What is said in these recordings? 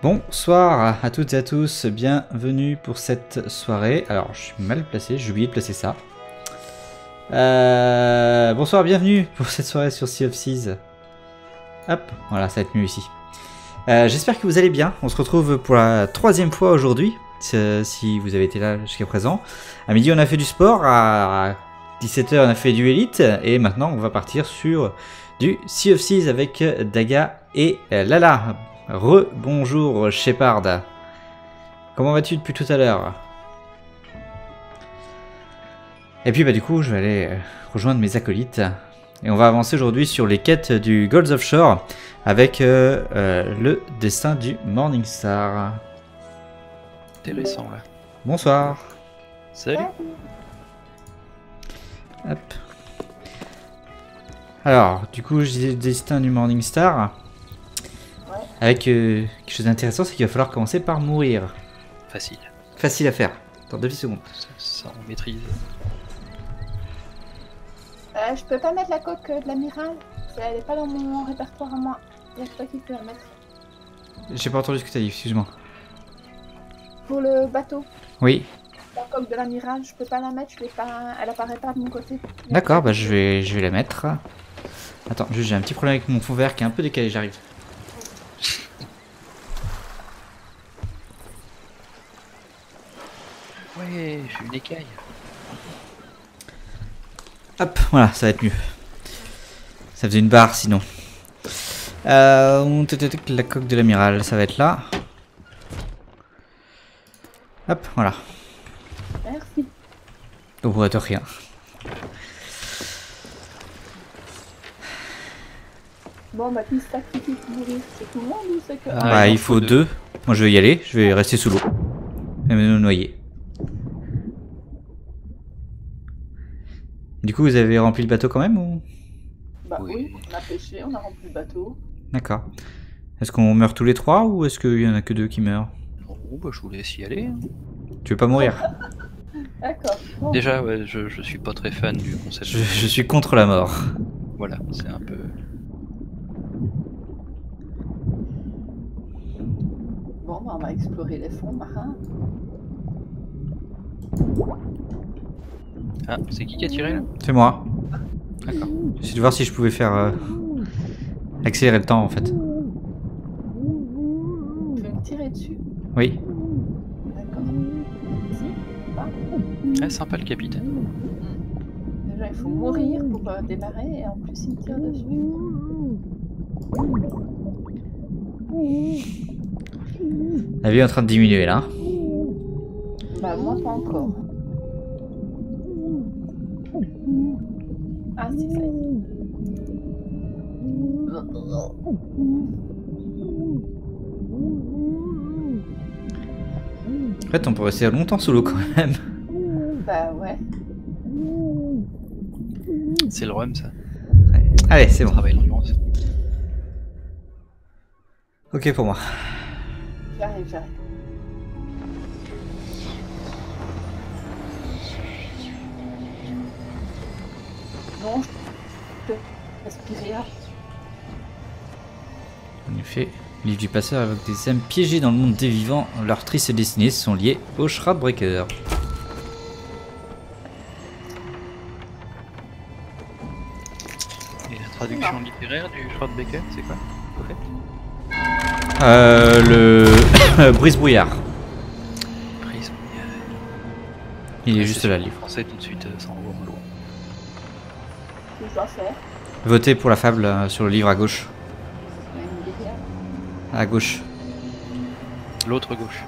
Bonsoir à toutes et à tous, bienvenue pour cette soirée. Alors, je suis mal placé, j'ai oublié de placer ça. Bonsoir, bienvenue pour cette soirée sur Sea of Thieves. Hop, voilà, ça va être mieux ici. J'espère que vous allez bien. On se retrouve pour la troisième fois aujourd'hui, si vous avez été là jusqu'à présent. À midi, on a fait du sport, à 17 h, on a fait du Elite, et maintenant, on va partir sur du Sea of Thieves avec Daga et Lala. Rebonjour Shepard. Comment vas-tu depuis tout à l'heure? Et puis bah du coup je vais aller rejoindre mes acolytes. Et on va avancer aujourd'hui sur les quêtes du Gold's Offshore avec le dessin du Morningstar. Intéressant là. Bonsoir. Salut. Hop. Alors du coup je disais le destin du Morningstar. Avec quelque chose d'intéressant, c'est qu'il va falloir commencer par mourir. Facile. Facile à faire. Dans 2 secondes. Ça on maîtrise. Je peux pas mettre la coque de l'amiral. Elle est pas dans mon répertoire à moi. Il n'y a que toi qui peux la mettre. J'ai pas entendu ce que t'as dit, excuse-moi. Pour le bateau. Oui. La coque de l'amiral, je peux pas la mettre. Elle apparaît pas de mon côté. D'accord, bah je vais la mettre. Attends, j'ai un petit problème avec mon fond vert qui est un peu décalé, j'arrive. Ouais, j'ai une écaille. Hop, voilà, ça va être mieux. Ça faisait une barre sinon. La coque de l'amiral, ça va être là. Hop, voilà. Merci. Au bout de rien. Bon, bah, qui sacrifie pour mourir, c'est tout le monde ou c'est que... Bah, il faut 2. Moi, je vais y aller, je vais rester sous l'eau. Et me noyer. Du coup, vous avez rempli le bateau quand même ou... Bah oui, on a pêché, on a rempli le bateau. D'accord. Est-ce qu'on meurt tous les 3 ou est-ce qu'il y en a que 2 qui meurent? Oh, bah, je vous laisse y aller. Tu veux pas mourir? D'accord. Bon. Déjà, ouais, je suis pas très fan du concept. Je suis contre la mort. Voilà, c'est un peu... Bon, bah, on va explorer les fonds marins. Ah, c'est qui a tiré là? C'est moi. D'accord. J'essaie de voir si je pouvais faire accélérer le temps en fait. Tu veux me tirer dessus? Oui. D'accord. Si, pas. Ah, sympa le capitaine. Déjà, il faut mourir pour démarrer et en plus il me tire dessus. La vie est en train de diminuer là. Bah, moi pas encore. Ah, si, ça y est. En fait, on peut rester longtemps sous l'eau quand même. Bah ouais. C'est le rhum, ça. Ouais. Allez, c'est bon. Ok pour moi. J'arrive. Non, je peux respirer. En effet, le livre du passeur évoque des âmes piégées dans le monde des vivants. Leurs tristes destinées sont liées au Schradbreaker. Et la traduction littéraire du Schradbreaker, c'est quoi au fait? Le brise-brouillard. Il est juste là, le livre. Français tout de suite, sans revoir l'eau. Votez pour la fable sur le livre à gauche. À gauche. L'autre gauche.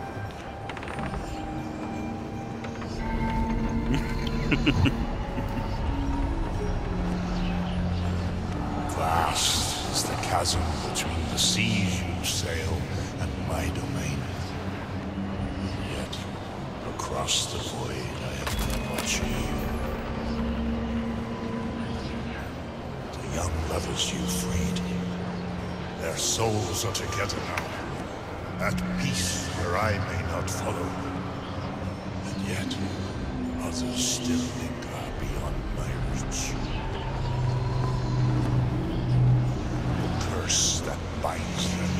Vast is the chasm between the seas you sail and my domain. Yet, across the void I have never achieved. Young lovers you freed. Their souls are together now, at peace where I may not follow. And yet, others still linger beyond my reach. The curse that binds them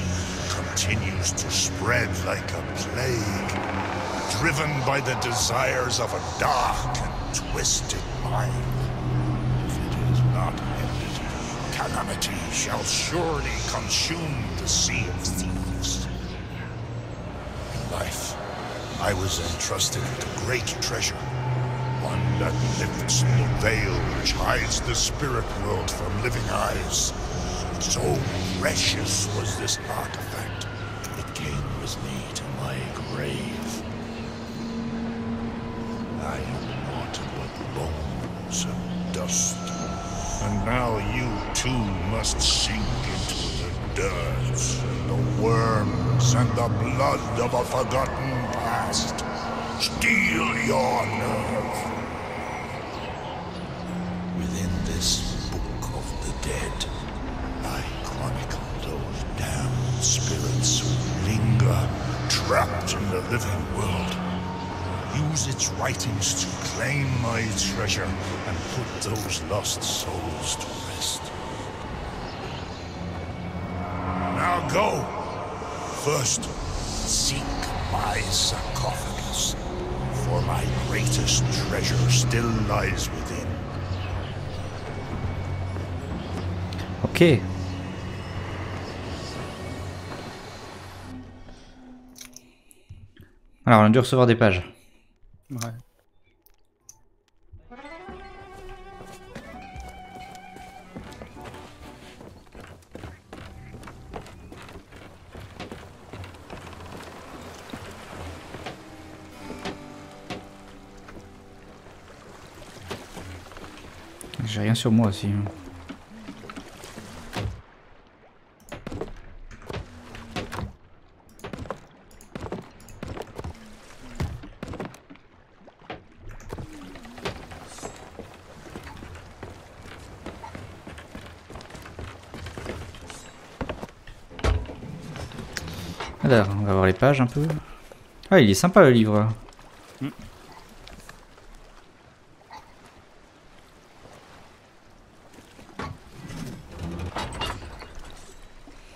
continues to spread. driven by the desires of a dark and twisted mind. If it is not ended, calamity shall surely consume the Sea of Thieves. In life, I was entrusted with a great treasure, one that lifts the veil which hides the spirit world from living eyes. So precious was this artifact, it came with me to my grave. I am naught but bones and dust, and now you too must sink into the dirt, the worms, and the blood of a forgotten past. Steel your nerve. Within this book of the dead, damned spirits who linger, trapped in the living world. Use its writings to claim my treasure and put those lost souls to rest. Now go! First, seek my sarcophagus, for my greatest treasure still lies within. Okay. Alors, on a dû recevoir des pages. Ouais. J'ai rien sur moi aussi. Alors, on va voir les pages un peu. Ah, il est sympa le livre.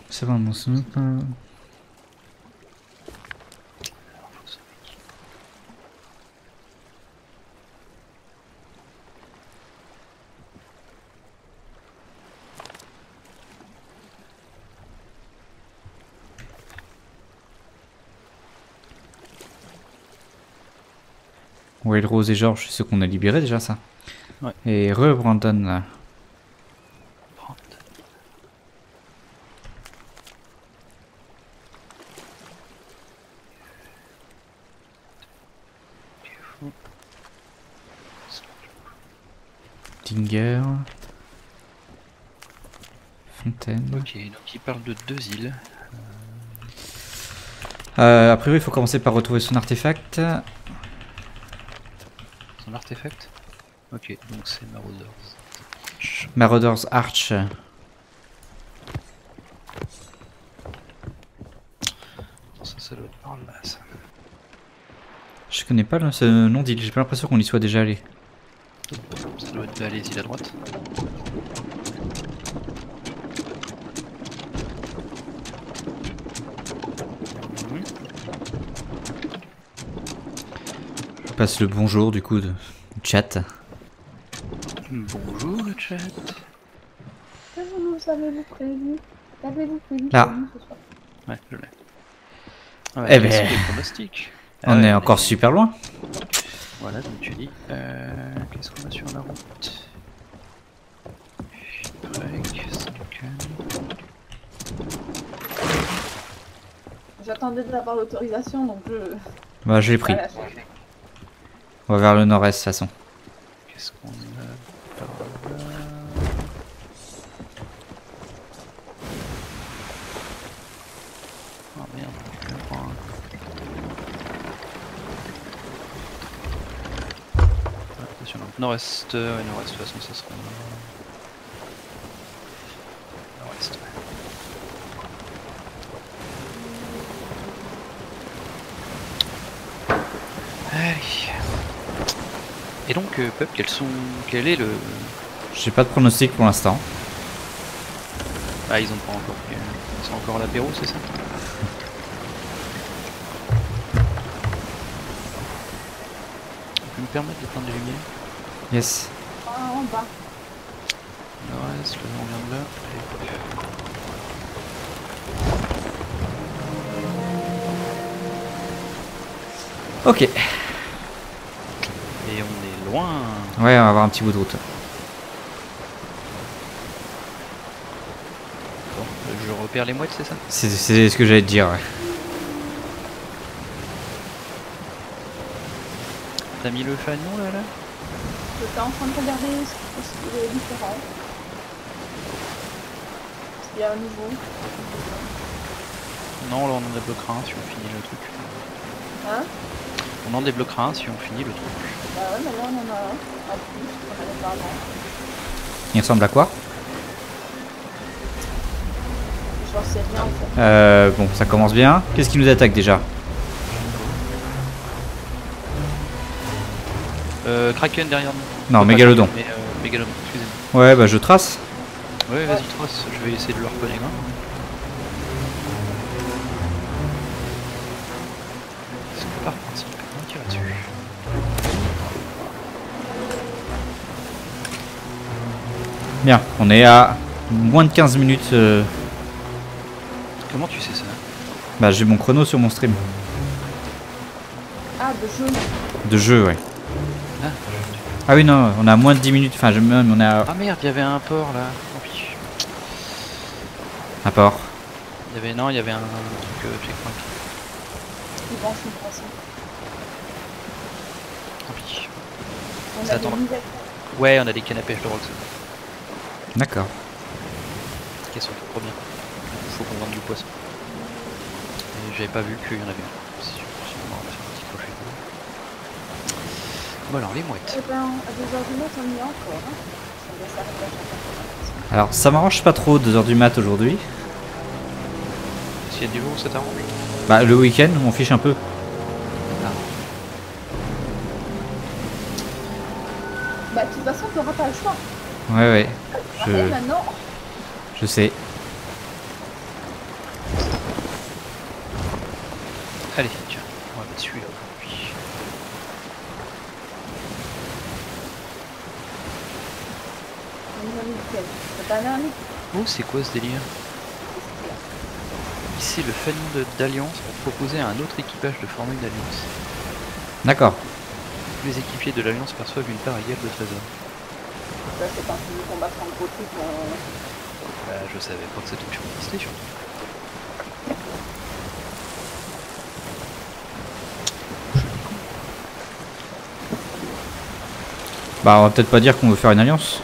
C'est vraiment sympa. Ouais, Rose et Georges, c'est ceux qu'on a libérés déjà, ça. Ouais. Et Brandon. Dinger. Fontaine. Ok, donc il parle de deux îles. A priori, il faut commencer par retrouver son artefact. Artefact. Ok, donc c'est Marauders Arch. Ça doit être par là, ça. Je connais pas ce nom d'île, j'ai pas l'impression qu'on y soit déjà allé. Ça doit être les îles à droite. Passe le bonjour du coup de chat. Bonjour le chat. Là. Ouais, je l'ai. Ouais, eh ben, on est encore super loin. Voilà, donc tu dis. Qu'est-ce qu'on a sur la route? J'attendais d'avoir l'autorisation, donc je. Bah, je l'ai pris. Voilà, on va vers le nord-est de toute façon. Qu'est-ce qu'on a par là? Oh merde, je prends un. Attention, nord-est, nord-est de toute façon ça sera. Nord-est. Et donc, Pep, quel est le... J'ai pas de pronostic pour l'instant. Ah, ils ont pas encore... Ils sont encore à l'apéro, c'est ça? permettre d'éteindre les lumières? Yes. Oh, en bas. Ouais, est-ce que on vient de là? Ok. Et on est loin. Ouais, on va avoir un petit bout de route. Bon, je repère les mouettes, c'est ça? C'est ce que j'allais te dire, ouais. T'as mis le fanion là? Je suis en train de regarder ce qu'il y a différent. Est-ce qu'il y a un nouveau? Non, là on en débloquera un si on finit le truc. Hein? On en débloquera un si on finit le truc. Bah ouais, mais là on en a un. Un plus, on en a un. Il ressemble à quoi? J'en sais rien en fait. Bon, ça commence bien. Qu'est-ce qui nous attaque déjà? Kraken derrière nous. Non, mégalodon. Kraken, mais mégalodon, excusez-moi. Ouais, bah je trace. Ouais, vas-y, trace. Je vais essayer de le reconnaître. C'est pas principe. On tire dessus. Bien, on est à moins de 15 minutes. Comment tu sais ça? Bah, j'ai mon chrono sur mon stream. Ah, de jeu. De jeu, ouais. Ah oui, non, on a moins de 10 minutes, enfin, même on a... Ah merde, il y avait un port, là. Oh, oui. Un port. Il y avait, non, il y avait un truc checkpoint. C'est bon, c'est bon, c'est bon. Attends. Ouais, on a des cannes à pêche de Roxanne. D'accord. Qu'elles sont trop bien. Il faut qu'on vende du poisson. J'avais pas vu qu'il y en avait un. Alors, les mouettes. Alors, ça m'arrange pas trop 2h du mat aujourd'hui. S'il y a du jour, ça t'arrange? Bah, le week-end, on fiche un peu. Ah. Bah, de toute façon, t'auras pas le choix. Ouais, ouais. Je sais. Allez, tiens, on va mettre celui-là. Oh, c'est quoi ce délire? Ici le fanion d'alliance pour proposer à un autre équipage de former une alliance. D'accord. Tous les équipiers de l'alliance perçoivent une part égale de trésor. Ça c'est parti du combat franco-truc. Bah je savais pas que cette option existait surtout. Bah on va peut-être pas dire qu'on veut faire une alliance.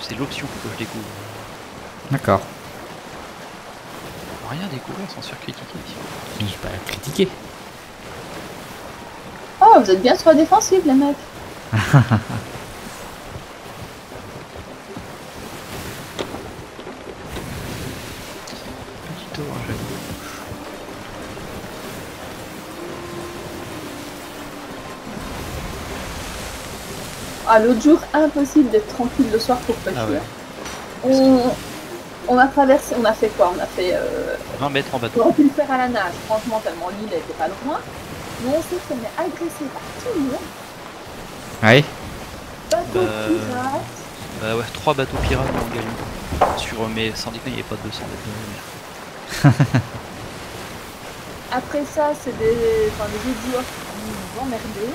C'est l'option que je découvre. D'accord. Rien découvrir sans se faire critiquer. Je vais pas critiquer. Oh, vous êtes bien sur la défensive, les mecs. Petit tour, hein, ah, l'autre jour, impossible d'être tranquille le soir pour pêcher. Ah ouais. On a traversé, on a fait quoi? On a fait 20 mètres en bateau. On a pu le faire à la nage, franchement, tellement l'île était pas loin. Mais on s'est fait agresser par tout le monde. Oui. Bateau pirate. Bah ouais, 3 bateaux pirates dans le Galleon. Sur mes syndics, il n'y avait pas 200 mètres de mer. Après ça, c'est des édouards qui nous ont emmerdés.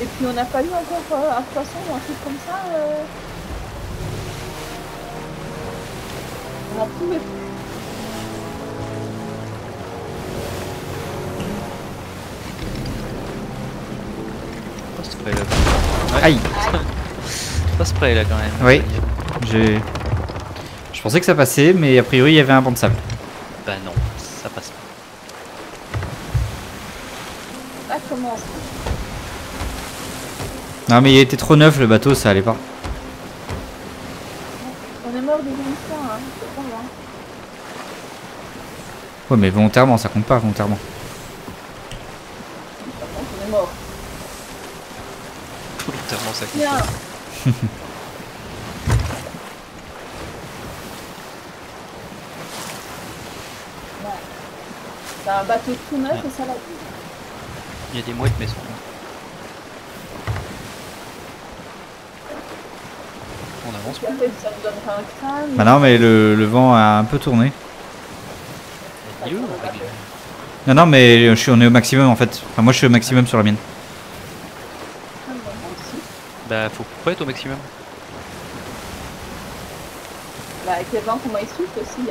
Et puis on n'a pas eu encore un poisson ou un truc comme ça. On n'en pouvait plus. Pas ce près là. Ouais. Aïe. Pas ce près là quand même. Oui. Je pensais que ça passait, mais a priori il y avait un banc de sable. Bah non, ça passe pas. Ça commence. Non mais il était trop neuf le bateau, ça allait pas. On est mort des émissions, hein, c'est pas loin. Ouais mais volontairement, ça compte pas volontairement. Par contre on est mort. Volontairement ça compte pas. C'est un bateau tout neuf et ça l'a vu. Il y a des mouettes mais elles sont là. On avance. Après, ça nous donnera un crâne. Bah non mais le vent a un peu tourné. Non non mais on est au maximum en fait. Enfin moi je suis au maximum sur la mienne. Bah faut pas être au maximum. Bah avec les vents comment ils soufflent aussi.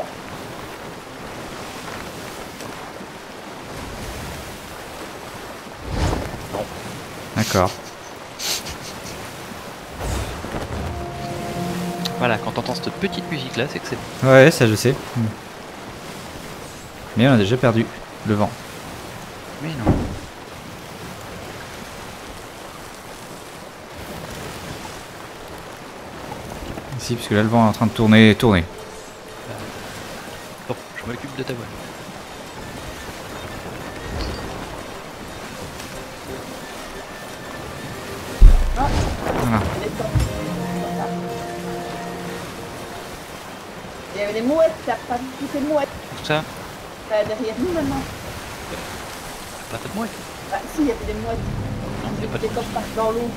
D'accord. Voilà, quand t'entends cette petite musique là, c'est que c'est... Ouais, ça je sais. Mais on a déjà perdu le vent. Mais non. Si, parce que là le vent est en train de tourner et tourner. Bon, je m'occupe de ta voile. Les mouettes, t'as pas toutes les mouettes. Où ça? Bah derrière nous maintenant. T'as pas de mouettes? Bah si, il y avait des mouettes. J'ai pas des coffres partent dans l'eau.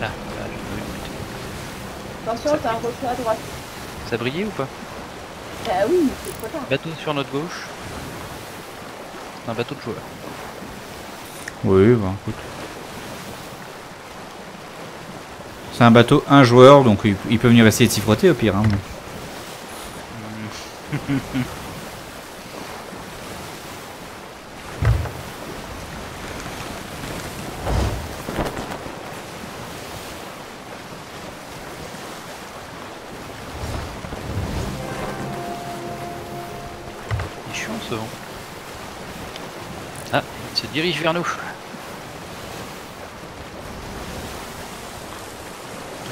Là, là, j'ai pas eu. Attention, t'as un reflet à droite. Ça brillait ou pas? Bah oui, c'est trop tard. Bateau sur notre gauche. Un bateau de joueur. Oui, bah écoute. C'est un bateau, un joueur, donc il peut venir essayer de s'y frotter au pire. Hein. Il est chiant ce vent. Ah, il se dirige vers nous.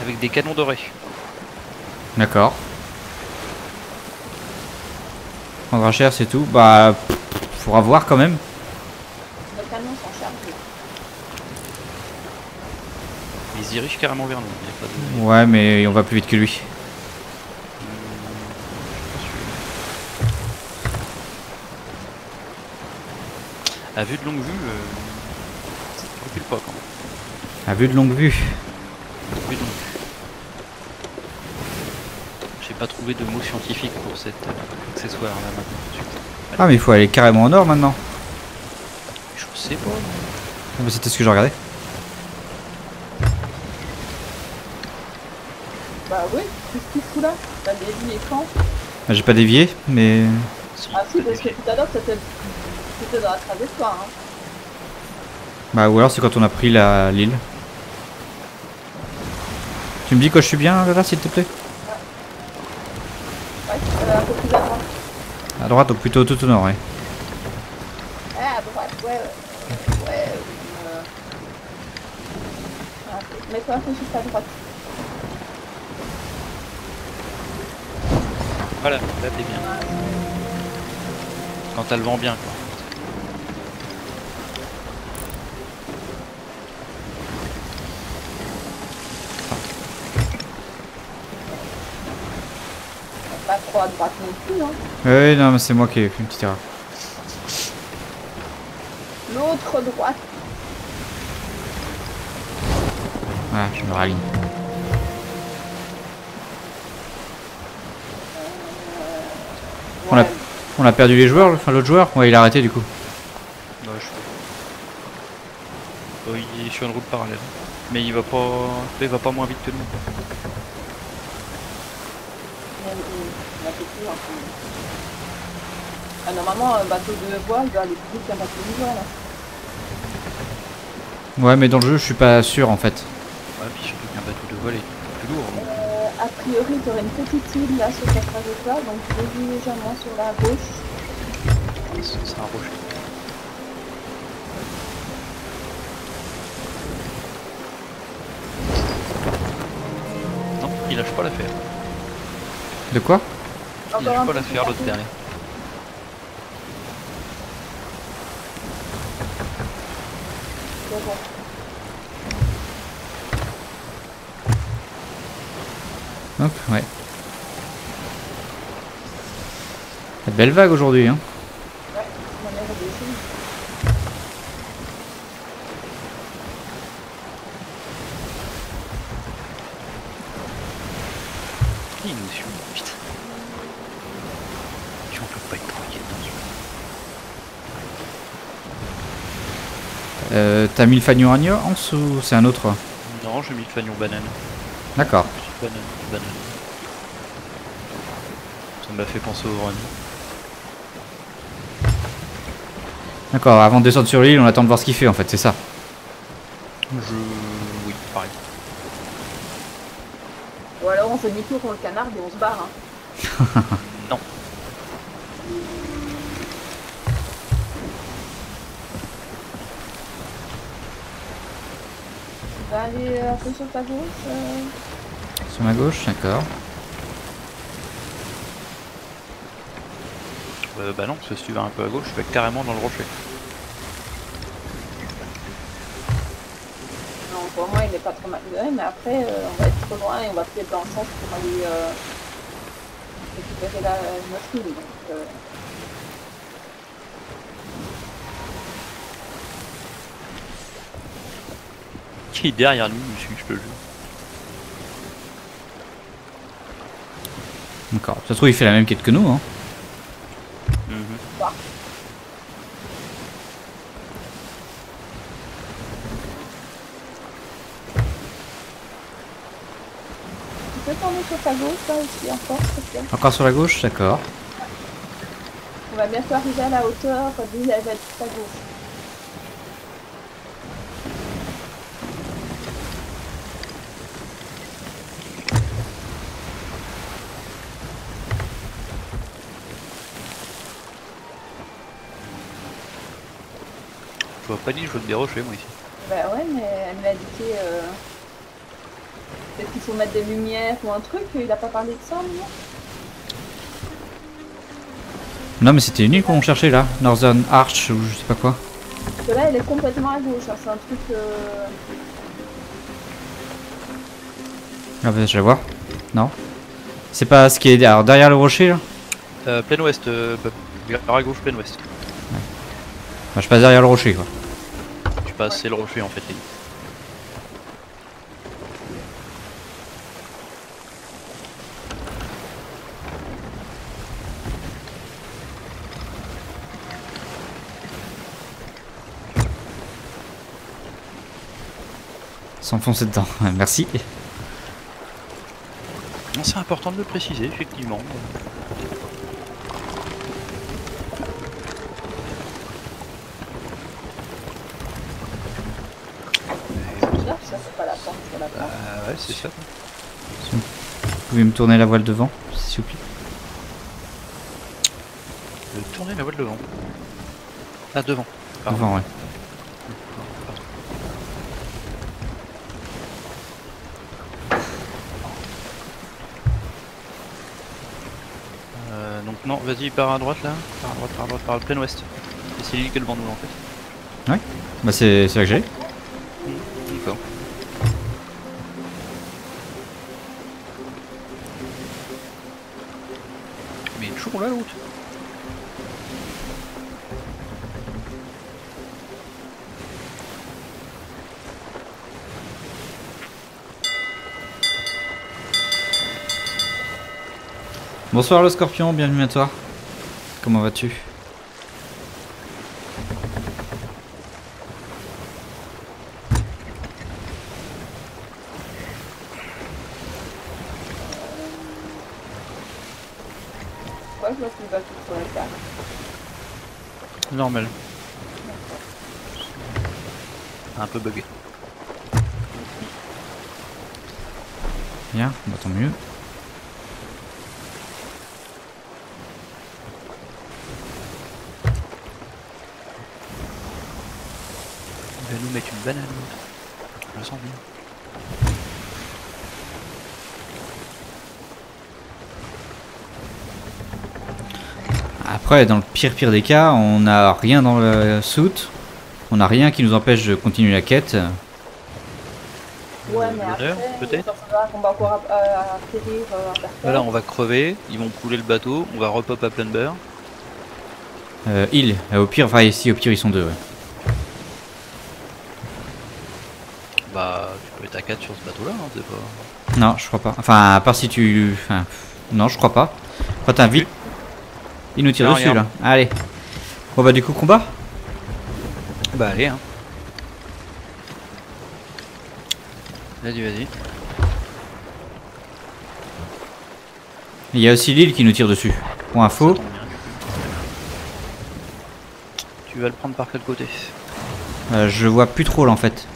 Avec des canons dorés. D'accord. Prendra cher, c'est tout. Bah, faudra voir quand même. Le canon s'en charge. Il se dirige carrément vers nous. Il y a pas de... Ouais, mais on va plus vite que lui. À vue de longue vue, ça ne recule pas quand même. À vue de longue vue. J'ai pas trouvé de mots scientifiques pour cet accessoire là maintenant tout de suite. Allez. Ah mais il faut aller carrément au nord maintenant. Je sais pas. Ah, bah, c'était ce que je regardais. Bah oui, qu'est-ce qu'il fout là? T'as dévié quand? Bah, j'ai pas dévié mais... Si, ah si parce que tout à l'heure c'était dans la trajectoire hein. Bah ou alors c'est quand on a pris l'île. Tu me dis quoi je suis bien là s'il te plaît? À droite, donc plutôt tout au nord, ouais. Ah, à droite, ouais. Mais toi, c'est juste à droite. Voilà, là t'es bien. Quand t'as le vent bien, quoi. Pas trop à droite non plus, hein. Oui, non, mais c'est moi qui ai fait une petite erreur. L'autre droite. Voilà, je me raligne. Ouais. On a perdu les joueurs, enfin l'autre joueur. Ouais, il a arrêté du coup. Non, je... Il est sur une route parallèle. Mais il va pas moins vite que nous. Ah, normalement, un bateau de voile doit aller plus vite qu'un bateau de voile. Ouais, mais dans le jeu, je suis pas sûr en fait. Ouais, puis surtout qu'un bateau de voile est plus lourd. A priori, tu aurais une petite île là sur cette trajectoire, donc je vais légèrement sur la gauche. Ce sera un rocher. Non, il lâche pas l'affaire. De quoi? Il lâche pas l'affaire l'autre dernier. Hop, ouais. Belle vague aujourd'hui, hein. Ouais, Il nous suit, putain. Tu en peux pas être tranquille dans ce... T'as mis le fanion agnance ou c'est un autre? Non, j'ai mis le fanion banane. D'accord. Banane, banane. Ça m'a fait penser au run. D'accord, avant de descendre sur l'île, on attend de voir ce qu'il fait en fait, c'est ça? Oui, pareil. Ou alors on se dit tout pour le canard et on se barre. Hein. Non. On va aller un peu sur ta gauche. Sur ma gauche, d'accord. Bah non, parce que si tu vas un peu à gauche, tu vas carrément dans le rocher. Non, pour moi il est pas trop mal, mais après on va être trop loin et on va peut-être dans le sens pour aller récupérer la machine. Qui est derrière nous, monsieur, je peux le jouer. D'accord, ça se trouve il fait la même quête que nous, hein. Sur la gauche, là aussi, encore, encore sur la gauche, d'accord. On va bientôt arriver à la hauteur de la gauche. Je vois pas dit, je veux des rochers, moi ici. Bah ouais, mais elle m'a indiqué. Peut-être qu'il faut mettre des lumières ou un truc, il a pas parlé de ça, non? Non, mais c'était une île qu'on cherchait là, Northern Arch ou je sais pas quoi. Parce que là, elle est complètement à gauche, hein. C'est un truc. Ah, bah, je la vois. Non. C'est pas ce qui est alors, derrière le rocher là? Plein ouest, à gauche, plein ouest. Ouais. Bah, je passe derrière le rocher quoi. Tu passes, ouais. C'est le rocher en fait. Les... s'enfoncer dedans, merci. C'est important de le préciser, effectivement. Ça, c'est pas la pente, c'est la pente. Ouais, c'est ça. Vous pouvez me tourner la voile devant, s'il vous plaît. Tourner la voile devant. Ah, devant. Pardon. Devant, ouais. Non, vas-y, pars à droite là, par à droite, par à droite, par le plein ouest. Et c'est l'île que le bandeau en fait. Ouais, bah c'est là que j'ai. D'accord. Mais toujours là la route. Bonsoir le scorpion, bienvenue à toi. Comment vas-tu? Pourquoi je vois qu'il va tout sur la carte? Normal. Un peu bugué. Bien, bah tant mieux. Mettre une banane, je le sens bien. Après, dans le pire des cas, on n'a rien dans le soute, on n'a rien qui nous empêche de continuer la quête. Ouais, mais après, peut-être. Voilà, on va crever, ils vont couler le bateau, on va repop à pleine beurre. Il, au pire, va ici, au pire ils sont deux. Ouais. Bah, tu peux être à 4 sur ce bateau-là, hein, t'es pas... Non, je crois pas. Enfin, à part si tu... Enfin, non, je crois pas. Enfin, t'invites. Il nous tire dessus, là. Allez. Bon, bah, du coup, combat. Bah, allez, hein. Vas-y, vas-y. Il y a aussi l'île qui nous tire dessus. Pour info. Tu vas le prendre par quel côté? Je vois plus trop là en fait.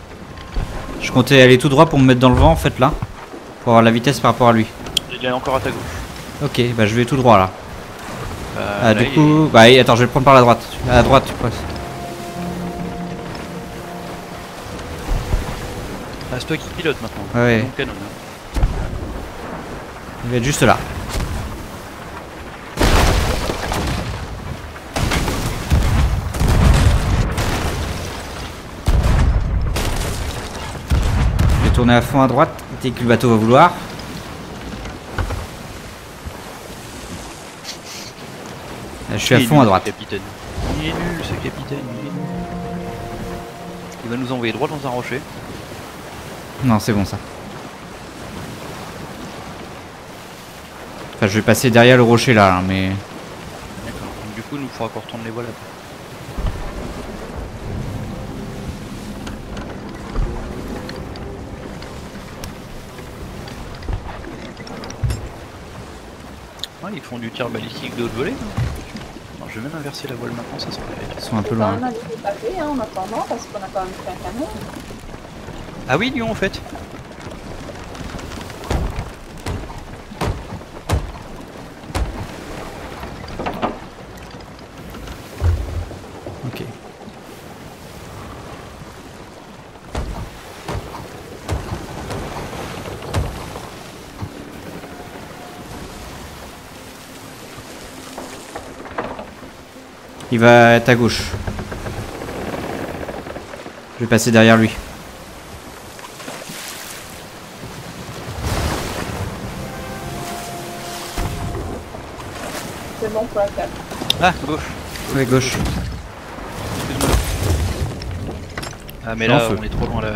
Je comptais aller tout droit pour me mettre dans le vent en fait là. Pour avoir la vitesse par rapport à lui. Il est encore à ta gauche. Ok, bah je vais tout droit là. Là du coup... Bah attends, je vais le prendre par la droite. À la droite tu passes. Ah, c'est toi qui pilote maintenant. Ouais. Ton canon, hein. Il va être juste là. Tourner à fond à droite dès que le bateau va vouloir. Là, je suis à fond à droite. Capitaine. Il est nul ce capitaine. Il va nous envoyer droit dans un rocher. Non, c'est bon ça. Enfin, je vais passer derrière le rocher là, hein, mais. D'accord. Donc, du coup, nous faudra qu'on retourne les voiles après. Ils font du tir balistique de haute volée. Non, je vais même inverser la voile maintenant, ça sera bien. Ils sont un peu loin. On a dépassé en attendant parce qu'on a quand même fait un canon. Ah oui, Lyon en fait. Ok. Il va être à gauche. Je vais passer derrière lui. C'est bon pour la table. Ah, gauche. Oui, gauche. Excuse-moi. Ah, mais là, on est trop loin là.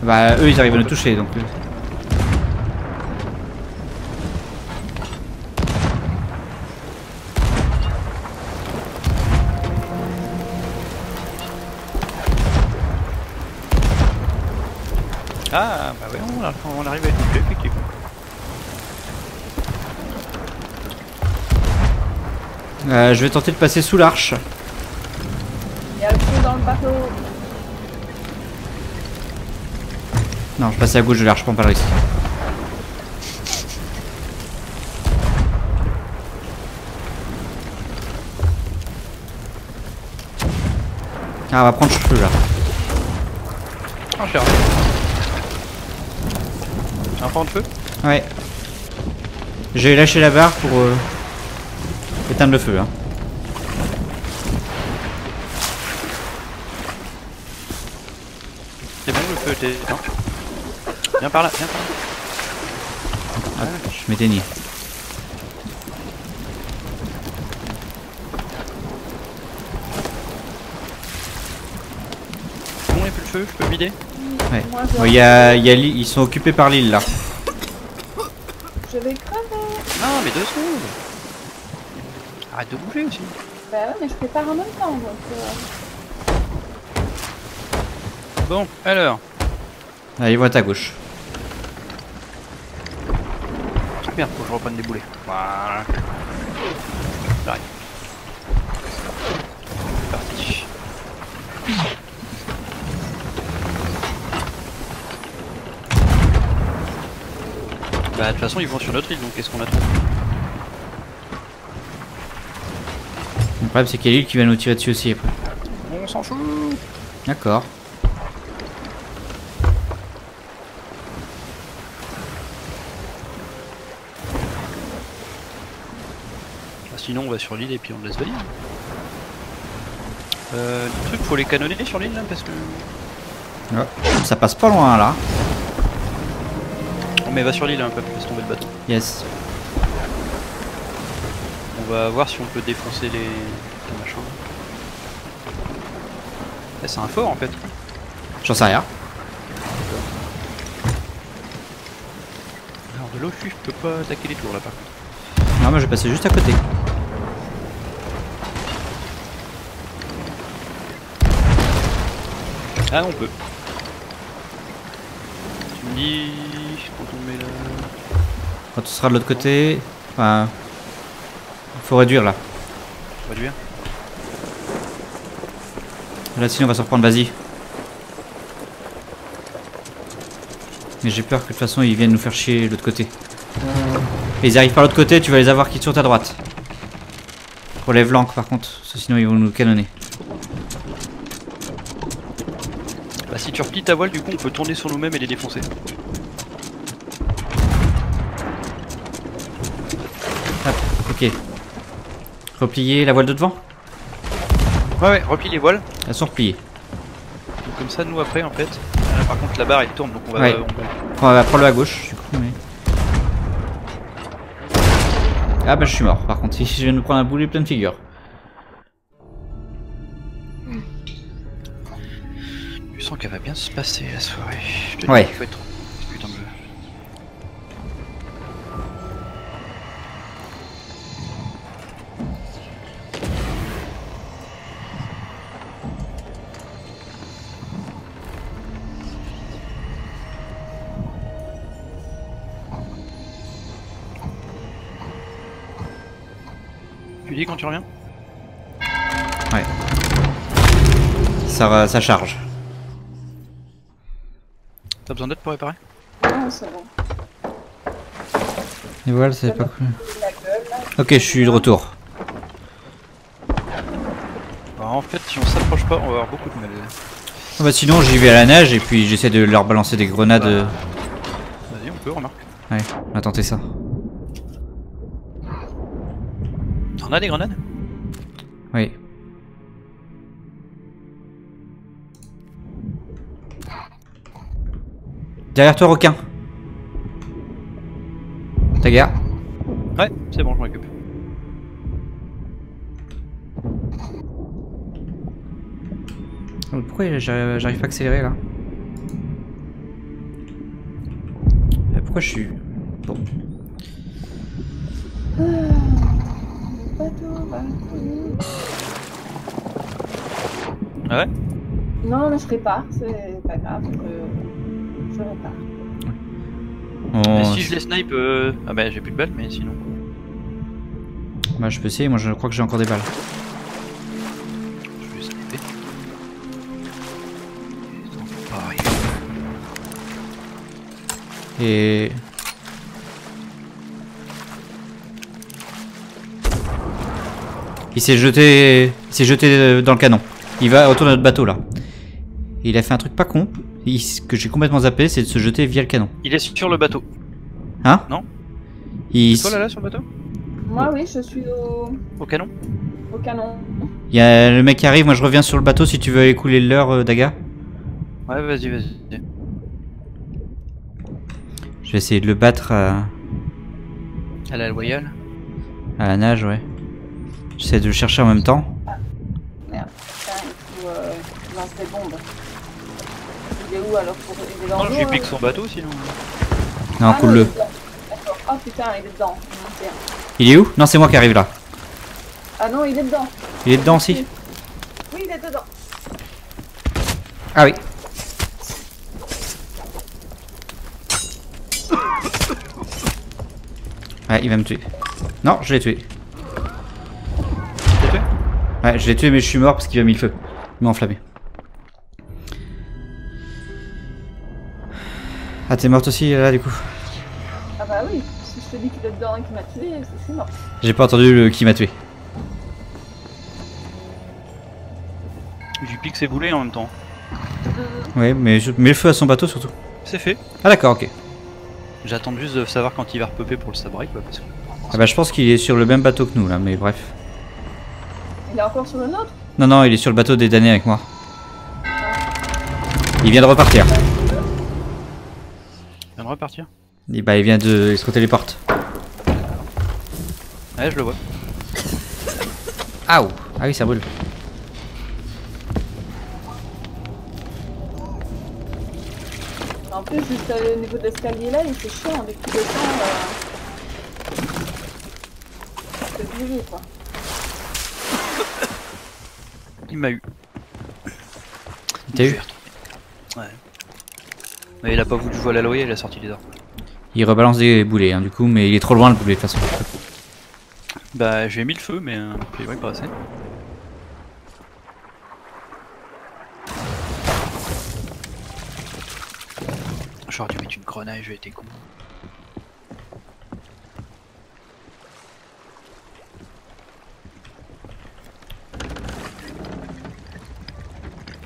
Bah, eux, ils arrivent à nous toucher donc. Ah bah ouais, on arrive à être touché, effectivement. Je vais tenter de passer sous l'arche. Il y a le trou dans le bateau. Non, je passe à gauche de l'arche, je prends pas le risque. Ah, on va prendre le feu là. Oh, cher. Un pan de feu? Ouais. J'ai lâché la barre pour éteindre le feu. Hein. C'est bon le feu, t'es éteint. Viens par là, viens par là. Hop, ah, je m'éteignis. Bon, il n'y a plus le feu, je peux vider? Ouais. Bon, ils sont occupés par l'île là. Je vais crever. Non mais 2 secondes. Arrête de bouger aussi. Bah ouais mais je prépare en même temps donc. Bon alors. Allez, ils vont être à gauche. Merde, faut que je reprenne des boulets. Voilà. J'arrive. C'est parti. Bah de toute façon ils vont sur notre île donc qu'est-ce qu'on attend? Le problème c'est qu'il y a l'île qui va nous tirer dessus aussi après. On s'en fout. D'accord. Bah, sinon on va sur l'île et puis on laisse valider. Le truc faut les canonner sur l'île là parce que... Ouais. Ça passe pas loin là. Mais va sur l'île un peu plus, laisse tomber le bateau. Yes. On va voir si on peut défoncer les dans ma chambre. Eh, c'est un fort en fait. J'en sais rien. Alors de l'offus, je peux pas attaquer les tours là par contre. Non, moi je vais passer juste à côté. Ah, on peut. Tu me dis quand on met là. Quand on sera de l'autre côté. Enfin, faut réduire là. Faut réduire. Là sinon on va se reprendre, vas-y. Mais j'ai peur que de toute façon ils viennent nous faire chier de l'autre côté. Et ils arrivent par l'autre côté, tu vas les avoir qui sont sur ta droite. Relève l'ancre par contre, parce que sinon ils vont nous canonner. Bah si tu replies ta voile du coup on peut tourner sur nous-mêmes et les défoncer. Hop, ok. Replier la voile de devant ? Ouais, replie les voiles. Elles sont repliées. Donc comme ça nous après en fait. Par contre la barre elle tourne donc on va, ouais. On va prendre le à gauche du coup, mais... Ah bah je suis mort par contre, si je viens de me prendre un boulet plein de figures. Je sens qu'elle va bien se passer la soirée. Je te dis qu'il faut être... Putain, Tu dis quand tu reviens? Ouais. Ça charge. T'as besoin d'aide pour réparer? Non, c'est bon. Les voiles, c'est pas cool. Ok, je suis de retour. Bah, en fait, si on s'approche pas, on va avoir beaucoup de mal. Bah, sinon, j'y vais à la nage et puis j'essaie de leur balancer des grenades. Vas-y, on peut, remarque. Ouais, on va tenter ça. On a des grenades? Oui. Derrière toi, requin. Daga. Ouais, c'est bon, je m'en occupe. Pourquoi j'arrive pas à accélérer là? Pourquoi je suis... Bon. Ah ouais? Non, mais je répare, c'est pas grave, je répare. Mais si je les snipe, ah bah j'ai plus de balles, mais sinon... Bah je peux essayer, moi je crois que j'ai encore des balles. Je vais sniper. Et... Il s'est jeté dans le canon. Il va autour de notre bateau là. Et il a fait un truc pas con, que j'ai complètement zappé, c'est de se jeter via le canon. Il est sur le bateau. Hein? Non. C'est toi là sur le bateau? Moi oui, je suis au canon. Au canon. Il y a le mec qui arrive, moi je reviens sur le bateau si tu veux écouler le leurre, Daga. Ouais, vas-y. Je vais essayer de le battre à... À la loyale. À la nage, ouais. J'essaie de le chercher en même temps. Ah, merde, putain, il faut lancer des bombes. Il est où alors pour... Il est dans l'eau? Non, je lui pique son bateau sinon. Non, ah, coule-le. D'accord. Oh putain, il est dedans. Il est où? Non, c'est moi qui arrive là. Ah non, il est dedans. Il est dedans aussi? Oui, il est dedans. Ah oui. Ouais, il va me tuer. Non, je l'ai tué. Ouais, je l'ai tué mais je suis mort parce qu'il m'a mis le feu. Il m'a enflammé. Ah, t'es morte aussi là du coup? Ah bah oui, si je te dis qu'il est dedans et qu'il m'a tué, c'est mort. J'ai pas entendu le qui m'a tué. J'y pique ses boulets en même temps. Ouais, mais je mets le feu à son bateau surtout. C'est fait. Ah d'accord, ok. J'attends juste de savoir quand il va repeuper pour le sabrer quoi. Parce que... Ah bah je pense qu'il est sur le même bateau que nous là, mais bref. Il est encore sur le nôtre? Non, non, il est sur le bateau des damnés avec moi. Il vient de repartir. Il vient de repartir? Et bah, il vient de escroter les portes. Ouais, je le vois. Aouh, Ah oui, ça brûle. En plus, juste au niveau de l'escalier là, il fait chaud avec tout le temps. C'est brûlé quoi. Il m'a eu. Il t'a eu? Ouais. Mais il a pas voulu jouer à la loyer, il a sorti les armes. Il rebalance des boulets hein, du coup, mais il est trop loin le boulet de toute façon. Bah j'ai mis le feu mais ouais, pas assez. J'aurais dû mettre une grenade, j'ai été con.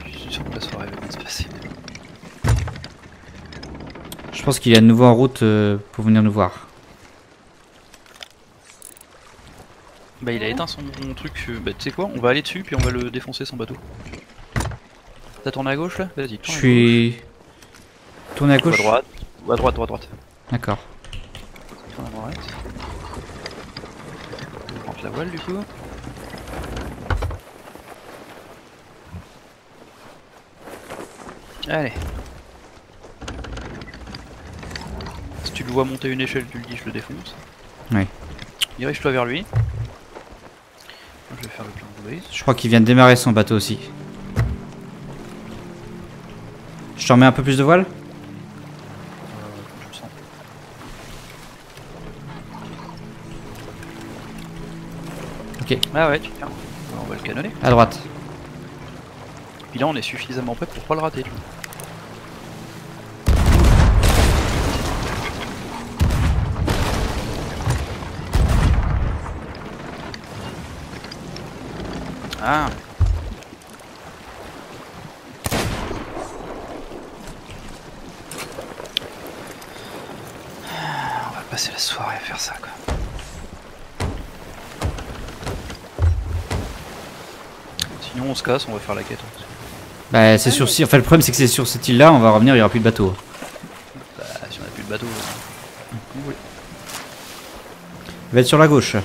Je suis sûr que la soirée va bien se passer. Je pense qu'il est à nouveau en route pour venir nous voir. Bah il a éteint son truc, bah tu sais quoi, on va aller dessus puis on va le défoncer son bateau. T'as tourné à gauche là? Vas-y. Je suis... Tourne à gauche ou à droite, droite. D'accord. Tourne à droite. On rentre la voile du coup. Allez. Si tu le vois monter une échelle, tu le dis, je le défonce. Oui. Dirige-toi vers lui. Je vais faire le plan de base. Je crois qu'il vient de démarrer son bateau aussi. Je t'en mets un peu plus de voile? Je me sens. Ok. Ah ouais, tu tiens. On va le canonner. À droite. Puis là, on est suffisamment prêt pour pas le rater. Ah. On va passer la soirée à faire ça quoi. Sinon on se casse, on va faire la quête. Bah c'est sur si, enfin le problème c'est que c'est sur cette île là, on va revenir, il n'y aura plus de bateau. Bah si on n'a plus de bateau. Oui. Il va être sur la gauche.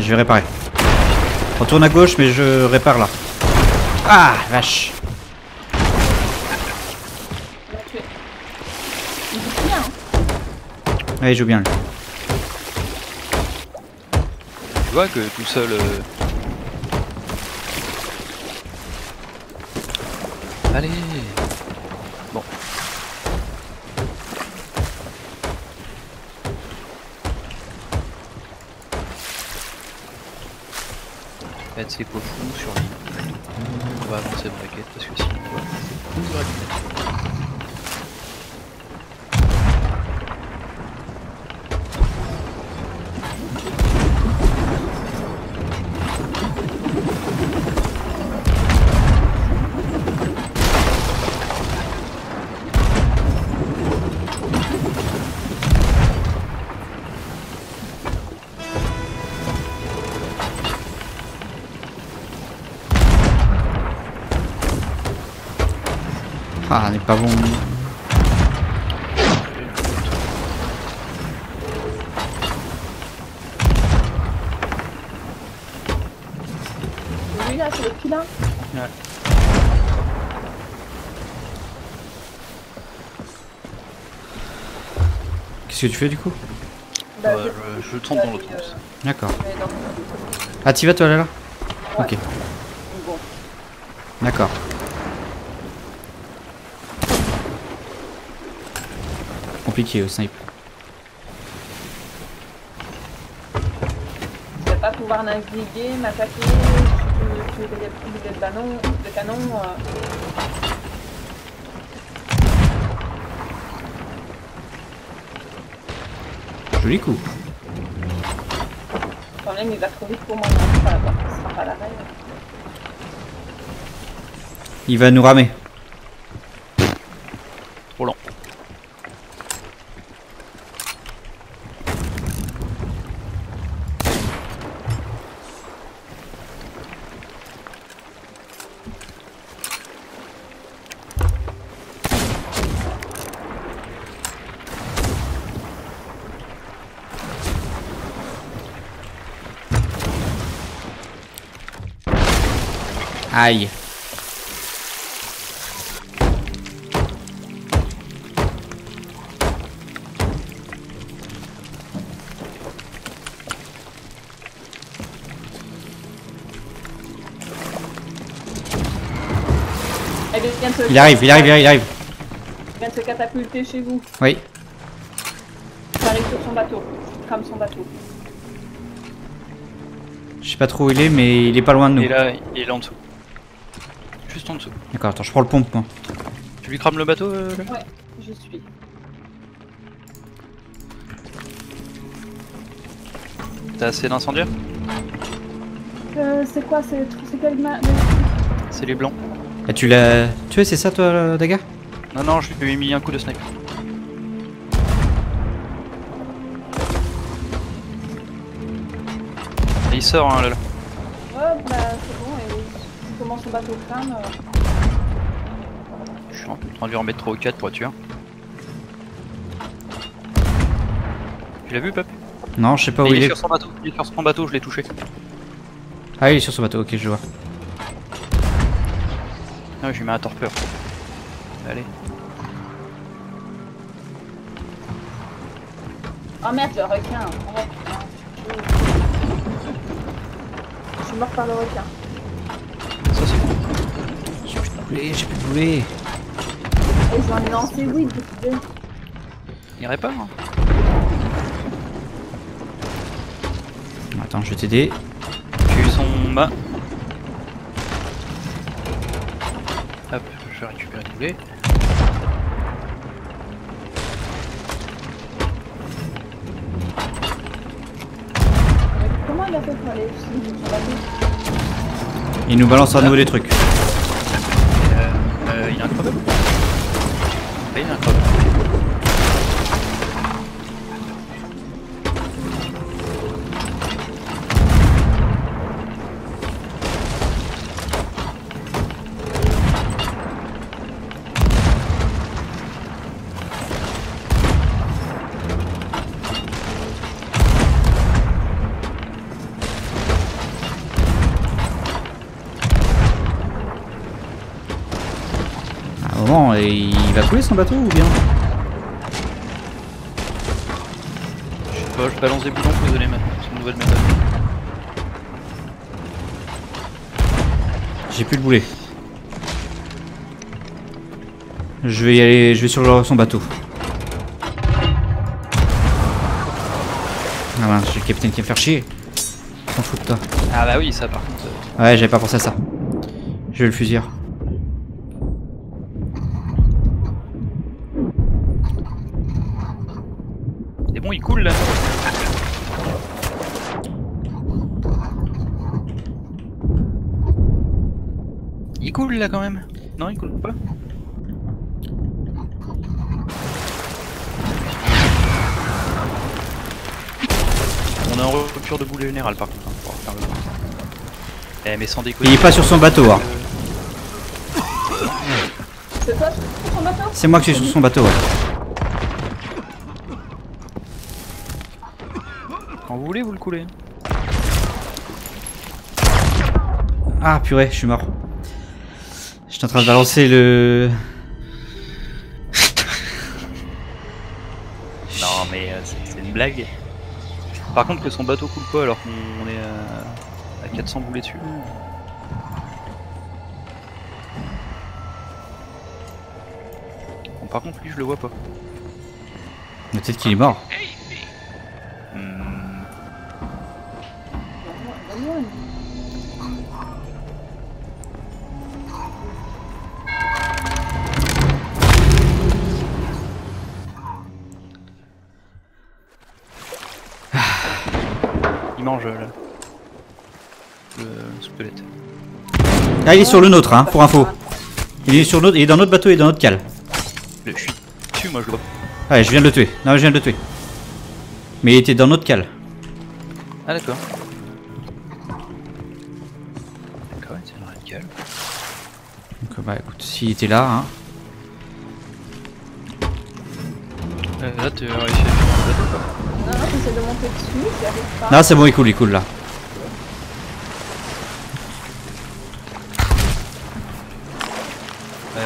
Je vais réparer. On tourne à gauche mais je répare là. Ah vache. Ouais, il joue bien lui. Tu vois que tout seul... Allez. Bon. C'est quoi fou sur l'île. On va avancer dans la quête parce que sinon on va nous Ah, n'est pas bon. Lui là, c'est le petit là. Ouais. Qu'est-ce que tu fais du coup? Bah, je le trompe dans l'autre sens. D'accord. Ah, t'y vas toi là? Ouais. Ok. Bon. D'accord. Compliqué au snipe. Je vais pas pouvoir naviguer, m'attaquer, tuer des canons. Joli coup. Le problème il va trop vite pour moi, il ne sera pas à l'arrêt. Il va nous ramer. Trop lent. Aïe. Il arrive. Il vient de se catapulter chez vous. Oui. Il arrive sur son bateau. Il crame son bateau. Je sais pas trop où il est, mais il est pas loin de nous. Il est en dessous. Juste en dessous. D'accord, attends, je prends le pompe moi. Tu lui crames le bateau Ouais, je suis. T'as assez d'incendiaires? C'est quoi? C'est quel... C'est les blancs. Ah, tu l'as tué, c'est ça toi, Daga? Non, non, je lui ai mis un coup de snipe. Et il sort, hein, là. Ouais, bah c'est bon, et il commence son bateau au crâne. Je suis en train de lui remettre 3 ou 4 pour la tuer. Tu l'as vu, Pep? Non, je sais pas où il est. Sur son bateau. Il est sur son bateau, je l'ai touché. Ah, il est sur son bateau, ok, je vois. Non, je lui mets un torpeur. Allez. Oh merde, le requin. Je suis mort par le requin. Ça c'est bon. J'ai plus de poulet, j'ai plus de poulet. Et j'en ai lancé, oui, depuis 2. Il irait pas, hein. Attends, je vais t'aider. J'ai eu son bas. Hop, je vais récupérer le poulet. Comment il a fait pour aller aussi sur la bouche? Il nous balance à nouveau des trucs. Il y a un creveur. Il y a un creveur. Il va couler son bateau ou bien? Je sais pas, je balance des boulons poisonnés maintenant, c'est une nouvelle méthode. J'ai plus de boulet. Je vais y aller, je vais sur son bateau. Ah voilà, j'ai le capitaine qui va me faire chier. T'en fous de toi. Ah bah oui, ça par contre. Ouais, j'avais pas pensé à ça. Je vais le fusiller. Il coule là. Il coule là quand même. Non, il coule pas. On est en rupture de boulet générale par contre, hein, pour faire le... Eh mais sans déconner. Il est pas sur son bateau, hein. C'est toi qui es sur son bateau? C'est moi qui suis sur son bateau, ouais. Quand vous voulez, vous le coulez. Ah purée, je suis mort. J'étais en train de balancer le... Non mais c'est une blague. Par contre que son bateau coule pas alors qu'on est à 400 boulets dessus. Bon, par contre lui je le vois pas. Peut-être qu'il est mort. Il mange là. Le squelette. Ah, il est sur le nôtre, hein, pour info. Il est sur notre, il est dans notre bateau, il est dans notre cale. Je suis dessus, moi je vois. Ouais, je viens de le tuer. Non, je viens de le tuer. Mais il était dans notre cale. Ah d'accord. D'accord, il était dans notre cale. Donc bah écoute, s'il était là, hein. Là tu as réussi à faire le bateau quoi. Non, j'essaie de monter dessus, j'arrive pas. Non, c'est bon, il coule là.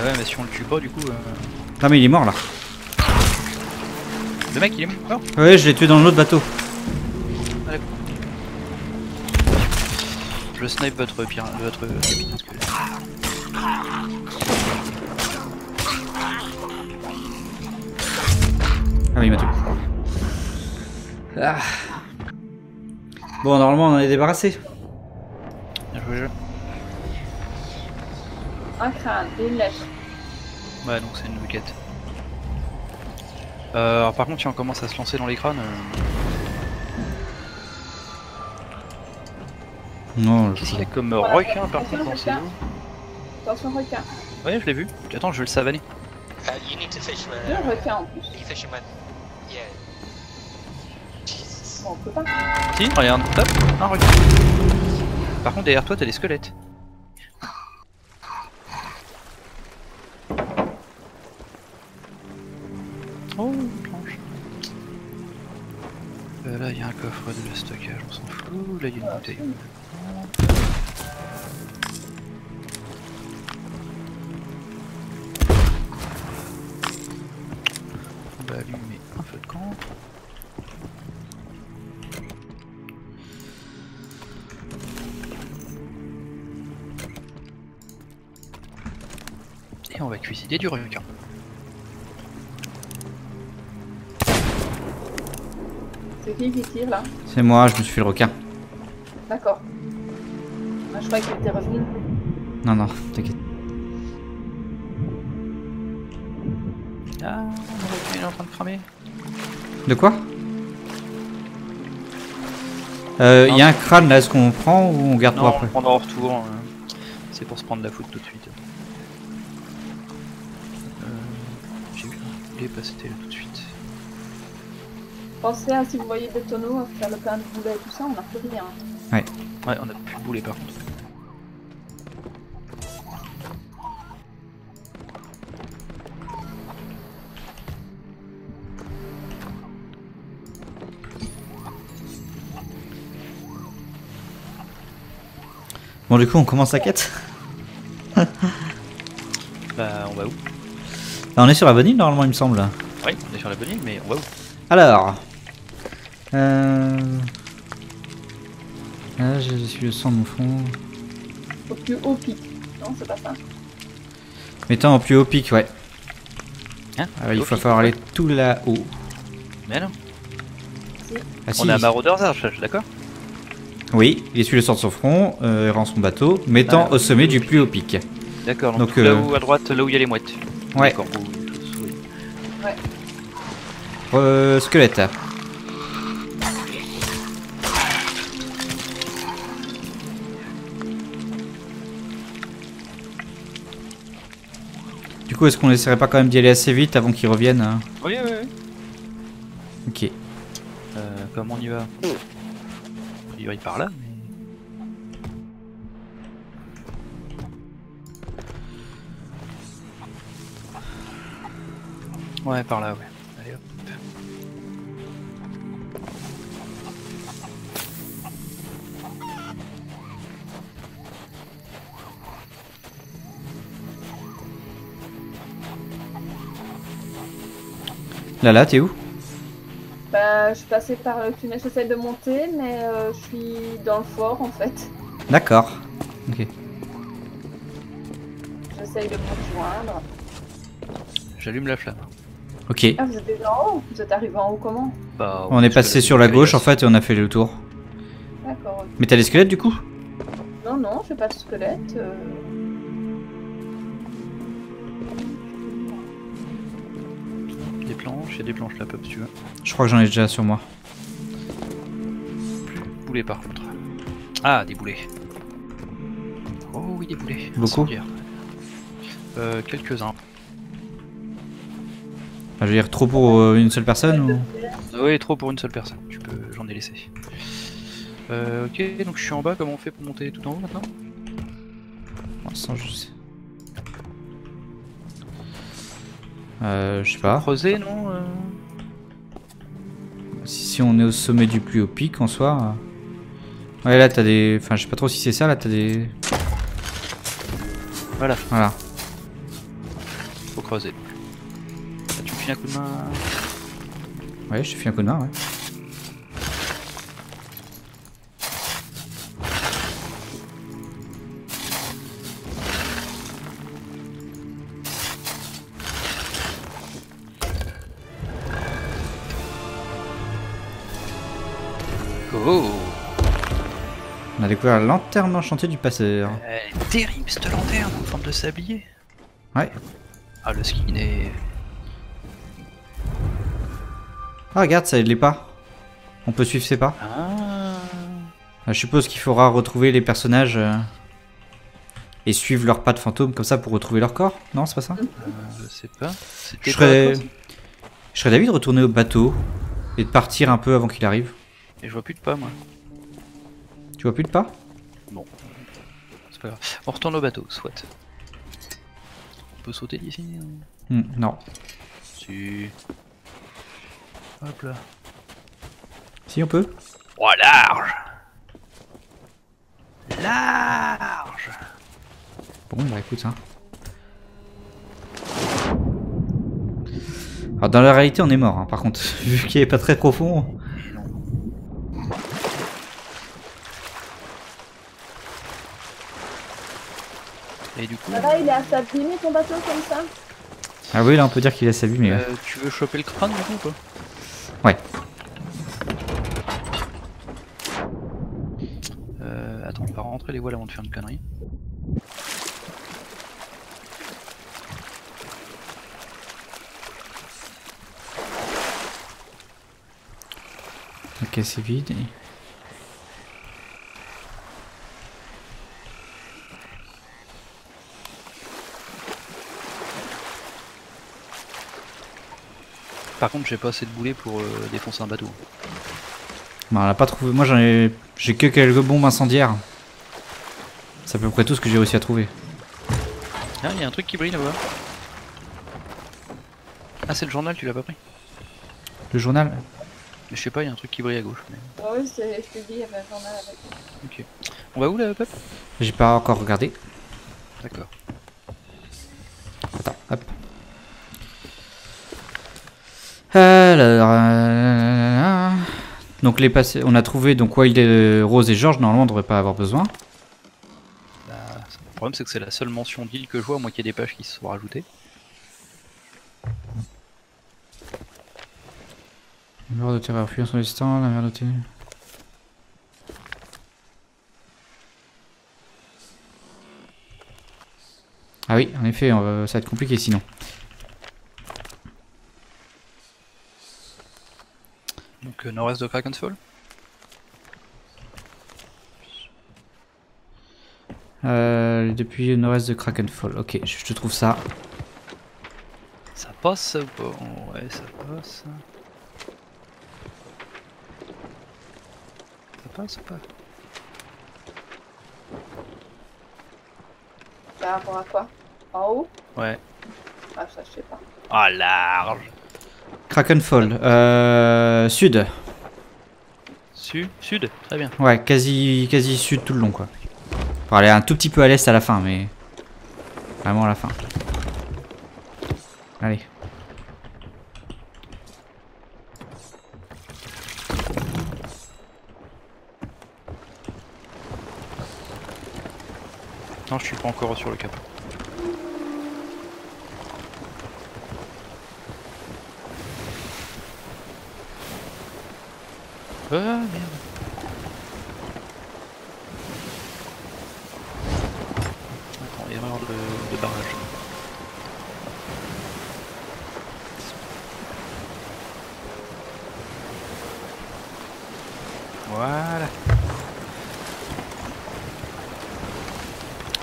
Ouais, mais si on le tue pas, du coup. Ah, mais il est mort là. Le mec, il est mort. Ouais, je l'ai tué dans l'autre bateau. Allez. Je snipe votre capitaine. Ah, mais il m'a tué. Ah. Bon, normalement, on en est débarrassé. Bien joué, jeu. Un crâne et une lettre. Ouais, donc c'est une bouquette. Alors par contre, si on commence à se lancer dans les crânes. Non, qu'est-ce qu'il y a comme requin par contre dans ces eaux ? Attention, requin. Ouais, je l'ai vu. Attends, je vais le savaner. Il y a un requin en plus. Bon, on peut pas. Si, regarde, hop, un requin. Par contre, derrière toi, t'as des squelettes. Oh, une planche. Là, il y a un coffre de stockage, on s'en fout. Là, il y a une bouteille. On va allumer un feu de camp. Et on va cuisiner du requin. C'est qui tire là? C'est moi, je me suis fait le requin. D'accord. Ah, je croyais qu'il était revenu. Non, non, t'inquiète. Ah, le requin il est en train de cramer. De quoi? Il y a un crâne là, est-ce qu'on prend ou on garde pour après? On prend en retour. C'est pour se prendre la foudre tout de suite. J'ai vu, il est passé là tout de suite. Pensez à si vous voyez des tonneaux, à faire le plein de boulets et tout ça, on n'a plus rien. Ouais. Ouais, on n'a plus de boulets par contre. Bon, du coup, on commence la quête. Bah, on va où? Là, on est sur la bonne île normalement, il me semble. Oui, on est sur la bonne île, mais on va où? Alors, là, je suis le sang de mon front. Au plus haut pic, non, c'est pas ça. Mettons au plus haut pic, ouais. Hein? Alors, il va falloir aller tout là-haut. Mais non. Si. Ah, si. On a Marauders Arch, d'accord? Oui, il essuie le sang de son front, rend son bateau, mettant au sommet du plus haut pic. D'accord, donc là où à droite, là où il y a les mouettes. Ouais. Ouais. Squelette. Du coup, est-ce qu'on essaierait pas quand même d'y aller assez vite avant qu'ils reviennent hein? Oui, oui, oui. Ok. Comment on y va? On y va par là. Mais... ouais, par là, ouais. Allez hop. Lala, t'es où? Bah, je suis passé par le tunnel, j'essaie de monter, mais je suis dans le fort en fait. D'accord, ok. J'essaye de me rejoindre. J'allume la flamme. Ok. Ah, vous êtes déjà en haut? Vous êtes arrivé en haut comment? Bah, on est passé sur la gauche en fait et on a fait le tour. D'accord. Okay. Mais t'as les squelettes du coup? Non, non, j'ai pas de squelette. J'ai des planches là, pop, si tu veux. Je crois que j'en ai déjà sur moi. Plus de boulets par contre. Ah, des boulets. Oh oui, des boulets. Beaucoup. Quelques-uns. Ah, je veux dire, trop pour une seule personne ou... Oui, trop pour une seule personne. Tu peux, j'en ai laissé. Ok, donc je suis en bas. Comment on fait pour monter tout en haut maintenant? Sans juste. Je sais pas. Creuser, non? Si on est au sommet du plus haut pic en soi. Ouais, là t'as des. Enfin, je sais pas trop si c'est ça. Là t'as des. Voilà. Voilà. Faut creuser. Là, tu me files un coup de main. Ouais, je te file un coup de main, ouais. Oh. On a découvert la lanterne enchantée du passeur. Elle est terrible cette lanterne en forme de sablier. Ouais. Ah, le skin est... Ah regarde, ça aide les pas. On peut suivre ses pas. Ah. Je suppose qu'il faudra retrouver les personnages et suivre leurs pas de fantôme comme ça pour retrouver leur corps. Non, c'est pas ça? Je sais pas. Je serais d'avis de retourner au bateau et de partir un peu avant qu'il arrive. Et je vois plus de pas, moi. Tu vois plus de pas? Non. C'est pas grave. On retourne au bateau, soit. On peut sauter d'ici hein. Non. Si. Hop là. Si on peut. Oh, large. Large. Bon, bah écoute, hein. Alors, dans la réalité, on est mort, hein. Par contre, vu qu'il est pas très profond... Et du coup... Ah là, il est à s'abîmer ton bateau comme ça. Ah oui, là on peut dire qu'il est à s'abîmer. Tu veux choper le crâne du coup ou pas? Ouais. Attends, on va rentrer les voiles avant de faire une connerie. Ok, c'est vide. Et... Par contre, j'ai pas assez de boulets pour défoncer un bateau. Bah, on l'a pas trouvé. Moi, j'ai que quelques bombes incendiaires. C'est à peu près tout ce que j'ai réussi à trouver. Ah, il y a un truc qui brille là-bas. Ah, c'est le journal, tu l'as pas pris? Le journal? Je sais pas, il y a un truc qui brille à gauche. Mais... Oh, oui, je te dis, il y avait un journal avec. Ok. On va où là, Pep? J'ai pas encore regardé. D'accord. Attends, hop. Alors, donc les passés, on a trouvé donc Wild, Rose et Georges. Normalement, on devrait pas avoir besoin. Bah, le problème, c'est que c'est la seule mention d'île que je vois, à moins qu'il y ait des pages qui se sont rajoutées. Le mur de terreur fuyant sur les stands, la mer notée. Ah oui, en effet, ça va être compliqué sinon. Donc nord-est de Kraken's Fall. Depuis le nord-est de Kraken's Fall. Ok, je te trouve ça. Ça passe ou pas? Ouais, ça passe. Ça passe ou pas? Par rapport à quoi? En haut? Ouais. Ah ça je sais pas. Ah oh, large. Kraken's Fall, sud. Sud, très bien. Ouais, quasi sud tout le long quoi. Enfin, aller un tout petit peu à l'est à la fin, mais vraiment à la fin. Allez. Non, je suis pas encore sur le cap. Ah merde. Attends, erreur de barrage. Voilà.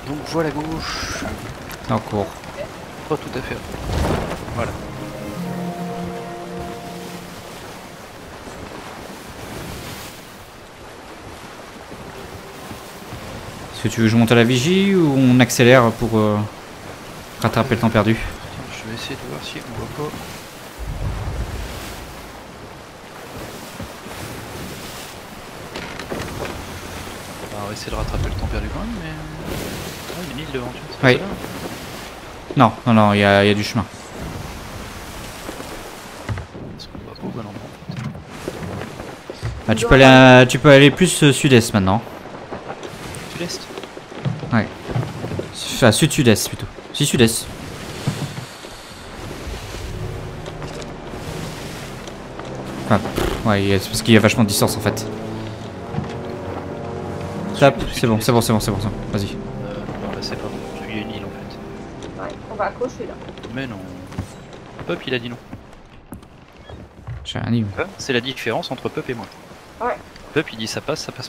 Donc voilà gauche. Encore. pas tout à fait. Voilà. Est-ce que tu veux que je monte à la vigie ou on accélère pour rattraper le temps perdu? Je vais essayer de voir si on voit pas. On va essayer de rattraper le temps perdu quand même, mais... Ah, il y a une île devant, tu vois. Oui. Non, non, non, il y a du chemin. Est-ce qu'on va pas au bon endroit en fait? Bah, tu peux aller plus sud-est maintenant. Sud-est? Ouais. Enfin, sud-sud-est plutôt. Si, sud-est. Enfin, ouais, c'est parce qu'il y a vachement de distance en fait. C'est bon, c'est bon, c'est bon, c'est bon, vas-y. Non, là c'est pas bon, il y a une île en fait. Ouais, on va accrocher là. Mais non. Pup il a dit non. J'ai rien dit. C'est la différence entre Pup et moi. Ouais. Pup il dit ça passe pas.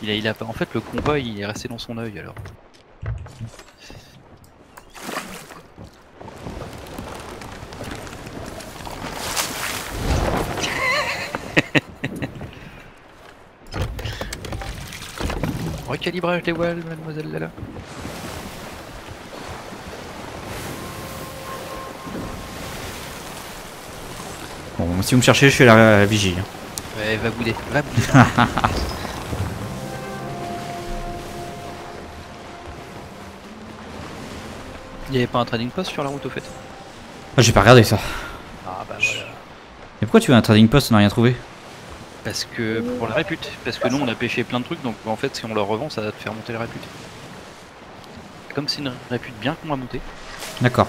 Il a pas. En fait, le combat il est resté dans son œil alors. Recalibrage des voiles, mademoiselle Lala. Bon, si vous me cherchez, je suis à la vigie. Ouais, va bouder, va bouder. Il n'y avait pas un trading post sur la route au fait? Ah, j'ai pas regardé ça. Ah bah voilà. Mais pourquoi tu veux un trading post, on n'a rien trouvé? Parce que pour la répute, parce que nous on a pêché plein de trucs, donc en fait si on leur revend ça va te faire monter la répute. Comme c'est une répute bien qu'on va monter. D'accord.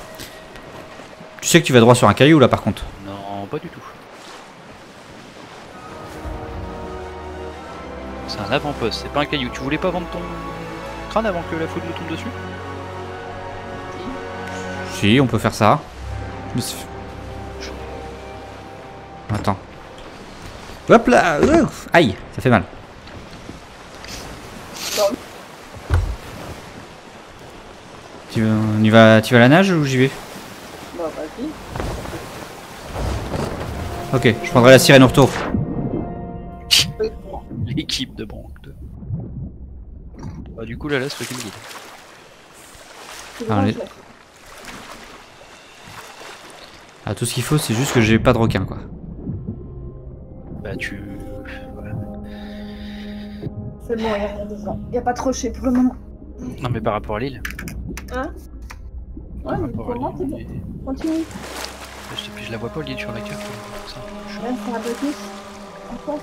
Tu sais que tu vas droit sur un caillou là par contre? Non, pas du tout. C'est un avant-poste, c'est pas un caillou. Tu voulais pas vendre ton crâne avant que la foudre nous tombe dessus? Si, on peut faire ça. Attends. Hop là, aïe, ça fait mal. Tu vas à la nage ou j'y vais? Bah vas-y. Ok, je prendrai la sirène au retour. L'équipe de Branque. Bah du coup là là c'est toi qui me guide. Alors, tout ce qu'il faut c'est juste que j'ai pas de requin quoi. Bah tu... Voilà. C'est bon, il n'y a rien dedans. Il n'y a pas de rocher pour le moment. Non mais par rapport à l'île. Hein? Ouais, mais pour moi c'est bon. Continue. Je la vois pas l'île sur la carte. Là c'est un bateau. Encore.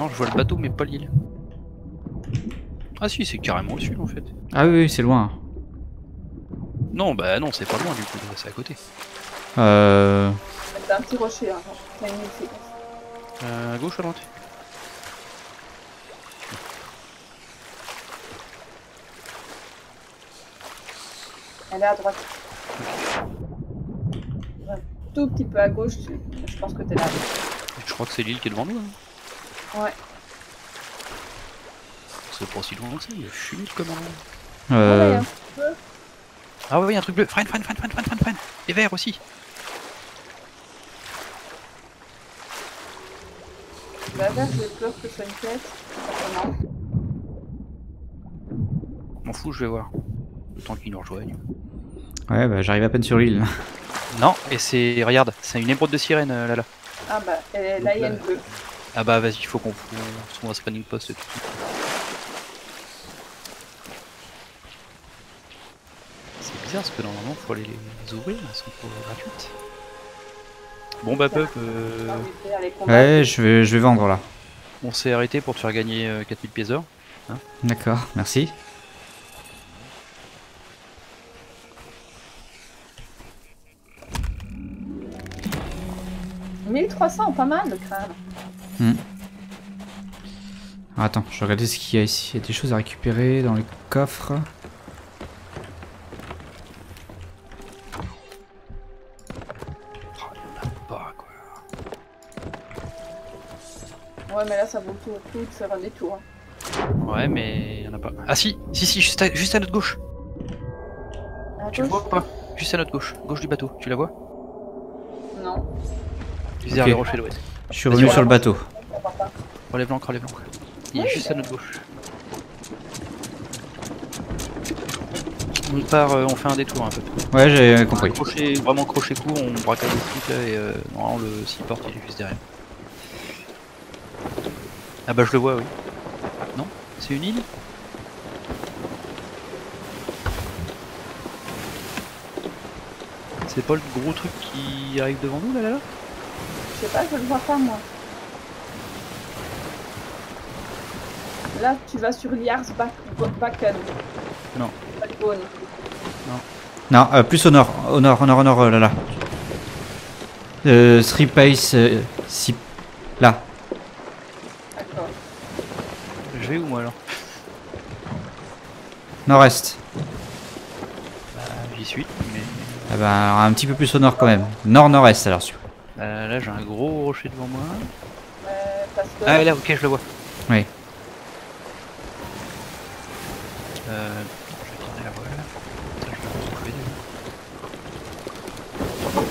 Non, je vois le bateau mais pas l'île. Ah si, c'est carrément au sud en fait. Ah oui, oui c'est loin. Non, bah non, c'est pas loin du coup, c'est à côté. C'est un petit rocher là. Hein. À gauche ou à droite? Elle est à droite. Ouais, tout petit peu à gauche, je pense que t'es là. Je crois que c'est l'île qui est devant nous. Hein. Ouais. C'est pas si loin que ça, il est nul comme un... Ah ouais, il y a un truc bleu. Freine, freine, freine, freine, freine, freine. Et vert aussi. Bah là j'ai peur que ça me casse. M'en fous, je vais voir. Le temps qu'ils nous rejoignent. Ouais bah j'arrive à peine sur l'île. Non, et c'est... Regarde, c'est une émeraude de sirène là là. Ah bah, elle, là il y a une bleue. Ah bah vas-y, faut qu'on soit un scanning post tout de suite. C'est bizarre parce que normalement faut aller les ouvrir, elles sont gratuites. Bon bah Pup, ouais, je vais vendre là. On s'est arrêté pour te faire gagner 4000 pièces d'or. Hein? D'accord, merci. $1300, pas mal le crâne. Hmm. Attends, je vais regarder ce qu'il y a ici. Il y a des choses à récupérer dans les coffres. Ouais mais là ça vaut tout, ça va des tours. Hein. Ouais, mais il y en a pas. Ah si, si, si, juste à notre gauche. Tu vois ou pas? Juste à notre gauche, gauche du bateau, tu la vois? Non. Visère les rochers de l'ouest. Je suis revenu sur le bateau. Relève l'ancre, relève l'ancre. Il est juste à notre gauche. On part, on fait un détour un peu. Ouais, j'ai compris. Crochet, vraiment crochet court, on braque le truc là et normalement le seaport il est juste derrière. Ah bah je le vois, oui. Non? C'est une île? C'est pas le gros truc qui arrive devant nous là? Je sais pas, je le vois pas moi. Là tu vas sur Liar's Backen. Non. Non. Non, plus au nord, au nord, au nord, au nord, là, là. Three pace, si... Là. D'accord. Je vais où, moi, alors? Nord-est. Bah, j'y suis, mais... Ah bah, alors, un petit peu plus au nord, quand même. Nord-nord-est, alors, si vous voulez. Bah, là, j'ai un gros rocher devant moi. Ah, là, ok, je le vois. Oui.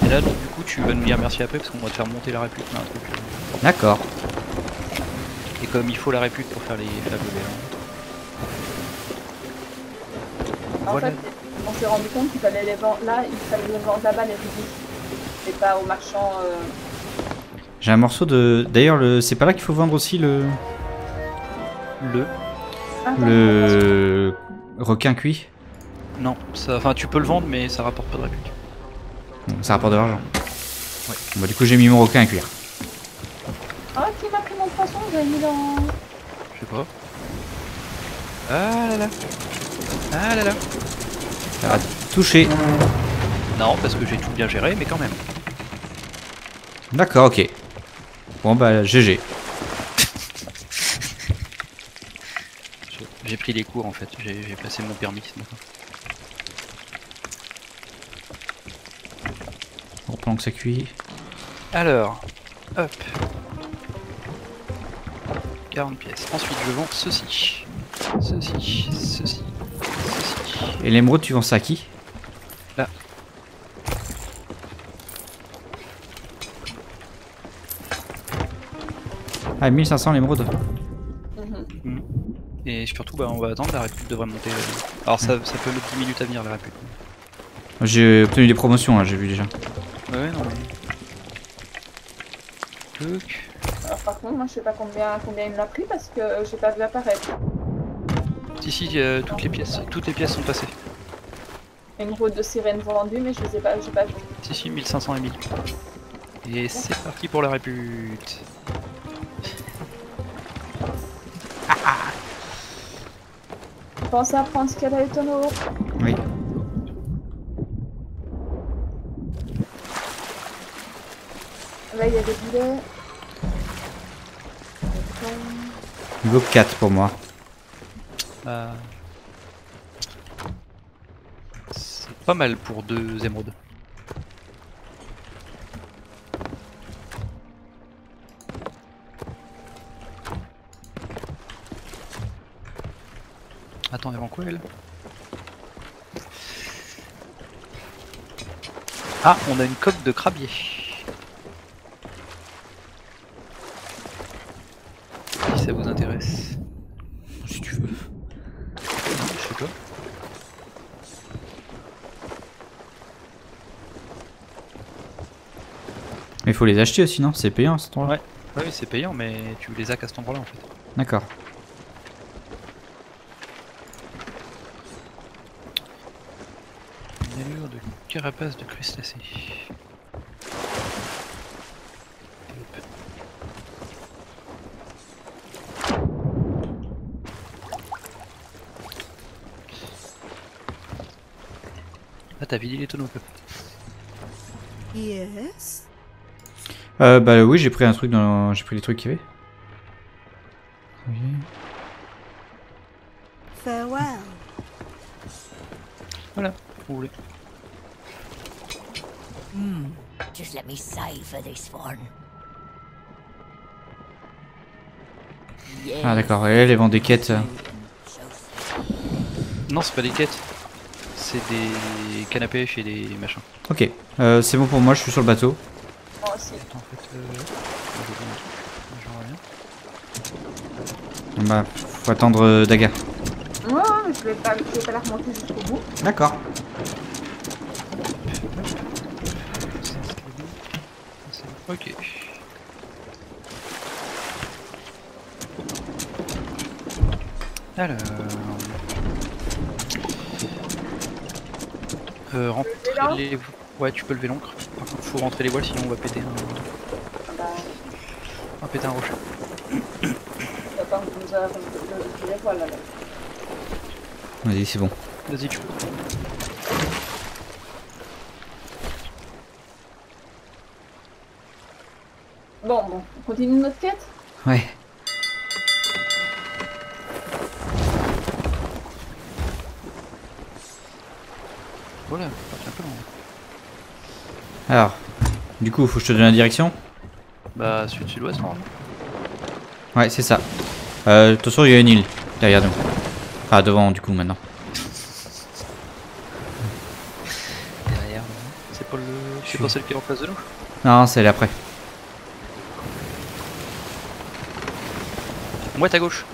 Et là, donc, du coup, tu vas nous dire merci après parce qu'on va te faire monter la réplique. D'accord. Et comme il faut la réplique pour faire les flables belles. En fait, on s'est rendu compte qu'il fallait les vendre là, il fallait les vendre là-bas, les répliques. Et pas aux marchands. J'ai un morceau de. D'ailleurs, le... c'est pas là qu'il faut vendre aussi le. Le. Ah, le. Requin cuit? Non, ça... enfin, tu peux le vendre, mais ça rapporte pas de réplique. Ça rapporte de l'argent. Ouais. Bah du coup j'ai mis mon requin à cuire. Ah qui m'a pris mon poisson, j'ai mis dans... Je sais pas. Ah là là. Ah là là. Ça a touché. Non parce que j'ai tout bien géré mais quand même. D'accord, ok. Bon bah GG. J'ai pris les cours en fait, j'ai placé mon permis ce matin. Que ça cuit. Alors, hop. 40 pièces. Ensuite, je vends ceci. Ceci, ceci, ceci. Et l'émeraude, tu vends ça à qui? Là. Ah, 1500 l'émeraude. Mmh. Mmh. Et surtout, bah, on va attendre, la réplique devrait monter. Alors, ça peut mettre 10 minutes à venir, la réplique. J'ai obtenu des promotions, hein, j'ai vu déjà. Ouais, non, mais... Alors, par contre, moi je sais pas combien il me l'a pris parce que j'ai pas vu apparaître. Si, si, toutes les pièces sont passées. Une route de sirène vendue, mais je les ai pas, j'ai pas vu. Si, si, 1500 et 1000. Et c'est parti pour la répute. Pensez à prendre ce qu'il y a dans les tonneaux. Oui. Là il y a des boulets. Niveau 4 pour moi. C'est pas mal pour 2 émeraudes. Attends, elle vend quoi elle? Ah, on a une coque de crabier. Ça vous intéresse? Si tu veux. Non, je sais pas. Mais faut les acheter aussi, non? C'est payant à cet endroit-là? Ouais, ouais c'est payant, mais tu les as qu'à cet endroit-là en fait. D'accord. Une allure de carapace de crustacé. T'as vidé les tonneaux peu. Yes. Bah oui, j'ai pris un truc dans, j'ai pris les trucs qu'il y avait. Oui. Farewell. Voilà, vous voulez. Just let me sigh for this one. Ah d'accord, elle vend des quêtes. Non, c'est pas des quêtes. C'est des canapés chez des machins. Ok, c'est bon pour moi, je suis sur le bateau. Moi aussi. En fait, j'en reviens. Bah, faut attendre Daga. Ouais, ouais, mais je vais pas la remonter jusqu'au bout. D'accord. Ok. Alors... rentrer les... Ouais, tu peux lever l'ancre. Par contre, faut rentrer les voiles, sinon on va péter un... On va péter un rocher. Vas-y, c'est bon. Vas-y, tu peux. Bon, bon, on continue notre quête? Ouais. Voilà, c'est un peu long. Alors, du coup, faut que je te donne la direction? Bah, sud-sud-ouest, normalement. Ouais, c'est ça. Attention, il y a une île derrière nous. Ah, devant, du coup, maintenant. Derrière, c'est pas le. C'est pas celle qui est en face de nous? Non, c'est elle après. Mouette à gauche.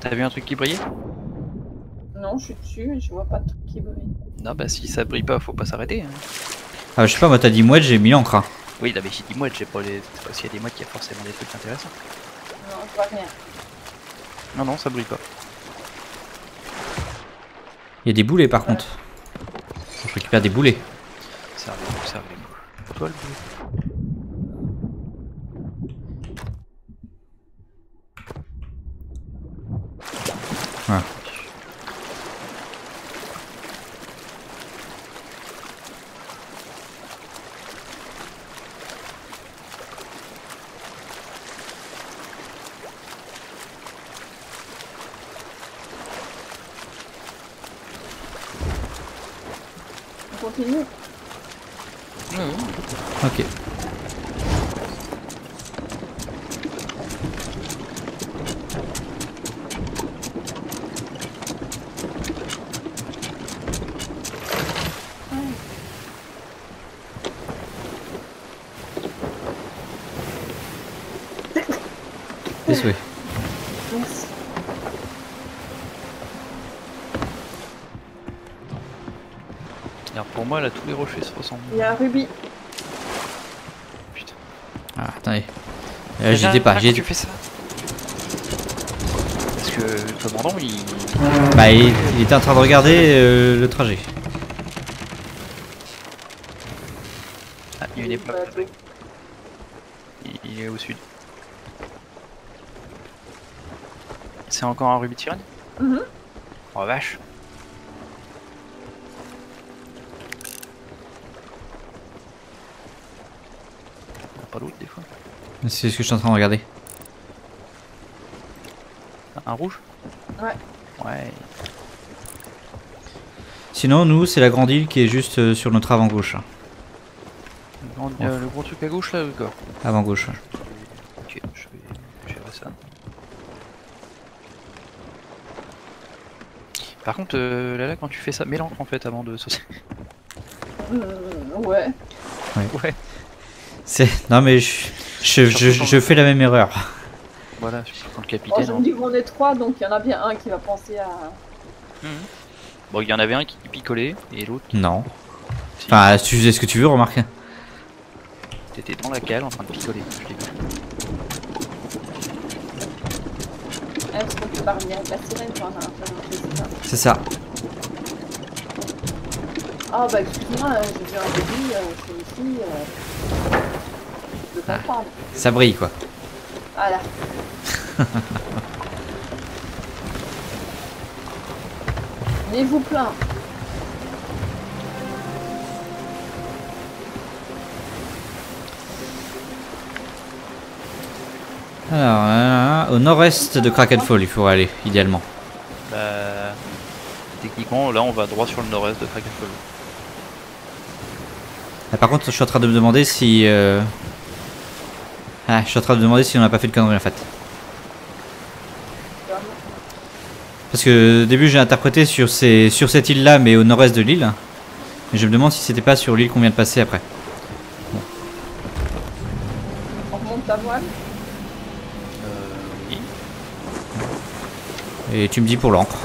T'as vu un truc qui brillait? Non, je suis dessus mais je vois pas de truc qui brille. Non, bah si ça brille pas, faut pas s'arrêter. Hein. Ah, je sais pas, moi t'as dit mouette, j'ai mis l'ancre. Oui, là, mais j'ai dit mouette, j'ai pas les. Parce qu'il y a des mouettes qui a forcément des trucs intéressants. Non, je vois rien. Non, non, ça brille pas. Il y a des boulets par contre. Je récupère des boulets. Servez-nous. Toi le boulet. Ouais. Ok. This way. Yes. Alors pour moi là tous les rochers se ressemblent. Il y a un rubis. Ah, attendez. J'y étais pas. J'ai dû faire ça. Parce que le commandant, il. Bah, il était en train de regarder le trajet. Ah, il y a une épreuve. Il est au sud. C'est encore un rubis tyranne? Oh vache. Pas l'autre des fois. C'est ce que je suis en train de regarder. Un rouge? Ouais. Ouais. Sinon nous c'est la grande île qui est juste sur notre avant gauche. Le gros truc à gauche là, le gars. Avant gauche. Ok, je vais gérer ça. Par contre là quand tu fais ça, mets l'ancre en fait avant de sauter. Ouais. Ouais. Ouais. Non mais je fais la même erreur. Voilà, je suis le capitaine. On dit qu'on est trois, donc il y en a bien un qui va penser à... Bon, il y en avait un qui picolait et l'autre... Non. Si. Enfin, tu faisais ce que tu veux, remarque. T'étais dans la cale en train de picoler. Je l'ai vu. C'est ça. Ah bah excuse-moi, j'ai vu un début, c'est ici... Ah, ça brille quoi. Voilà. Venez-vous plein. Alors, au nord-est de Kraken's Fall, il faut aller idéalement. Techniquement, là, on va droit sur le nord-est de Kraken's Fall. Ah, par contre, je suis en train de me demander si... Ah, je suis en train de me demander si on n'a pas fait de connerie en fait. Parce que au début j'ai interprété sur cette île là, mais au nord-est de l'île. Et je me demande si c'était pas sur l'île qu'on vient de passer après. Bon. On remonte ta voile ? Oui. Et tu me dis pour l'ancre.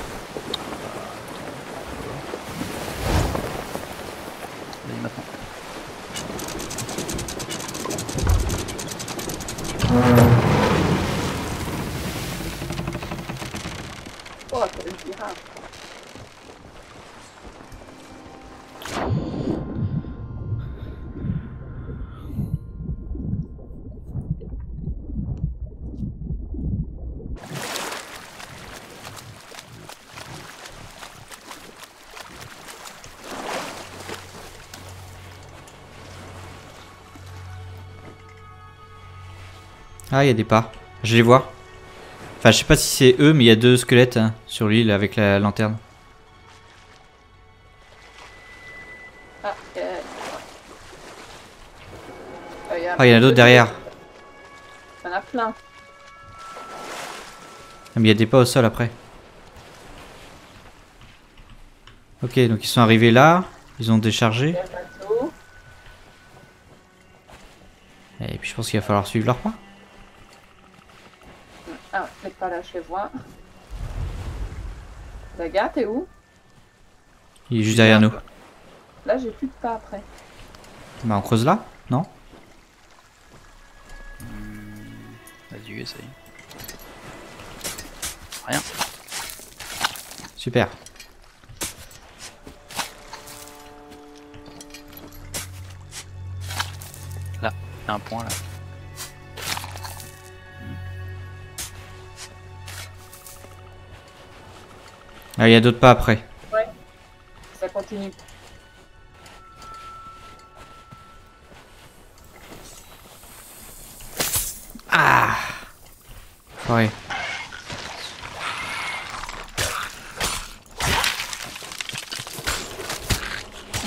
Ah, il y a des pas. Je les vois. Enfin, je sais pas si c'est eux, mais il y a deux squelettes hein, sur l'île avec la lanterne. Ah, il y en a d'autres derrière. Il y en a plein. Ah, mais il y a des pas au sol après. Ok, donc ils sont arrivés là. Ils ont déchargé. Et puis je pense qu'il va falloir suivre leur pas. Pas là, je les vois. Daga, t'es où? Il est juste derrière nous. Là, j'ai plus de pas après. Bah, on creuse là, non? Vas-y, essaye. Rien. Super. Là, il y a un point là. Ah, il y a d'autres pas après. Ouais, ça continue. Ah! Ouais.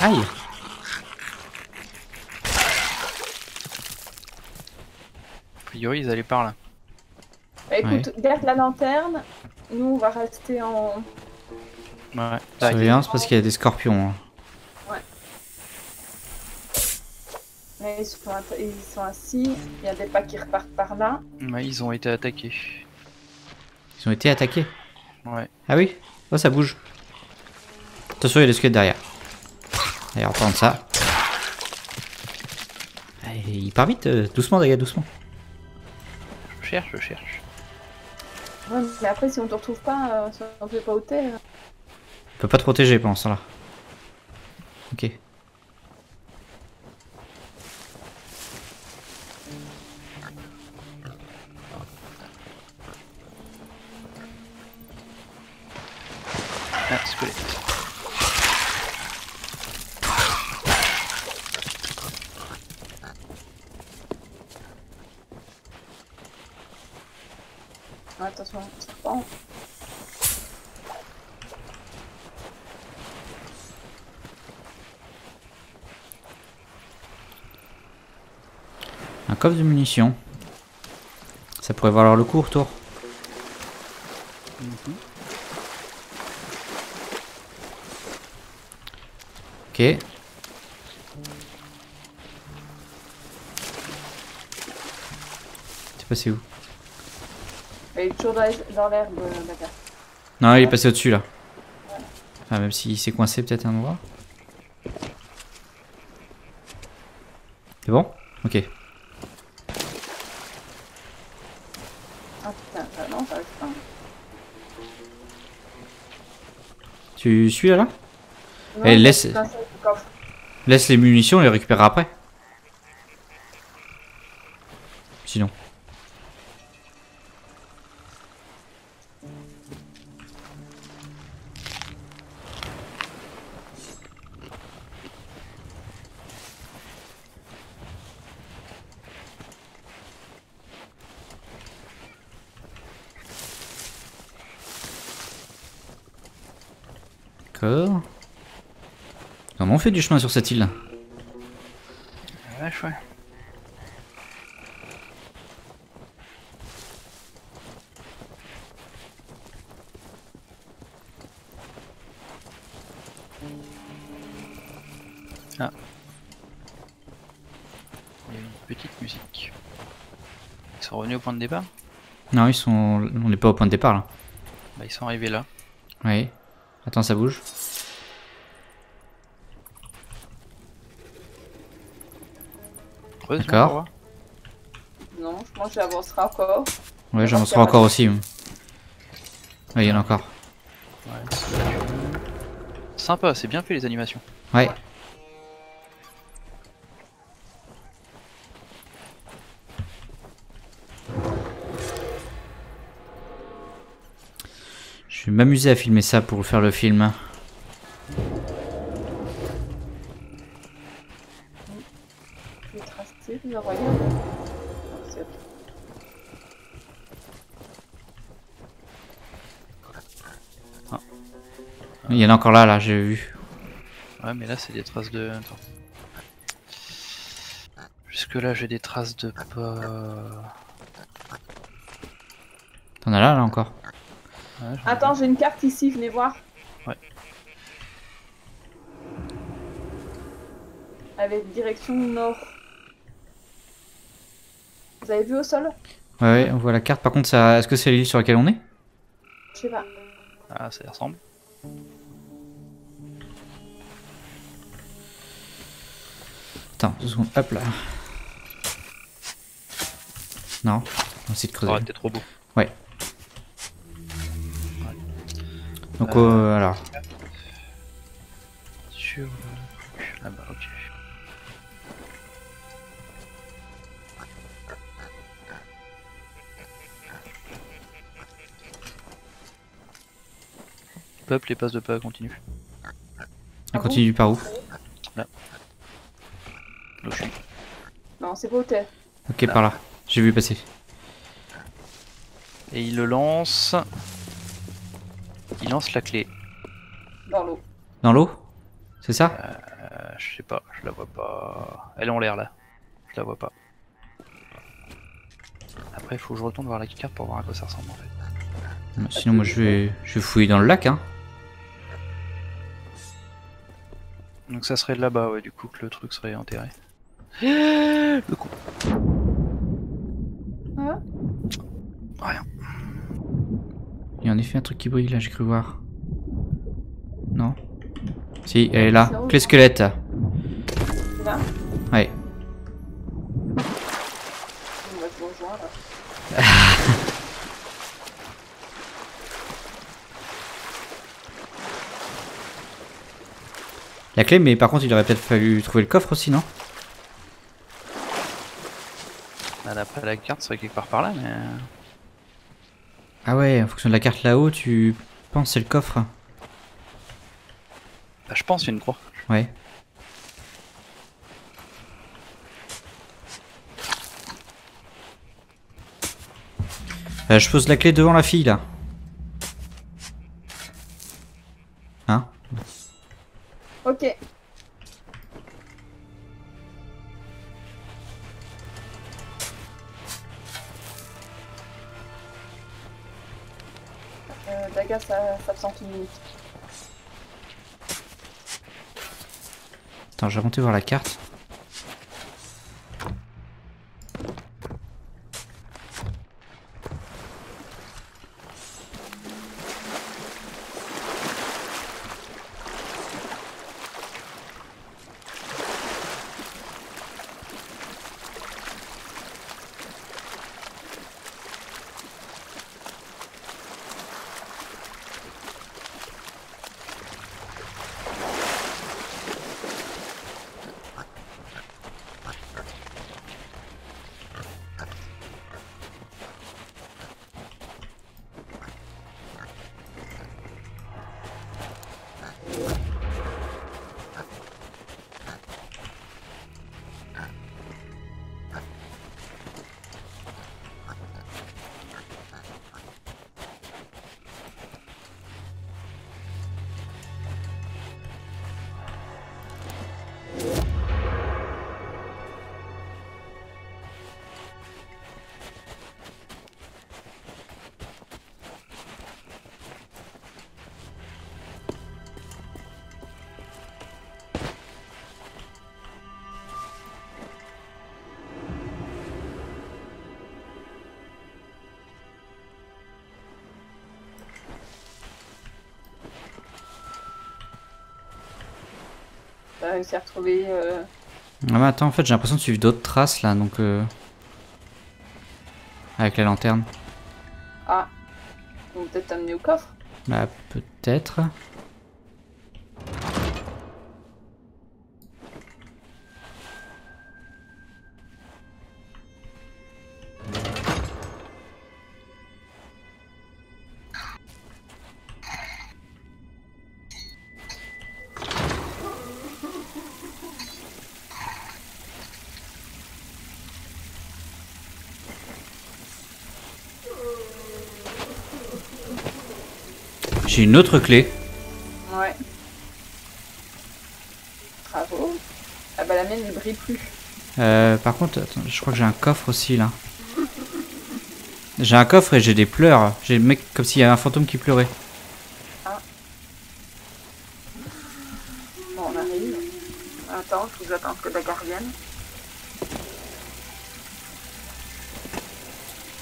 Aïe! A priori, ils allaient par là. Bah, écoute, ouais. Garde la lanterne. Nous, on va rester en... Ouais, surveillance parce qu'il y a des scorpions. Hein. Ouais. Mais ils sont assis, il y a des pas qui repartent par là. Ouais, ils ont été attaqués. Ils ont été attaqués? Ouais. Ah oui? Oh, ça bouge. Attention, il y a des squelettes derrière. Allez, on prend ça. Allez, il part vite, doucement, les gars, doucement. Je cherche, je cherche. Ouais, mais après, si on te retrouve pas, si on te fait pas ôter. On peut pas te protéger pendant ce temps-là. Ok. Ah, squelette. Attention, c'est bon. Un coffre de munitions. Ça pourrait valoir le coup au retour. Ok. T'es passé où? Il est toujours dans l'herbe, Daga. Non, il est passé au-dessus là. Enfin, même s'il s'est coincé peut-être à un endroit. C'est bon? Ok. Tu suis là? Et laisse les munitions, on les récupérera après. Sinon. Comment on fait du chemin sur cette île? vache, ouais. Ah. Il y a une petite musique. Ils sont revenus au point de départ? Non, ils sont... on n'est pas au point de départ là. Bah, ils sont arrivés là. Oui. Attends, ça bouge. D'accord. Non, je pense que j'avancerai encore. Ouais, j'avancerai encore aussi. Ouais, il y en a encore. Ouais, sympa, c'est bien fait les animations. Ouais. Je vais m'amuser à filmer ça pour faire le film. Il y en a encore là, là, j'ai vu. Ouais, mais là, c'est des traces de... Attends. Jusque là, j'ai des traces de... T'en as là, là, encore? Ouais, attends, j'ai une carte ici, venez voir. Ouais. Avec direction nord. Vous avez vu au sol? Ouais, on voit la carte. Par contre, ça... est-ce que c'est l'île sur laquelle on est? Je sais pas. Ah, ça y ressemble. Attends, 2 secondes, hop là. Non, on essaie de creuser. T'es trop beau. Ouais. Donc alors. Sur le... Ah bah ok. Peuple et passe de pas continue. Elle continue par où? Là. Là je suis. Non, c'est pas où t'es. Ok, là. Par là. J'ai vu passer. Et il le lance. Il lance la clé. Dans l'eau. Dans l'eau? C'est ça? Je sais pas, je la vois pas. Elle est en l'air là. Je la vois pas. Après, il faut que je retourne voir la carte pour voir à quoi ça ressemble en fait. Sinon, moi je vais fouiller dans le lac. Hein. Donc, ça serait de là-bas, ouais, du coup, que le truc serait enterré. Le coup. Hein? Rien. Il y a en effet un truc qui brille là, j'ai cru voir. Non? Si, elle est là. Clé squelette. Là? Ouais. On va te rejoindre. La clé, mais par contre, il aurait peut-être fallu trouver le coffre aussi, non? Elle n'a pas la carte, c'est quelque part par là, mais. Ah ouais, en fonction de la carte là-haut, tu penses c'est le coffre? Bah, je pense, il y a une croix. Ouais. Je pose la clé devant la fille là. Hein? Ok. Daga s'absente une minute. Attends, je vais monter voir la carte. réussi à retrouver. Ah bah attends, en fait j'ai l'impression de suivre d'autres traces là, donc avec la lanterne. Ah, on peut peut-être t'amener au coffre. Bah peut-être. J'ai une autre clé. Ouais. Bravo. Ah bah la mienne ne brille plus. Par contre, attends, je crois que j'ai un coffre aussi là. J'ai un coffre et j'ai des pleurs. J'ai le mec comme s'il y avait un fantôme qui pleurait. Ah. Bon, on arrive. Attends, faut que j'attende que Daga revienne.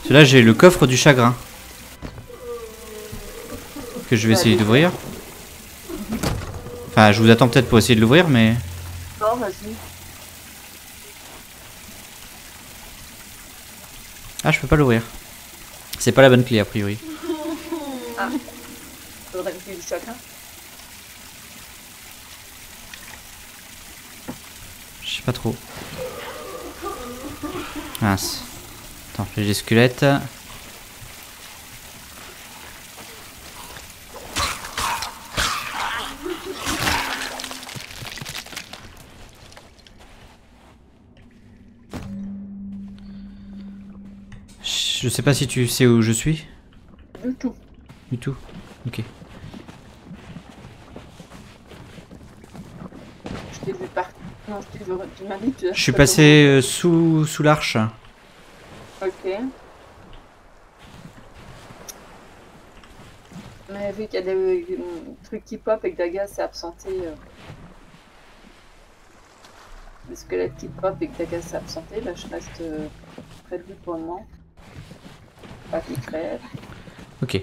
Celui-là, j'ai le coffre du chagrin. Que je vais essayer d'ouvrir. Enfin, je vous attends peut-être pour essayer de l'ouvrir, mais... Non, vas-y. Ah, je peux pas l'ouvrir. C'est pas la bonne clé, a priori. Ah. Faudrait une clé du chacun. Je sais pas trop. Mince. Attends, j'ai des squelettes. Je sais pas si tu sais où je suis. Du tout. Du tout. Ok. Je t'ai vu partir. Non, je t'ai vu. Tu m'as dit. Je suis passé sous l'arche. Ok. Mais vu qu'il y a des trucs qui pop et que Daga s'est absenté. Des squelettes qui pop et que Daga s'est absenté, là je reste près de lui pour le moment. Pas qu'il crève. Ok.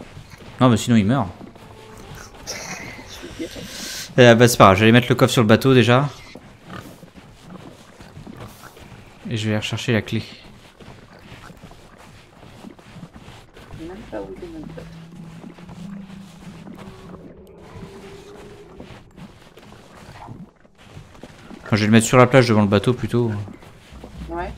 Non mais sinon il meurt. Je suis bah c'est pas grave, j'allais mettre le coffre sur le bateau déjà. Et je vais rechercher la clé. Même pas où il est mon pote. Enfin, je vais le mettre sur la plage devant le bateau plutôt. Ouais.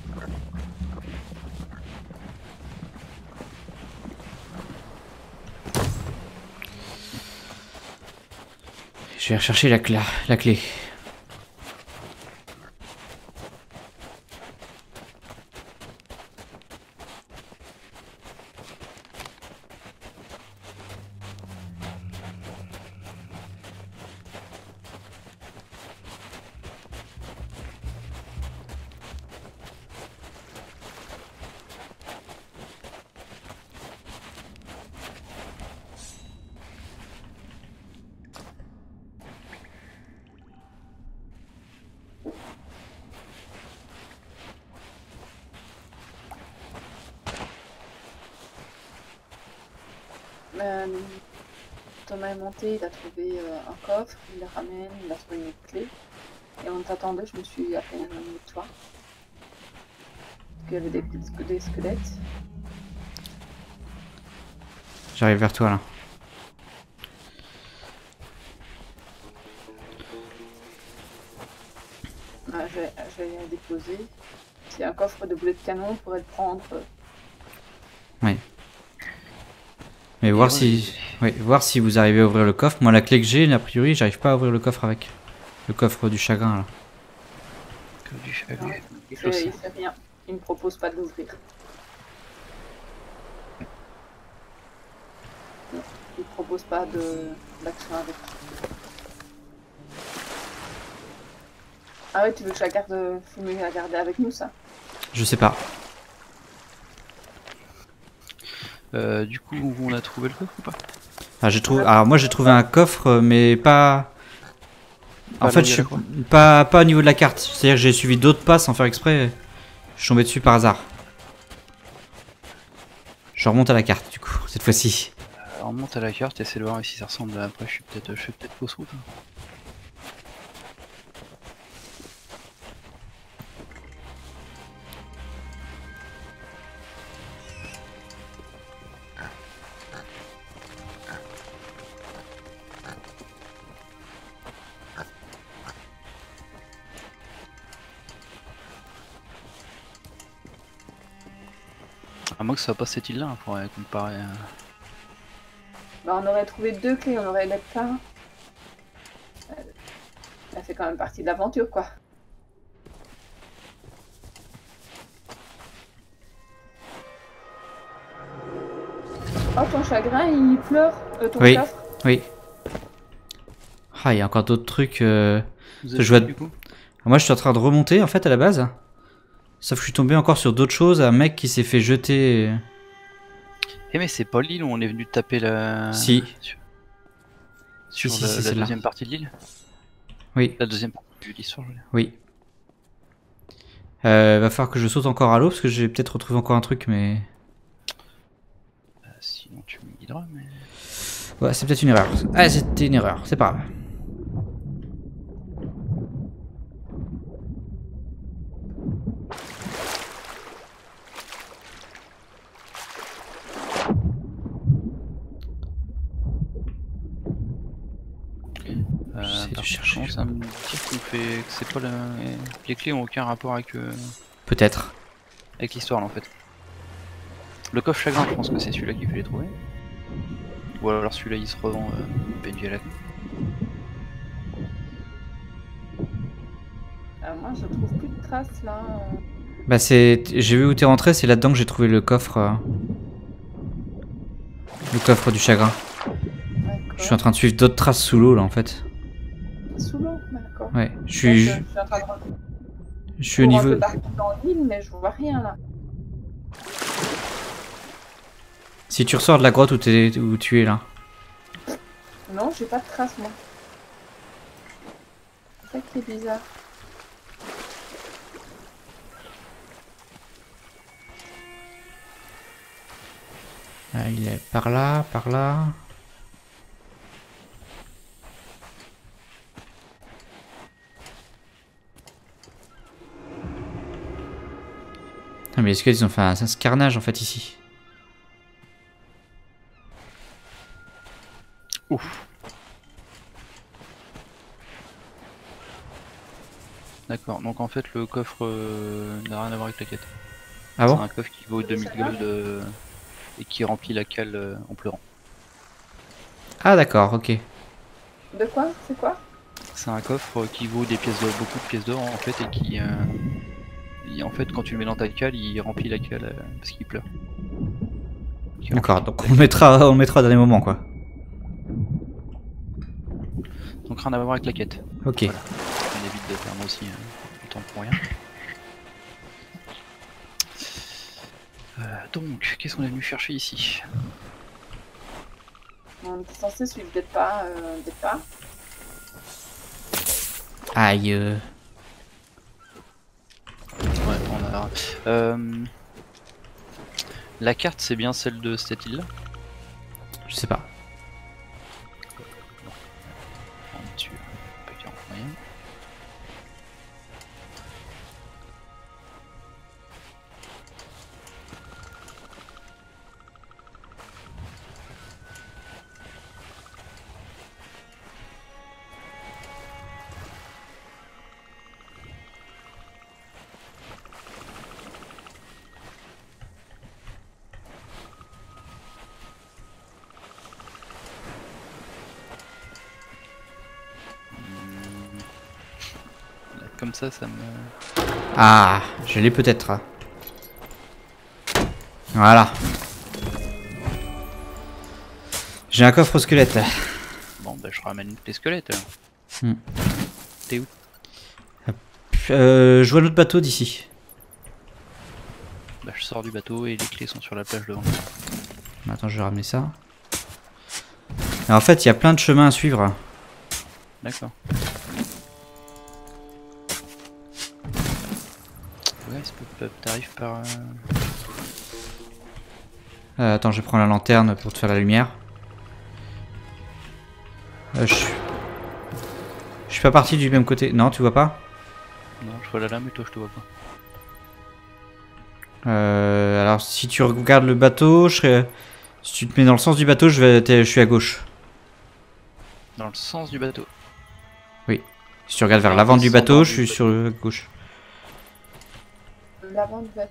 Je vais rechercher la clé. Thomas est monté, il a trouvé un coffre, il le ramène, il a trouvé une autre clé. Et on t'attendait, je me suis à peine amené de toi. Parce qu'il y avait des squelettes. J'arrive vers toi là. Ah, je vais la déposer. C'est un coffre de boulet de canon, on pourrait le prendre. Oui. Mais voir si, ouais, voir si vous arrivez à ouvrir le coffre. Moi, la clé que j'ai, a priori, j'arrive pas à ouvrir le coffre avec. Le coffre du chagrin, là. Le coffre du chagrin. Il fait rien. Il me propose pas de l'ouvrir. Il me propose pas d'action avec. Ah ouais, tu veux que je la garde, faut mieux la garder avec nous, ça. Je sais pas. Du coup, on a trouvé le coffre ou pas? Ah, alors moi j'ai trouvé un coffre, mais pas... En fait, je suis pas au niveau de la carte. C'est-à-dire que j'ai suivi d'autres pas sans faire exprès. Je suis tombé dessus par hasard. Je remonte à la carte, du coup, cette fois-ci. On remonte à la carte, essaie de voir si ça ressemble. Après, je suis peut-être fausse route. À moins que ça soit pas cette île là, on pourrait comparer. Bah, on aurait trouvé deux clés, on aurait d'être là. Ça fait quand même partie de l'aventure quoi. Oh, ton chagrin, il pleure, ton oui, coffre. Oui. Ah, il y a encore d'autres trucs. Je vois... Moi, je suis en train de remonter, en fait, à la base. Sauf que je suis tombé encore sur d'autres choses. Un mec qui s'est fait jeter... Eh, mais c'est pas l'île où on est venu taper la... Si. Sur si, si, la deuxième partie de l'île. Oui. La deuxième partie de l'histoire, je veux dire. Oui. Va falloir que je saute encore à l'eau, parce que j'ai peut-être retrouvé encore un truc, mais... sinon, tu me guideras, mais... Ouais, c'est peut-être une erreur. Ah, c'était une erreur, c'est pas grave. Ça me dit qu'on fait... que c'est pas la... les clés ont aucun rapport avec... Peut-être. Avec l'histoire, en fait. Le coffre chagrin, je pense que c'est celui-là qu'il fallait trouver. Ou alors celui-là il se revend PNG à la con. Moi je trouve plus de traces là. Bah c'est... j'ai vu où t'es rentré, c'est là-dedans que j'ai trouvé le coffre. Le coffre du chagrin. Je suis en train de suivre d'autres traces sous l'eau là en fait. Sous l'eau, d'accord. Ouais, je suis... je suis en train de... je suis au niveau... dans l'île mais je vois rien là. Si tu ressors de la grotte où tu es là. Non, j'ai pas de trace moi. C'est ça qui est bizarre. Ah, il est par là, par là. Ah, mais est-ce qu'ils ont fait un carnage en fait ici? Ouf. D'accord, donc en fait le coffre n'a rien à voir avec la quête. Ah bon? C'est un coffre qui vaut 2000 gold et qui remplit la cale en pleurant. Ah d'accord, ok. De quoi? C'est quoi? C'est un coffre qui vaut des pièces d'or, beaucoup de pièces d'or en fait, et qui... en fait quand tu le mets dans ta cale, il remplit la cale parce qu'il pleure. D'accord, donc on le mettra au dernier moment quoi. Donc rien à voir avec la quête. Ok. Voilà. On évite de perdre aussi du temps pour rien. Donc, qu'est-ce qu'on est venu chercher ici? On est censé suivre des pas. Aïe. Ouais, on a... La carte, c'est bien celle de cette île-là? Je sais pas. Comme ça, ça me... Ah, je l'ai peut-être. Voilà. J'ai un coffre au squelette là. Bon, bah je ramène les squelettes alors. T'es où? Je vois l'autre bateau d'ici. Bah je sors du bateau et les clés sont sur la plage devant. Attends, je vais ramener ça. Alors, en fait, il y a plein de chemins à suivre. D'accord. T'arrives par... attends, je prends la lanterne pour te faire la lumière. Je suis pas parti du même côté. Non, tu vois pas? Non, je vois la lame et toi je te vois pas. Alors si tu regardes le bateau, si tu te mets dans le sens du bateau, je suis à gauche. Dans le sens du bateau? Oui. Si tu regardes vers l'avant du bateau, je suis sur le gauche. L'avant du bateau.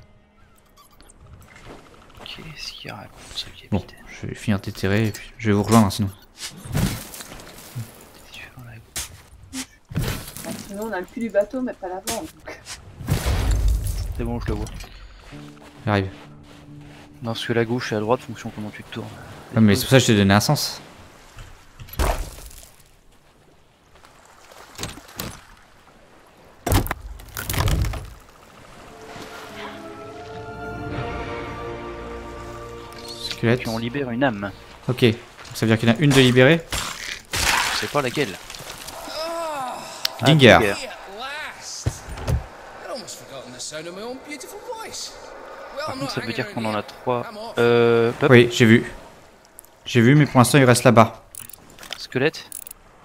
Qu'est-ce qu'il raconte ce capitaine? Bon, je vais finir d'éterrer et puis je vais vous rejoindre hein, sinon. Sinon on a le cul du bateau mais pas l'avant donc. C'est bon, je le vois. J'arrive. Non, parce que la gauche et la droite fonction comment tu te tournes. Ah, mais c'est pour ça que je t'ai donné un sens. Squelette. Puis on libère une âme. Ok, donc ça veut dire qu'il y en a une de libérée. Je sais pas laquelle. Dinger. Ah, par contre, ça veut dire qu'on en a 3. Oui, j'ai vu. J'ai vu, mais pour l'instant, il reste là-bas. Squelette ?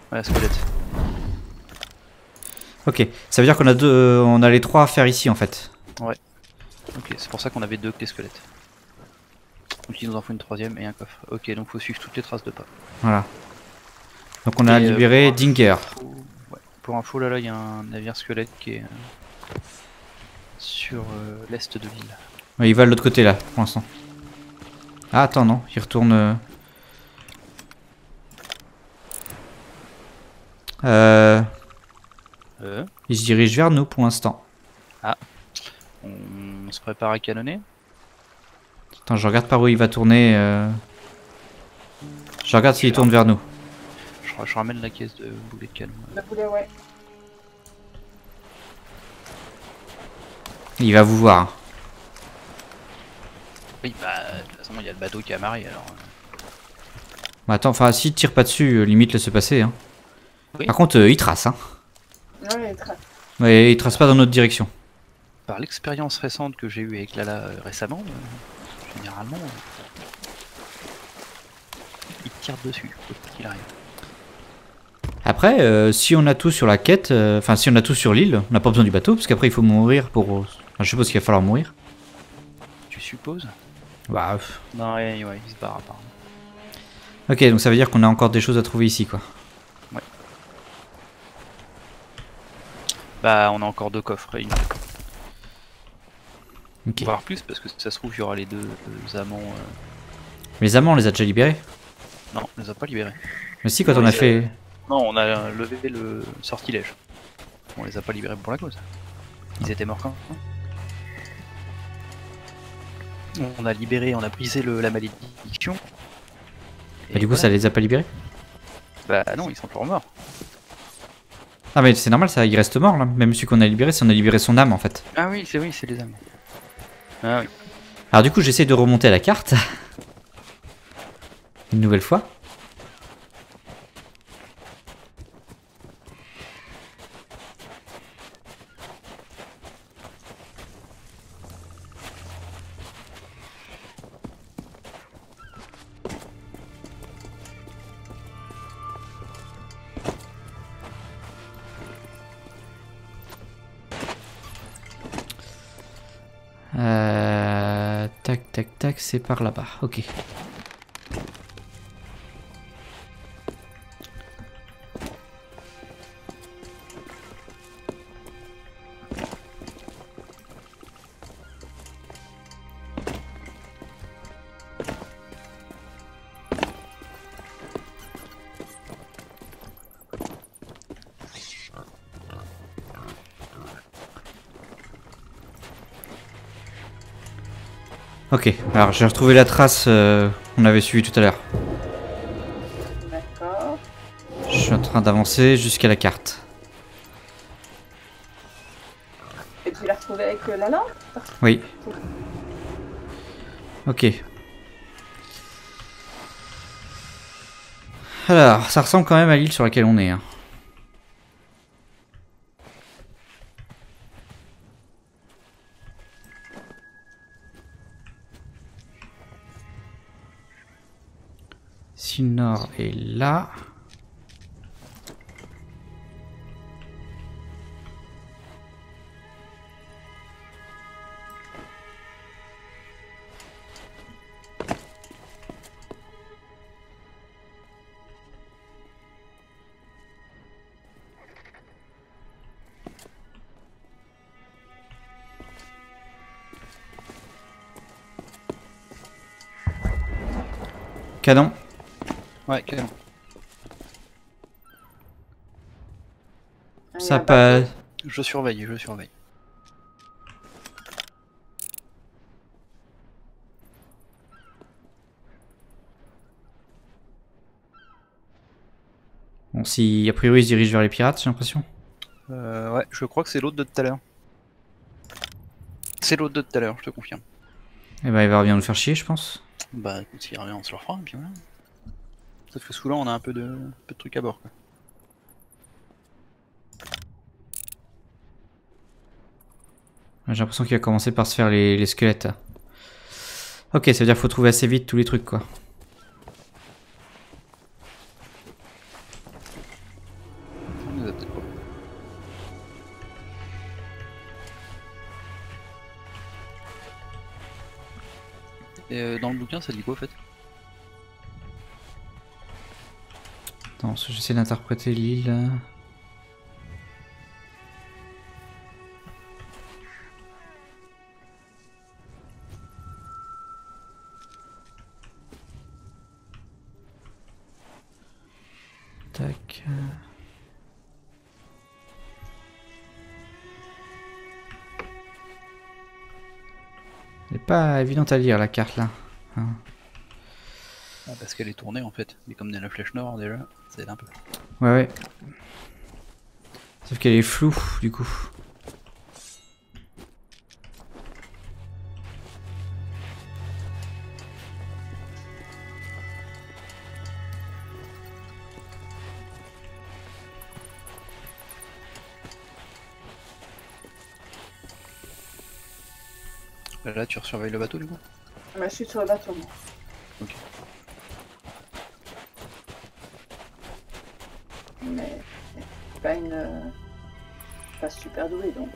Voilà, squelette. Ok, ça veut dire qu'on a deux, on a les 3 à faire ici en fait. Ouais. Ok, c'est pour ça qu'on avait 2 clés squelettes. Donc il nous en faut une 3e et un coffre. Ok, donc faut suivre toutes les traces de pas. Voilà. Donc on a libéré Dinger. Ouais. Pour info, là, il y a un navire squelette qui est sur l'est de l'île. Ouais, il va de l'autre côté là, pour l'instant. Ah, attends, non, il retourne. Il se dirige vers nous pour l'instant. Ah, on se prépare à canonner. Attends, je regarde par où il va tourner. Je regarde s'il tourne vers nous. Je ramène la caisse de boulet de canon. La boulet, ouais. Il va vous voir. Oui, bah, de toute façon, il y a le bateau qui est amarré alors. Bah, attends, enfin, si tire pas dessus, limite laisse passer. Hein. Oui. Par contre, il trace, hein. Ouais, il trace. Mais il trace pas dans notre direction. Par l'expérience récente que j'ai eue avec Lala récemment, généralement, il tire dessus, qu'il arrive. Après, si on a tout sur la quête, enfin, si on a tout sur l'île, on n'a pas besoin du bateau, parce qu'après, il faut mourir pour. Enfin, je suppose qu'il va falloir mourir. Tu supposes? Bah, non, ouais, il se barre apparemment. Ok, donc ça veut dire qu'on a encore des choses à trouver ici, quoi. Ouais. Bah, on a encore 2 coffres et une. Okay. On va voir plus parce que si ça se trouve, il y aura les deux amants. Les amants, on les a déjà libérés? Non, on les a pas libérés. Mais si, quand non, on a fait. Non, on a levé le sortilège. On les a pas libérés pour la cause. Ils étaient morts quand hein. On a libéré, on a brisé la malédiction. Et du coup, voilà. Ça les a pas libérés? Bah non, ils sont toujours morts. Ah, mais c'est normal, ça, ils restent morts là. Même celui qu'on a libéré, c'est on a libéré son âme en fait. Ah oui, c'est les âmes. Ah oui. Alors, du coup, j'essaie de remonter à la carte. Une nouvelle fois. Tac, c'est par là-bas, ok. Ok, alors j'ai retrouvé la trace qu'on avait suivie tout à l'heure. D'accord. Je suis en train d'avancer jusqu'à la carte. Et tu l'as retrouvée avec Lala? Oui. Ok. Alors, ça ressemble quand même à l'île sur laquelle on est. Hein. Nord est là. Canon. Ouais, canon. Ça passe. Je surveille, je surveille. Bon, si a priori il se dirige vers les pirates, j'ai l'impression. Ouais, je crois que c'est l'autre de tout à l'heure. C'est l'autre de tout à l'heure, je te confirme. Et bah, il va revenir nous faire chier, je pense. Bah, écoute, s'il revient, on se le fera, et puis voilà. Sauf que sous là, on a un peu de trucs à bord, quoi. J'ai l'impression qu'il va commencer par se faire les squelettes. Ok, ça veut dire qu'il faut trouver assez vite tous les trucs, quoi. Et dans le bouquin, ça dit quoi, en fait? Attends, j'essaie d'interpréter l'île. Tac. C'est pas évident à lire la carte là. Hein. Ah, parce qu'elle est tournée en fait, mais comme on a la flèche nord déjà, ça aide un peu. Ouais ouais. Sauf qu'elle est floue du coup. Là, tu surveilles le bateau du coup? Bah, je suis sur le bateau. Moi. Ok. Mais c'est pas une. Pas super doué donc.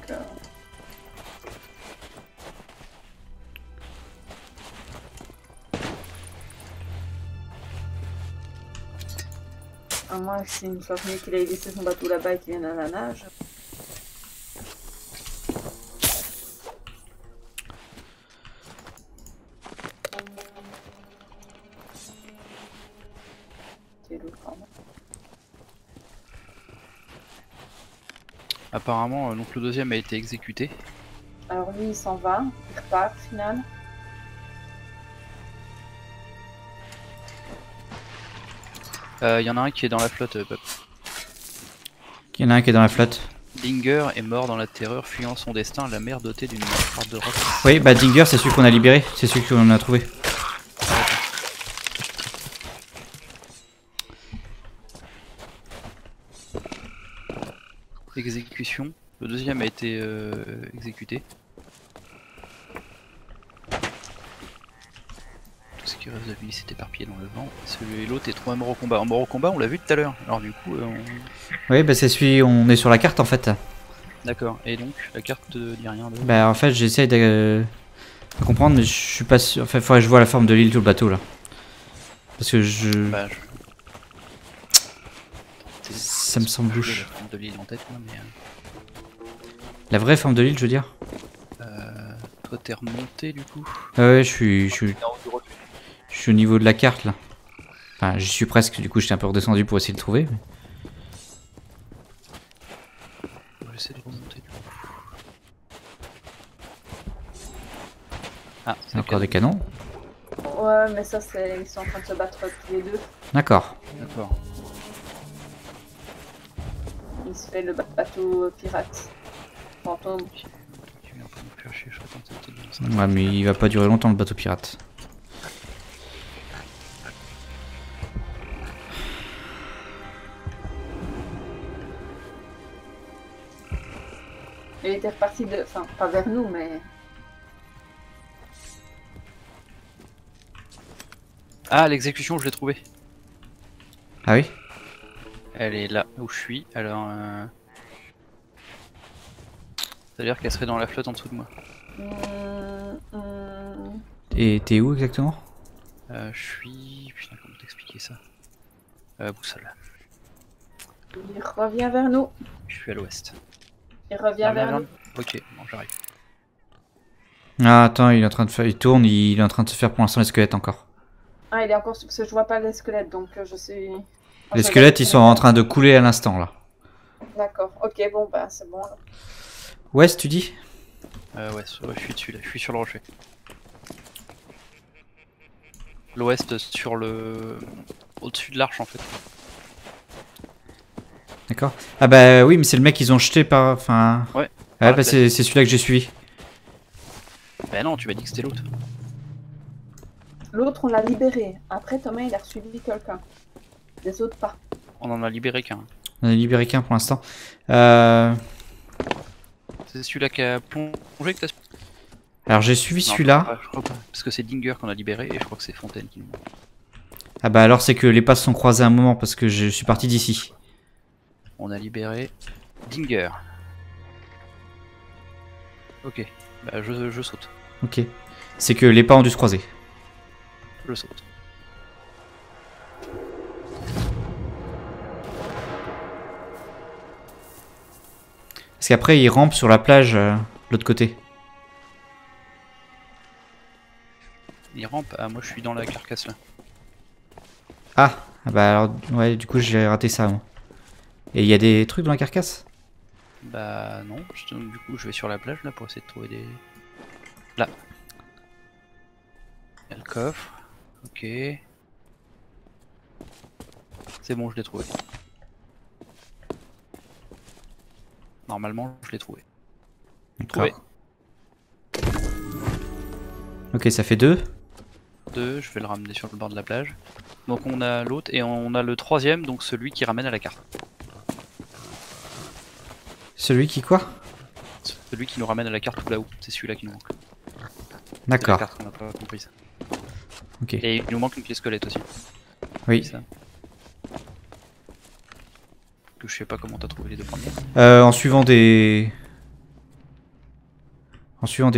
À moins que c'est une soirée qu'il ait laissé son bateau là-bas et qu'il vienne à la nage. Apparemment, donc le deuxième a été exécuté. Alors lui, il s'en va, il repart au final. Il y en a un qui est dans la flotte, Pop. Il y en a un qui est dans la flotte. Dinger est mort dans la terreur, fuyant son destin, la mer dotée d'une carte de roc. Oui, bah Dinger, c'est celui qu'on a libéré, c'est celui qu'on a trouvé. Exécution, le deuxième a été exécuté. Tout ce qui reste de lui s'est éparpillé dans le vent. Celui et l'autre est trouvé mort au combat. En mort au combat, on l'a vu tout à l'heure. Alors du coup, on... Oui, bah c'est celui, on est sur la carte en fait. D'accord, et donc la carte dit rien de... Bah en fait, j'essaye de comprendre, mais je suis pas sûr. Enfin, faudrait que je vois la forme de l'île tout le bateau là. Parce que je... Bah, je... Ça me semble louche. La forme de l'île en tête, là, mais... La vraie forme de l'île, je veux dire. Toi, t'es remonté du coup. Ouais, je suis au niveau de la carte là. Enfin, j'y suis presque. Du coup, j'étais un peu redescendu pour essayer de le trouver. J'essaie de remonter. Du coup. Ah, c'est encore des canons. Ouais, mais ça, c'est ils sont en train de se battre tous les deux. D'accord. D'accord. Il se fait le bateau pirate. Fantôme. Ouais, mais il va pas durer longtemps le bateau pirate. Il était reparti de. Enfin, pas vers nous, mais. Ah, l'exécution, je l'ai trouvé. Ah oui? Elle est là où je suis, alors c'est-à-dire qu'elle serait dans la flotte en dessous de moi. Et t'es où exactement? Je suis... Putain, comment t'expliquer ça? Boussole. Il revient vers nous. Je suis à l'ouest. Il revient vers nous. Ok, bon, j'arrive. Ah, attends, il est en train de faire... Il tourne, il est en train de se faire pour l'instant les squelettes encore. Ah, il est encore... Parce que je vois pas les squelettes, donc je sais... Les squelettes, ils sont en train de couler à l'instant, là. D'accord, ok, bon, bah, c'est bon. Là. West, tu dis ? Ouais, je suis dessus, là, je suis sur le rocher. L'ouest, sur le... Au-dessus de l'arche, en fait. D'accord. Ah bah oui, mais c'est le mec qu'ils ont jeté par... Enfin... Ouais. Ah bah c'est celui-là que j'ai suivi. Bah non, tu m'as dit que c'était l'autre. L'autre, on l'a libéré. Après, Thomas, il a suivi quelqu'un. Les autres, pas. On en a libéré qu'un. On en a libéré qu'un pour l'instant. C'est celui-là qui a plongé que t'as... Alors j'ai suivi celui-là. Je crois pas. Parce que c'est Dinger qu'on a libéré et je crois que c'est Fontaine qui nous... Ah bah alors c'est que les passes sont croisées à un moment parce que je suis parti d'ici. On a libéré Dinger. Ok, bah je saute. Ok, c'est que les pas ont dû se croiser. Je saute. Parce qu'après ils rampent sur la plage de l'autre côté. Ils rampent? Ah moi je suis dans la carcasse là. Ah, bah alors ouais du coup j'ai raté ça moi. Et il y a des trucs dans la carcasse? Bah non, donc, du coup je vais sur la plage là pour essayer de trouver des... Là. Il y a le coffre, ok. C'est bon, je l'ai trouvé. Normalement je l'ai trouvé. Trouvé. Ok, ça fait deux. Deux, je vais le ramener sur le bord de la plage. Donc on a l'autre et on a le troisième, donc celui qui ramène à la carte. Celui qui quoi? Celui qui nous ramène à la carte tout là-haut, c'est celui-là qui nous manque. D'accord. C'est la carte qu'on n'a pas compris ça. Ok. Et il nous manque une clé squelette aussi. Oui. Ça. Que je sais pas comment t'as trouvé les deux premiers. En suivant des...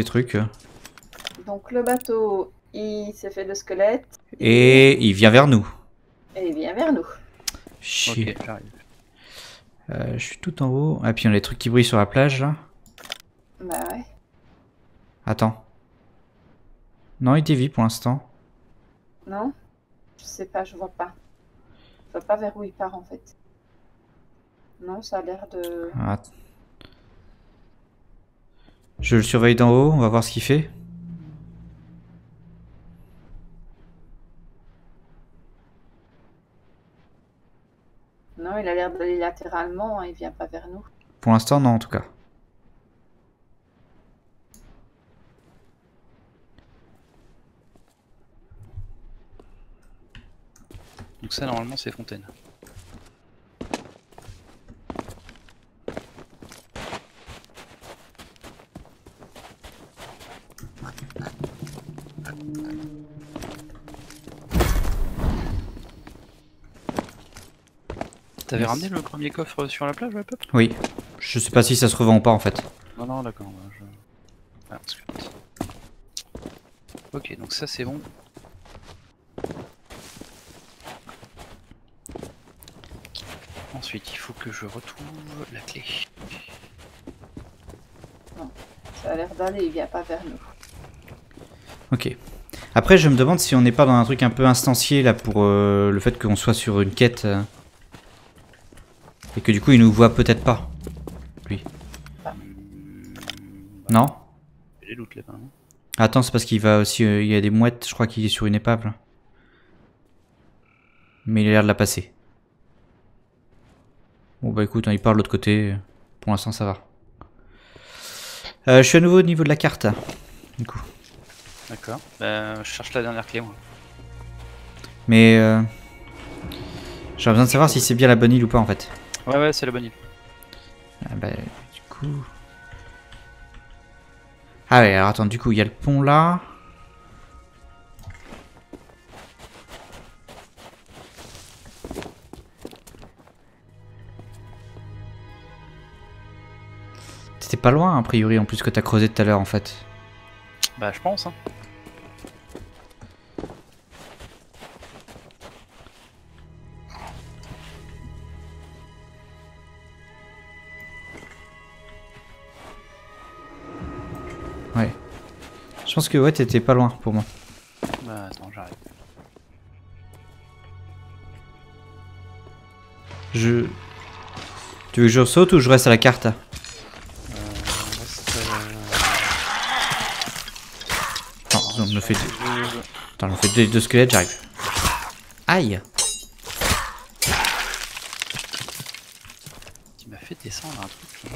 trucs. Donc le bateau, il s'est fait de squelette. Et il vient vers nous. Chier. Okay, j'arrive. Je suis tout en haut. Ah, puis on a les trucs qui brillent sur la plage là. Bah ouais. Attends. Non, il dévie pour l'instant. Non? Je sais pas, je vois pas. Je vois pas vers où il part en fait. Non, ça a l'air de... Ah. Je le surveille d'en haut, on va voir ce qu'il fait. Non, il a l'air d'aller latéralement, hein, il vient pas vers nous. Pour l'instant, non, en tout cas. Donc ça, normalement, c'est Fontaine. T'avais ramené le premier coffre sur la plage, ouais, peuple? Oui. Je sais pas si ça se revend ou pas en fait. Non, non, d'accord. Ah, ok, donc ça c'est bon. Ensuite, il faut que je retrouve la clé. Non, ça a l'air d'aller, il vient pas vers nous. Ok. Après, je me demande si on n'est pas dans un truc un peu instancié là pour le fait qu'on soit sur une quête. Et que du coup il nous voit peut-être pas, lui. Bah, non. J'ai des doutes là. Attends, c'est parce qu'il va aussi, il y a des mouettes, je crois qu'il est sur une épave. Mais il a l'air de la passer. Bon bah écoute, hein, il part de l'autre côté, pour l'instant ça va. Je suis à nouveau au niveau de la carte, du coup. D'accord, bah je cherche la dernière clé moi. Mais j'aurais besoin de savoir si c'est bien la bonne île ou pas en fait. Ouais, ouais, c'est la bonne île. Ah bah, du coup... Ah ouais, alors attends, du coup, il y a le pont là. T'étais pas loin, a priori, en plus que t'as creusé tout à l'heure, en fait. Bah, je pense, hein. Je pense que ouais, t'étais pas loin pour moi. Bah attends, j'arrive. Je... Tu veux que je saute ou je reste à la carte? Non, je me fais... Attends, je me fais deux squelettes, j'arrive. Aïe! Tu m'as fait descendre un truc.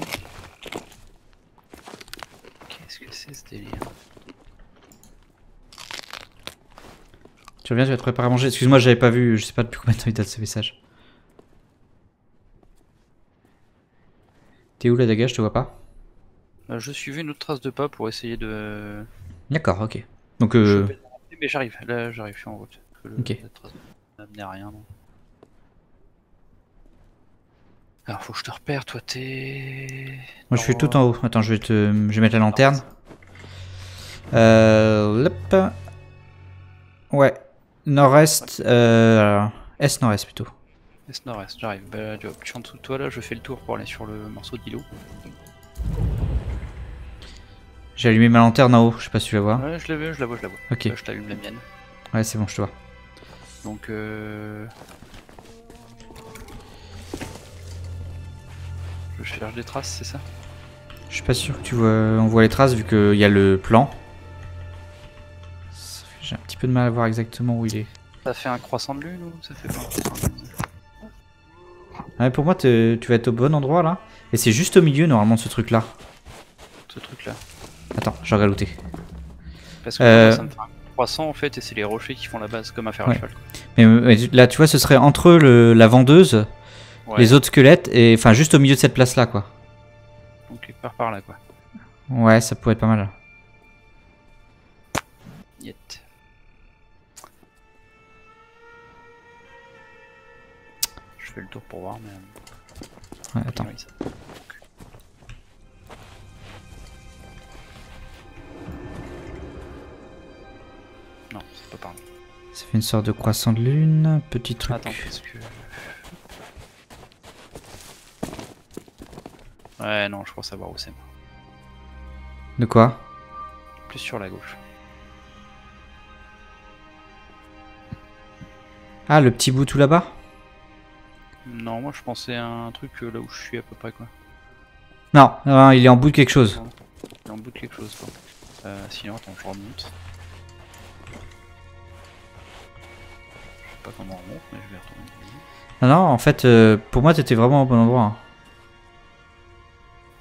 Qu'est-ce que c'est ce délire? Tu reviens, tu vas te préparer à manger. Excuse-moi, j'avais pas vu, je sais pas depuis combien de temps il date ce message. T'es où la Daga? Je te vois pas. Je suivais une autre trace de pas pour essayer de... D'accord, ok. Donc mais j'arrive, là j'arrive, je suis en route. Ok. La trace m'a amené à rien. Non. Alors faut que je te repère, toi t'es... Moi je suis tout en haut. Attends, je vais mettre la lanterne. Hop. Ouais. Nord-est, est-nord-est plutôt. Est nord-est, j'arrive. Bah, tu vois, je suis en dessous de toi là, je fais le tour pour aller sur le morceau d'îlot. J'ai allumé ma lanterne en haut, je sais pas si tu vas voir. Ouais, je la vois, je la vois. Ok. Là, je t'allume la mienne. Ouais, c'est bon, je te vois. Donc je cherche des traces, c'est ça? Je suis pas sûr que tu vois... On voit les traces vu qu'il y a le plan. J'ai un petit peu de mal à voir exactement où il est. Ça fait un croissant de lune ou ça fait pas? Ouais, pour moi, tu vas être au bon endroit là. Et c'est juste au milieu normalement de ce truc là. Ce truc là. Attends, je regarde où t'es. Parce que ça me fait un croissant en fait, et c'est les rochers qui font la base comme à faire à cheval. Mais là, tu vois, ce serait entre la vendeuse, les autres squelettes, et enfin juste au milieu de cette place là quoi. Donc par là quoi. Ouais, ça pourrait être pas mal. Yet. Je fais le tour pour voir, mais... Ouais, attends. Non, c'est pas par là. Ça fait une sorte de croissant de lune, petit truc. Attends, parce que... Ouais, non, je crois savoir où c'est. De quoi? Plus sur la gauche. Ah, le petit bout tout là-bas? Non, moi je pensais à un truc là où je suis à peu près quoi. Non, non, il est en bout de quelque chose. Il est en bout de quelque chose quoi. Sinon, attends, je remonte. Je sais pas comment on remonte, mais je vais retourner. Non, non, en fait, pour moi t'étais vraiment au bon endroit. Hein.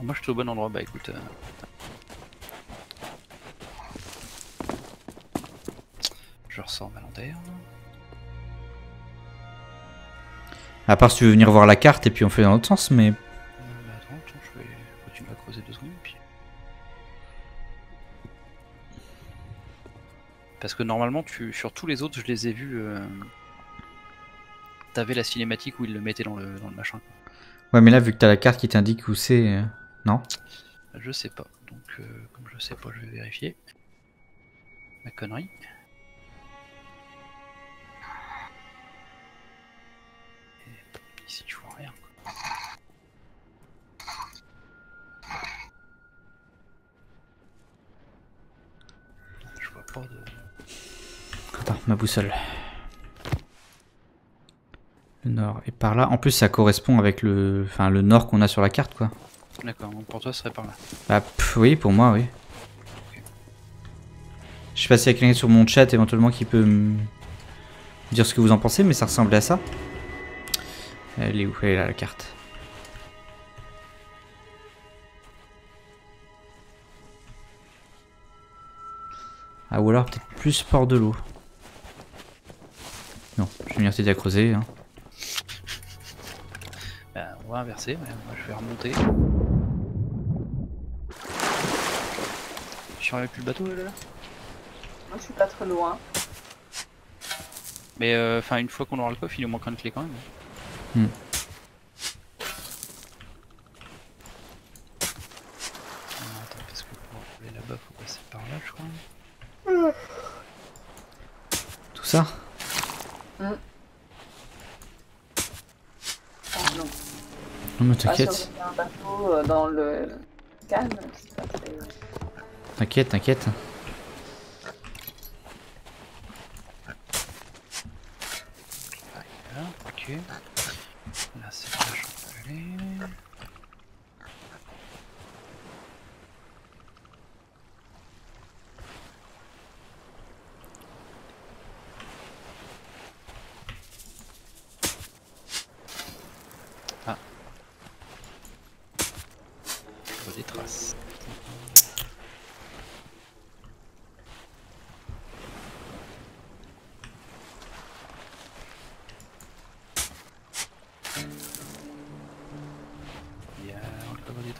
Moi je suis au bon endroit, bah écoute. Je ressors ma lanterne. À part si tu veux venir voir la carte et puis on fait dans l'autre sens, mais... attends, je vais... Tu vas creuser deux secondes, puis... Parce que normalement, sur tous les autres, je les ai vus... T'avais la cinématique où ils le mettaient dans le machin. Ouais, mais là, vu que t'as la carte qui t'indique où c'est... Non? Je sais pas. Donc, comme je sais pas, je vais vérifier. Ma connerie. Ici, tu vois rien. Quoi. Je vois pas de... Attends, ma boussole. Le nord est par là. En plus, ça correspond avec le nord qu'on a sur la carte, quoi. D'accord, donc pour toi, ce serait par là. Bah, oui, pour moi, oui. Okay. Je sais pas s'il y a quelqu'un sur mon chat éventuellement qui peut me dire ce que vous en pensez, mais ça ressemblait à ça. Elle est où? Elle est là, la carte. Ah, ou alors peut-être plus port de l'eau. Non, je vais m'y rester à creuser. Hein. On va inverser, mais moi je vais remonter. Tu n'arrives plus le bateau là? Moi je suis pas trop loin. Mais enfin, une fois qu'on aura le coffre, il nous manque une clé quand même. Attends, parce que pour aller là-bas, faut passer par là, je crois. Tout ça? Non. Non, mais t'inquiète. Un bateau dans le calme, c'est pas très... T'inquiète, t'inquiète. Ok. Là, c'est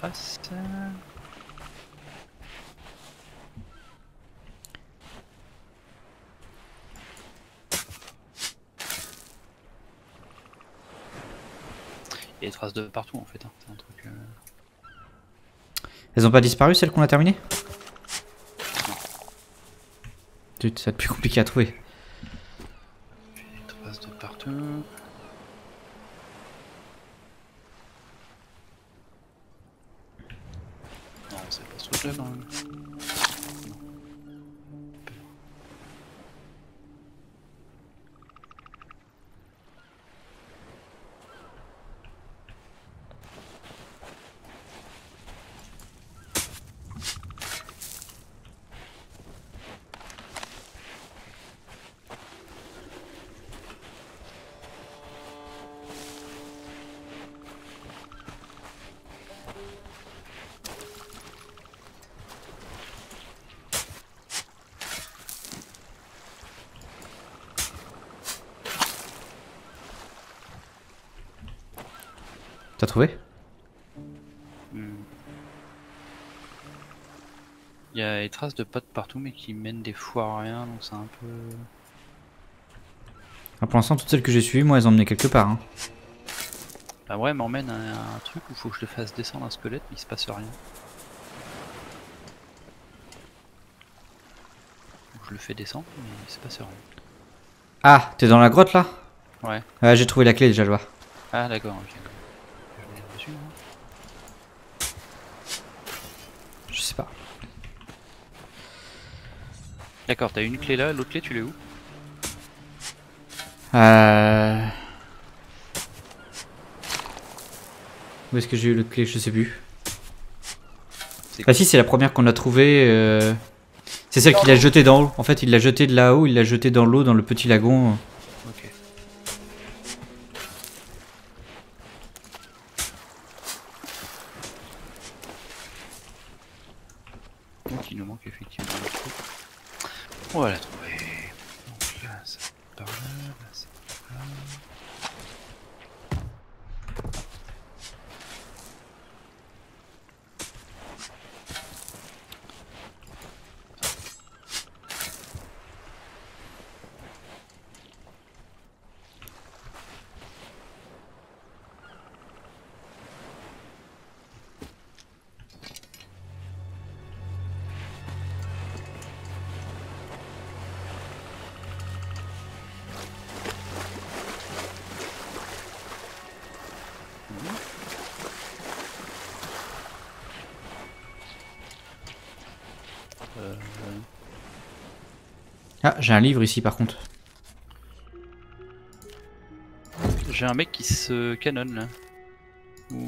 face. Il y a des traces de partout en fait. Hein. C'est un truc, Elles ont pas disparu celles qu'on a terminées? Putain, ça va être plus compliqué à trouver. Des traces de partout. Non, c'est pas ce truc-là dans le... T'as trouvé? Il y a des traces de pattes partout mais qui mènent des foires à rien, donc c'est un peu... Ah, pour l'instant toutes celles que j'ai suivies, moi elles ont mené quelque part. Hein. Bah ouais, m'emmène à un truc où faut que je le fasse descendre un squelette mais il se passe rien. Je le fais descendre mais il se passe rien. Ah, t'es dans la grotte là? Ouais. Ah, j'ai trouvé la clé déjà, je vois. Ah d'accord, ok. Je sais pas. D'accord, t'as une clé là, l'autre clé tu l'es où? Où est-ce que j'ai eu l'autre clé? Je sais plus. Ah si, c'est la première qu'on a trouvée. C'est celle qu'il a jetée d'en haut. En fait, il l'a jetée de là-haut, il l'a jetée dans l'eau, dans le petit lagon. Ok. On va la trouver. Donc là, c'est par là, là, c'est par là. Ah, j'ai un livre ici par contre. J'ai un mec qui se canonne là.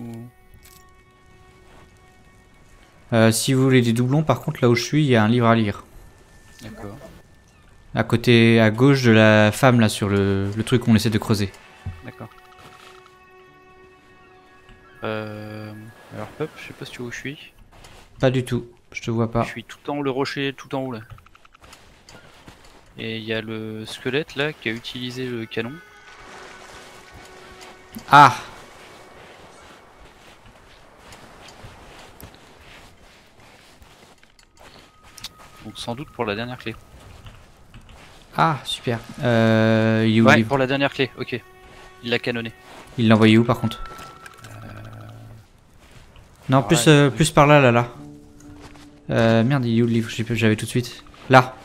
Ou... si vous voulez des doublons, par contre là où je suis, il y a un livre à lire. D'accord. À côté, à gauche de la femme là sur le truc qu'on essaie de creuser. D'accord. Alors Pop, je sais pas si tu vois où je suis. Pas du tout, je te vois pas. Je suis tout en haut, le rocher tout en haut là. Et il y a le squelette là qui a utilisé le canon. Ah! Donc sans doute pour la dernière clé. Ah super. Ouais, pour la dernière clé, ok. Il l'a canonné. Il l'a envoyé où par contre? Non, plus, là, plus par là, là. Merde, il est où le livre? J'avais tout de suite. Là!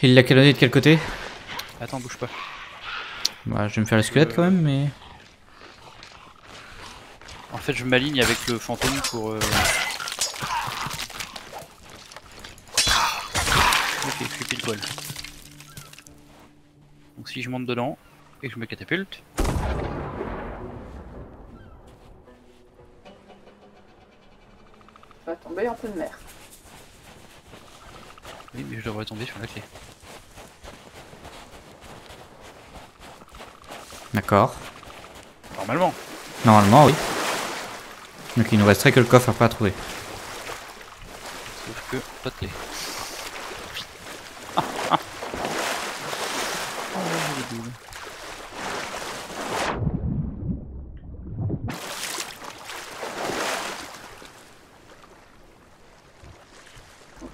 Il l'a canonné de quel côté? Attends, bouge pas. Bah, je vais me faire le squelette quand même, mais... En fait, je m'aligne avec le fantôme pour... Ok, je suis pile poil. Donc si je monte dedans, et que je me catapulte... Tu vas tomber en pleine mer. Oui, mais je devrais tomber sur la clé. D'accord. Normalement. Normalement, oui. Donc il nous resterait que le coffre à pas trouver. Sauf que pas de clé. dude.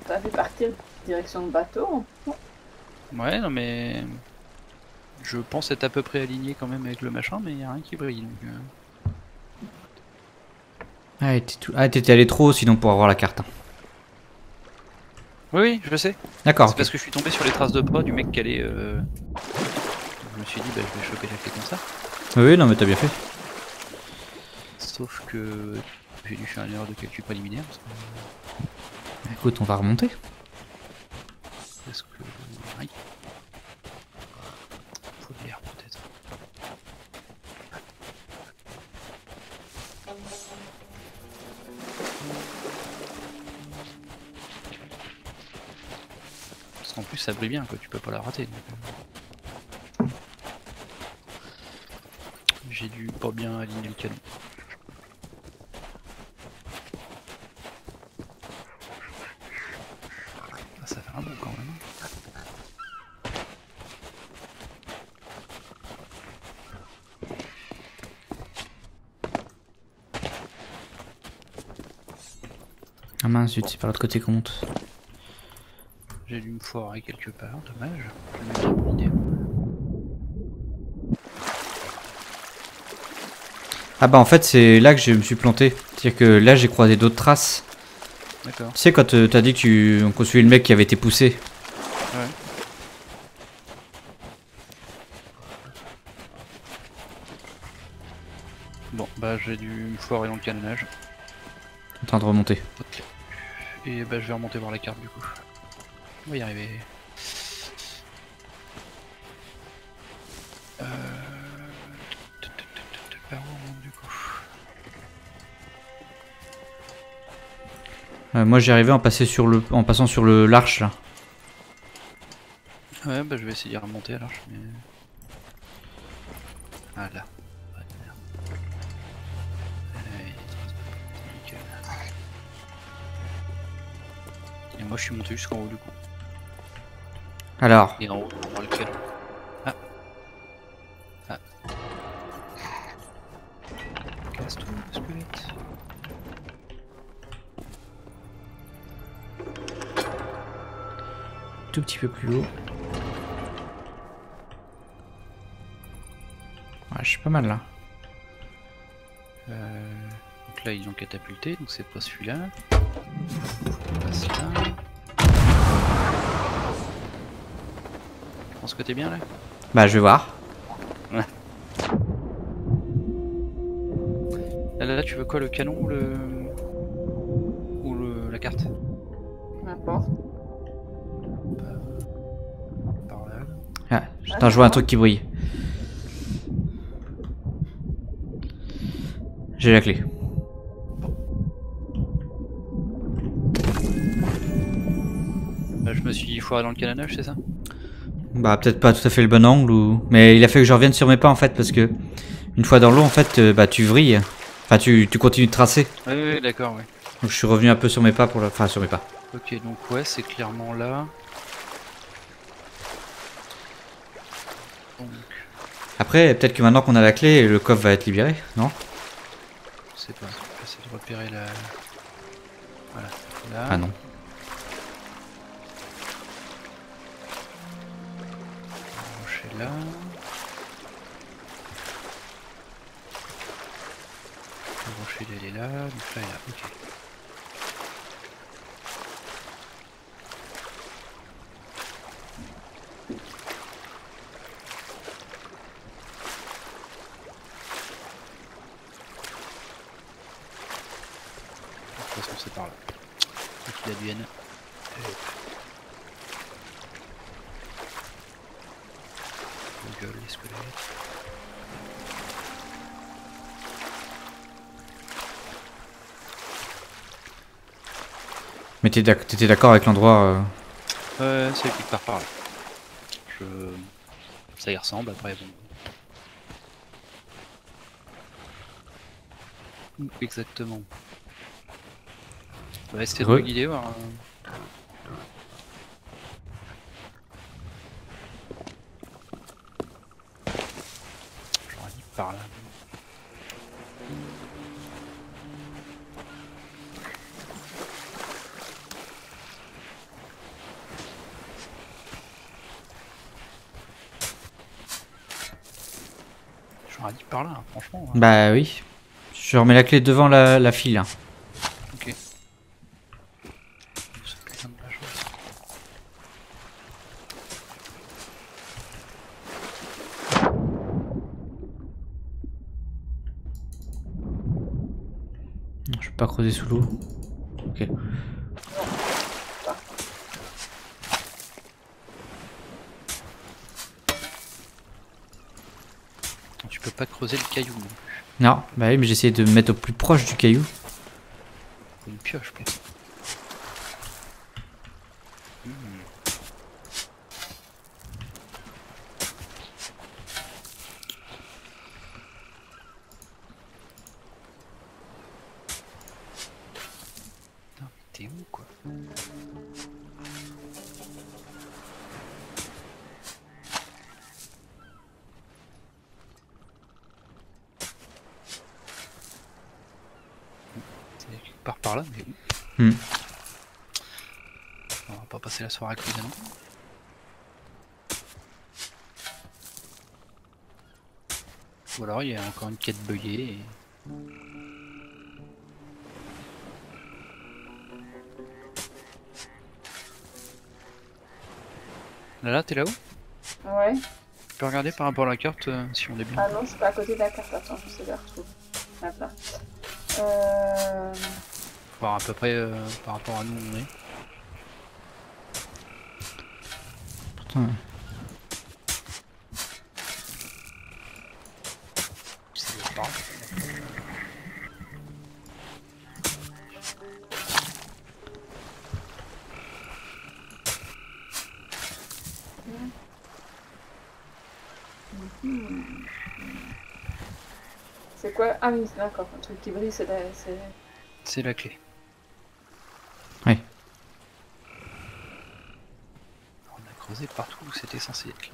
T'as fait partir direction de bateau? Ouais, non mais... Je pense être à peu près aligné quand même avec le machin, mais y a rien qui brille donc... Ah, t'étais allé trop haut sinon pour avoir la carte. Oui, oui, je sais. D'accord. C'est okay. Parce que je suis tombé sur les traces de proie du mec qui allait. Je me suis dit, bah, je vais choper la clé comme ça. Oui, non, mais t'as bien fait. Sauf que j'ai dû faire une erreur de calcul préliminaire. Parce que... Écoute, on va remonter. Parce que. Oui. Faut de l'air peut-être. En plus ça brille bien quoi, tu peux pas la rater donc... J'ai dû pas bien aligner le canon. Ah, ça fait un bon quand même. Ah mince zut, c'est par l'autre côté qu'on monte. J'ai dû me foirer quelque part, dommage, j'avais une bonne idée. Ah bah en fait c'est là que je me suis planté, c'est-à-dire que là j'ai croisé d'autres traces. D'accord. Tu sais quand t'as dit qu'on suivait le mec qui avait été poussé. Ouais. Bon bah j'ai dû me foirer dans le canonnage. En train de remonter. Okay. Et bah je vais remonter voir la carte du coup. On va y arriver. Par où on monte du coup? Moi j'y arrivais en passant sur le l'arche là. Ouais bah je vais essayer de remonter à l'arche mais... Ah là. Et moi je suis monté jusqu'en haut du coup. Alors. Et en haut, on voit le canon. Ah. Ah. Casse tout le squelette. Tout petit peu plus haut. Ouais, je suis pas mal là. Donc là, ils ont catapulté, donc c'est pas celui-là. Passe là. Je pense que t'es bien là? Bah je vais voir. Ouais. Là tu veux quoi, le canon ou le... la carte? N'importe. Par là. Ah, j'entends jouer un truc qui brille. J'ai la clé. Bon. Bah, je me suis foiré dans le canonnage, c'est ça? Bah peut-être pas tout à fait le bon angle ou... Mais il a fallu que je revienne sur mes pas en fait parce que... Une fois dans l'eau en fait, bah tu vrilles. Enfin tu continues de tracer. Oui, oui d'accord, oui. Donc je suis revenu un peu sur mes pas pour la... Enfin sur mes pas. Ok donc ouais c'est clairement là. Donc... Après peut-être que maintenant qu'on a la clé, le coffre va être libéré, non? Je sais pas, je vais essayer de repérer la... Voilà, là... Ah non. Là. Le rocher il est là, donc là il est là, ok. De toute façon c'est par là. Donc il a du N. Les squelettes. Mais t'étais d'accord avec l'endroit c'est qui part par là. Ça y ressemble après bon. Exactement. Ouais c'était une bonne idée voir. aurait dit par là, hein, franchement. Hein. Bah oui. Je remets la clé devant la file. Hein. Ok. Je peux pas creuser sous l'eau. Ok. Tu peux pas creuser le caillou. Non, bah oui, mais j'essayais de me mettre au plus proche du caillou. Une pioche, je pense. Soirée creusée, non ? Ou alors il y a encore une quête buggée. Et... Lala, t'es là-haut ? Ouais. Tu peux regarder par rapport à la carte si on est bien. Ah non, je suis pas à côté de la carte, attends, je sais la retrouver. Là-bas. Faut voir à peu près par rapport à nous où on est. C'est quoi? Ah oui, d'accord, un truc qui brille, c'est la... C'est la clé. Partout où c'était censé être.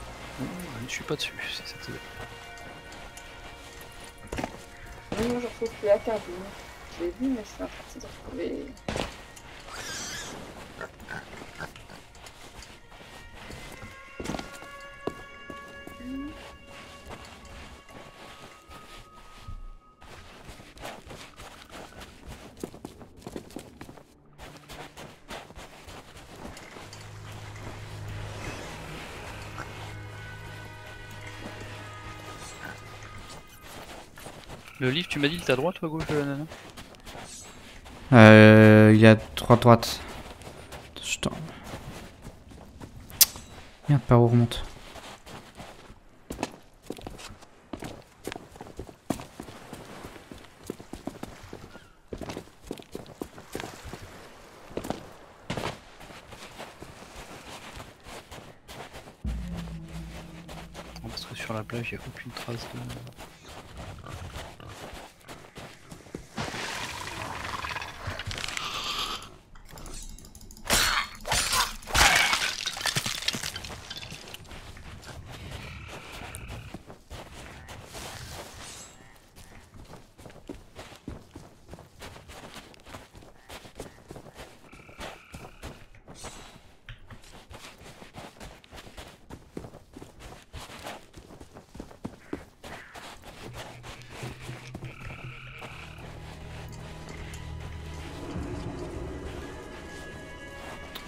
Je ne suis pas dessus, c'est ça que c'est. Oui, je retrouve plus la carte. Je l'ai vu, mais je suis partie de retrouver. Le livre, tu m'as dit, il est à droite ou à gauche de la nana? Il y a trois droites. Merde, par où on remonte? Parce que sur la plage, il n'y a aucune trace de...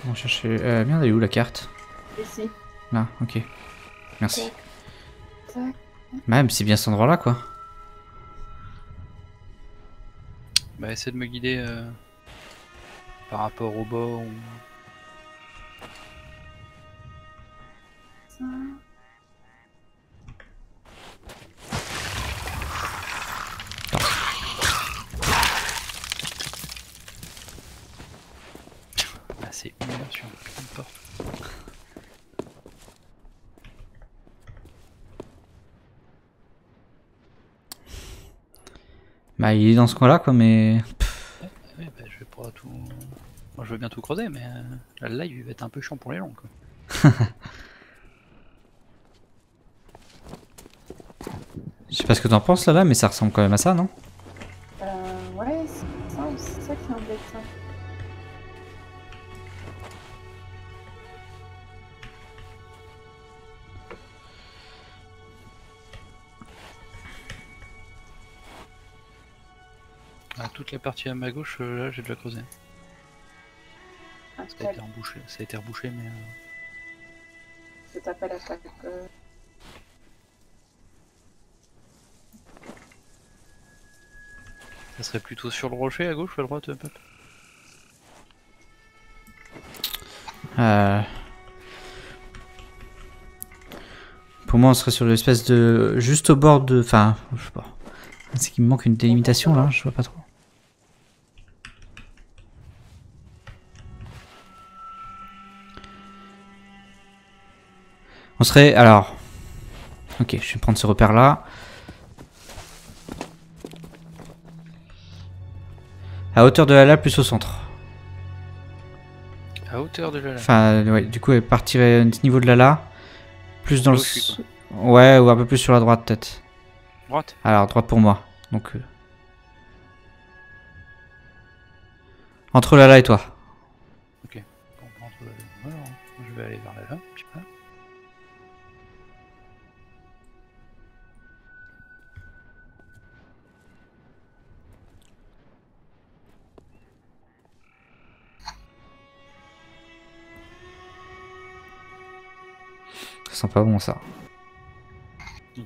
On cherche... merde, elle est où la carte? Ici. Là, ok. Merci. Tac. Même, c'est bien cet endroit là quoi. Bah essaie de me guider par rapport au bord ou... Bah il est dans ce coin là quoi mais... Ouais, bah, je vais bien tout creuser mais là il va être un peu chiant pour les longs quoi. Je sais pas ce que t'en penses, Lala, mais ça ressemble quand même à ça, non? Ouais, c'est ça qui est embêtant. Ah, toute la partie à ma gauche, là, j'ai déjà creusé. Ça a été rebouché, mais... Je tape à la fac. Ça serait plutôt sur le rocher à gauche ou à droite, Pop? Pour moi, on serait sur l'espèce de... Juste au bord de... Enfin, je sais pas. C'est qu'il me manque une délimitation là, je vois pas trop. On serait... Alors... Ok, je vais prendre ce repère là. À hauteur de Lala plus au centre. À hauteur de Lala. Enfin, ouais, du coup, elle partirait du niveau de Lala, plus dans le... Ouais, ou un peu plus sur la droite, peut-être. Droite? Alors, droite pour moi. Donc... Entre Lala et toi. Ok. Bon, entre Lala et moi, alors, je vais aller vers Lala, un petit peu. Ça sent pas bon ça. Okay.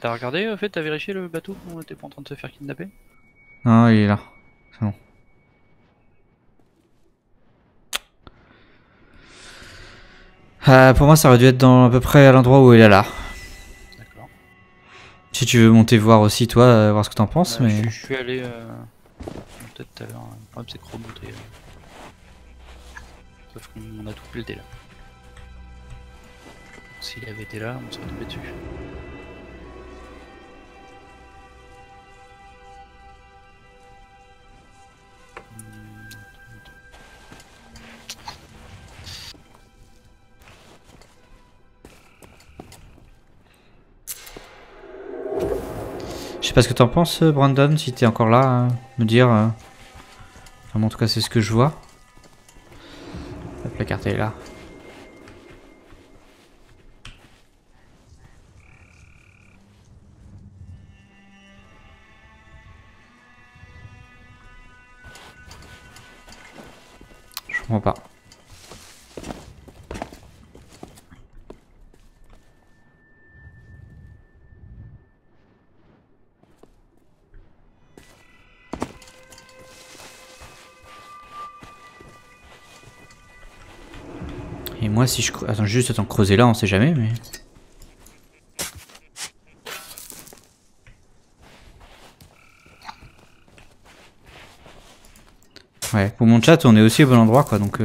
T'as regardé, en fait, t'as vérifié le bateau qu'on était pas en train de se faire kidnapper? Non, il est là. C'est bon. Pour moi, ça aurait dû être dans à peu près à l'endroit où il est là. D'accord. Si tu veux monter voir aussi, toi, voir ce que t'en penses. Mais... Je suis allé. Peut-être tout à l'heure. Le problème, c'est que remonter. Sauf qu'on a tout pété là. S'il avait été là, on serait tombé dessus. Je sais pas ce que t'en penses, Brandon, si t'es encore là, me dire. Enfin, en tout cas, c'est ce que je vois. Hop, la carte est là. Pas. Et moi si je... Attends, juste attends, creuser là, on sait jamais, mais... Ouais, pour mon chat, on est aussi au bon endroit, quoi, donc...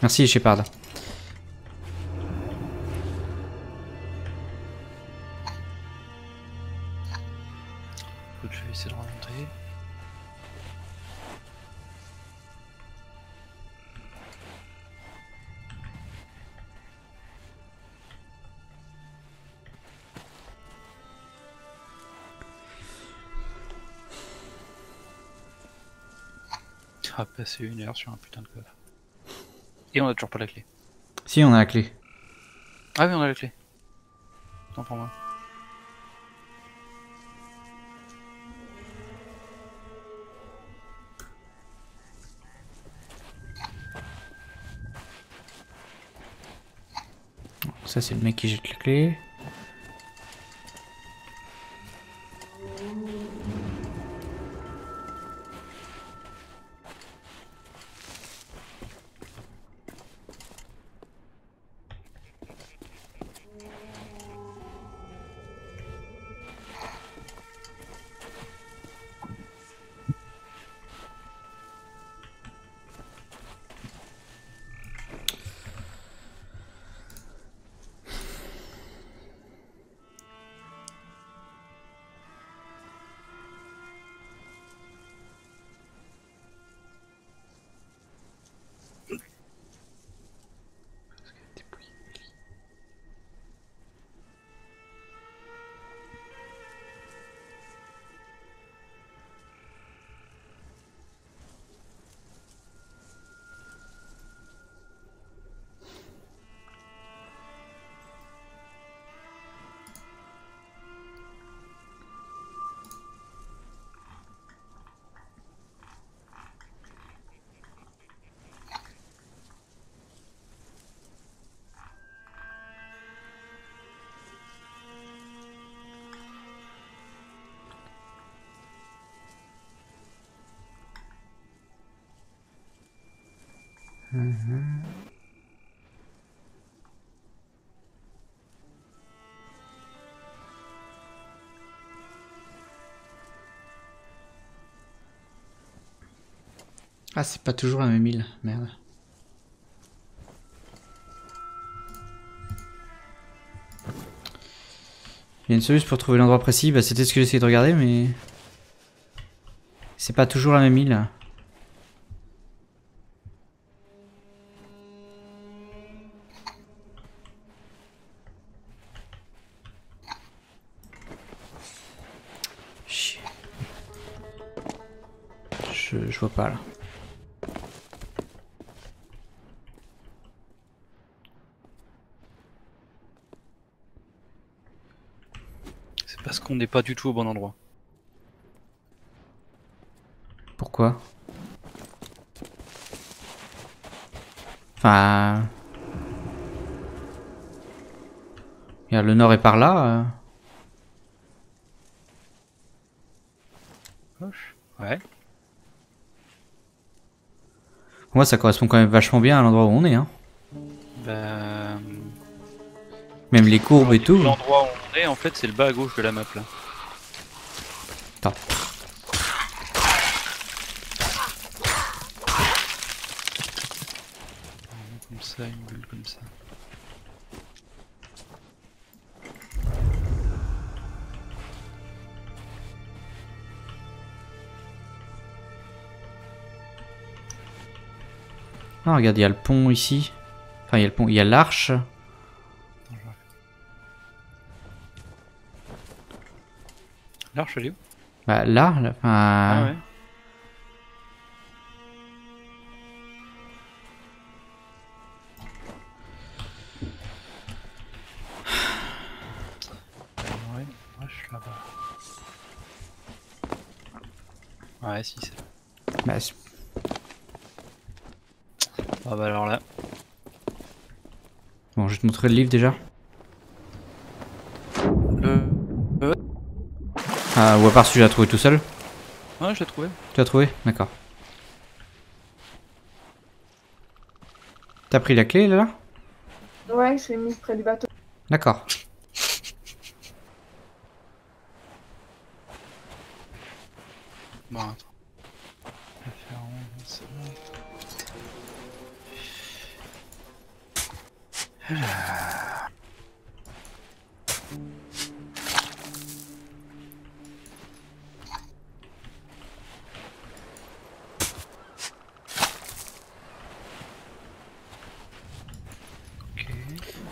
Merci, Shepard. Je vais essayer de remonter. On a passé 1 heure sur un putain de code. Et on a toujours pas la clé. Si, on a la clé. Ah oui, on a la clé. Attends pour moi. Ça, c'est le mec qui jette la clé. Ah, c'est pas toujours la même île, merde. Il y a une solution pour trouver l'endroit précis, bah c'était ce que j'essayais de regarder, mais... c'est pas toujours la même île. Chier. Je vois pas là. Parce qu'on n'est pas du tout au bon endroit. Pourquoi? Enfin... regarde, le nord est par là. Gauche. Ouais. Pour moi ça correspond quand même vachement bien à l'endroit où on est. Hein. Bah... même les courbes et tout. L'endroit où on est, en fait, c'est le bas à gauche de la map là. Attends. Comme ça, une bulle comme ça. Ah, regarde, il y a le pont ici. Enfin, il y a le pont, il y a l'arche. L'arche, elle est où? Bah là, là ah ouais. Ouais, moi je suis là-bas. Ouais, si, c'est là. Bah, c'est... ah bah alors là... bon, je vais te montrer le livre déjà. Ah, ou à part si tu l'as trouvé tout seul? Ouais, je l'ai trouvé. Tu l'as trouvé? D'accord. T'as pris la clé là? Ouais, je l'ai mise près du bateau. D'accord. Bon, attends.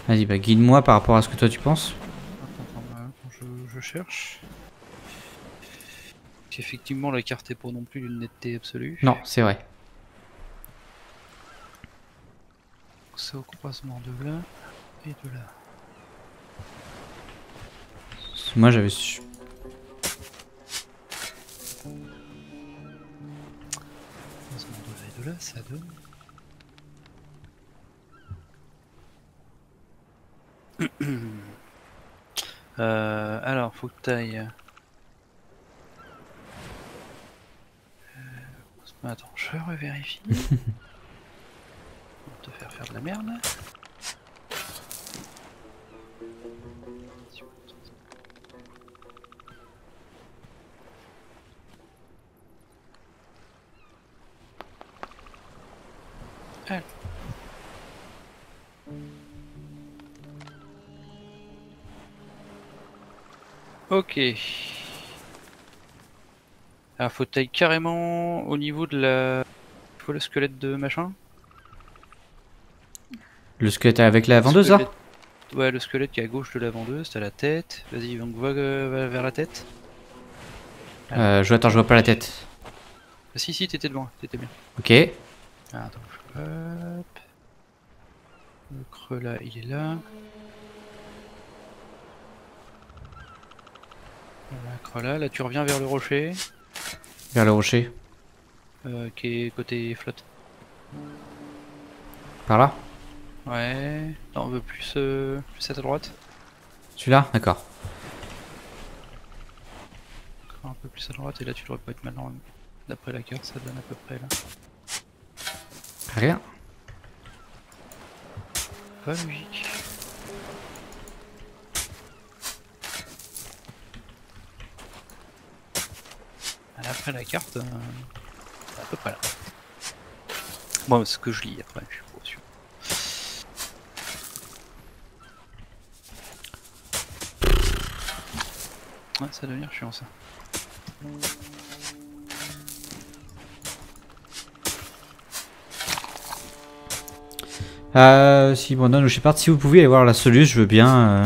Vas-y, bah guide-moi par rapport à ce que toi tu penses. Attends, je cherche. Effectivement, la carte est pas non plus d'une netteté absolue. Non, c'est vrai. C'est au croisement de là et de là. Moi j'avais su. Croisement de là et de là, ça donne. Alors, faut que t'ailles. Attends, je revérifie. Pour te faire de la merde. Allez. Ok. Alors faut tailler carrément au niveau de la... faut le squelette de machin. Le squelette avec la vendeuse là? Ouais, le squelette qui est à gauche de la vendeuse, t'as la tête. Vas-y, donc va vers la tête. Attends, je vois pas la tête. Ah, si, t'étais devant, t'étais bien. Ok. Ah, attends, hop. Le creux là, il est là. Voilà, là tu reviens vers le rocher. Vers le rocher qui est côté flotte. Par là? Ouais, non, on veut plus à ta droite. Celui-là? D'accord. Encore un peu plus à droite et là tu devrais pas être mal. D'après la carte, ça donne à peu près là. Rien. Pas de musique. Après la carte, c'est à peu près là. Bon, ce que je lis après, je suis pas sûr. Ouais, ça devient chiant ça. Si Brandon ou Shepard, si vous pouvez aller voir la soluce, je veux bien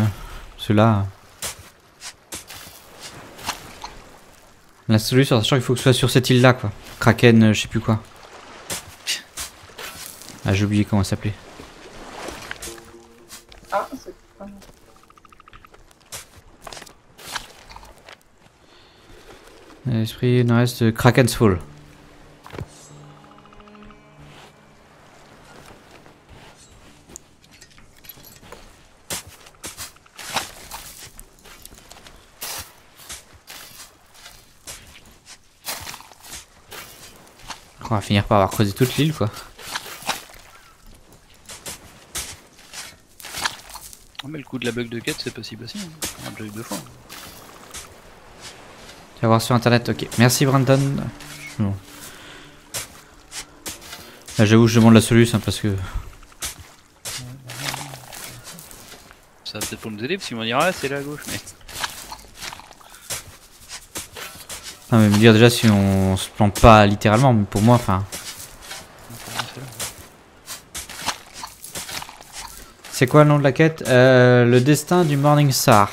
cela. La solution, sachant qu'il faut que ce soit sur cette île là quoi. Kraken, je sais plus quoi. Ah, j'ai oublié comment ça s'appelait. Ah, c'est pas mal. L'esprit nord-est, Kraken's Fall. On va finir par avoir creusé toute l'île quoi. Oh, mais le coup de la bug de quête c'est pas si facile, hein. On a déjà eu 2 fois. Tu vas voir sur internet, ok. Merci Brandon. Bon. Là j'avoue je demande la solution hein, parce que... Ça va peut-être pour nous aider parce qu'ils vont dire ah c'est là à gauche mais... Non mais me dire déjà si on se plante pas littéralement, mais pour moi, enfin... C'est quoi le nom de la quête? Le destin du Morningstar.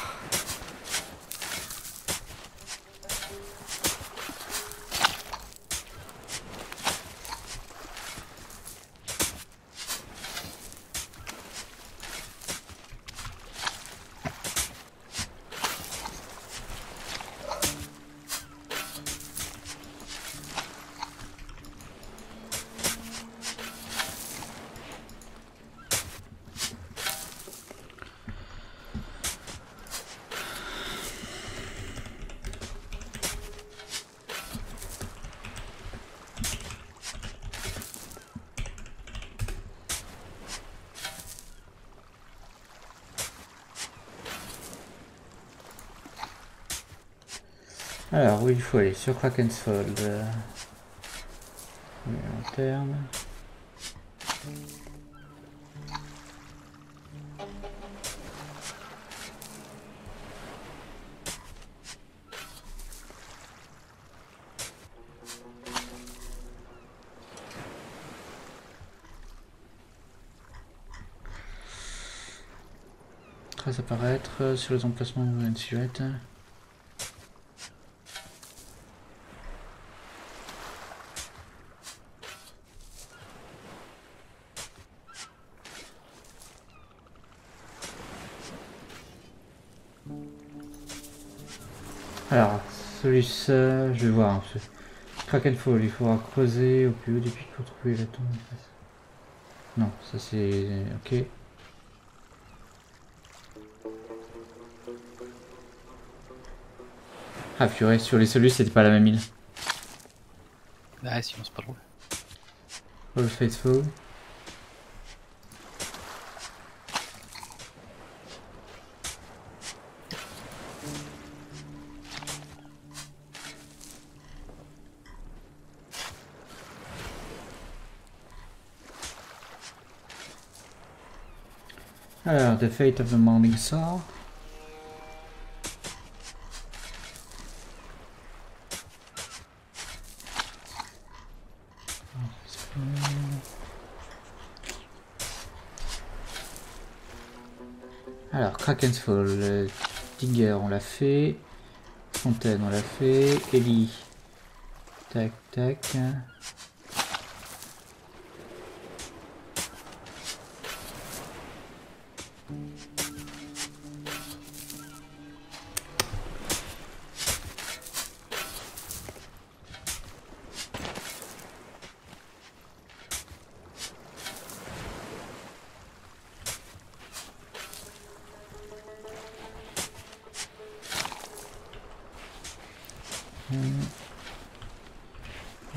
Alors oui, il faut aller sur Kraken's Fall. Oui, lanterne. Trace apparaître sur les emplacements où il y a une silhouette. Alors, Solus, je vais voir, hein, Kraken's Fall, il faudra creuser au plus haut des pics pour trouver la tombe. Non, ça c'est... ok. Ah purée, sur les Solus c'était pas la même île. Bah si, on se parle. All Faithful. Alors, The Fate of the Morningstar. Alors, Kraken's Fall, Dinger, on l'a fait. Fontaine, on l'a fait. Ellie. Tac, tac.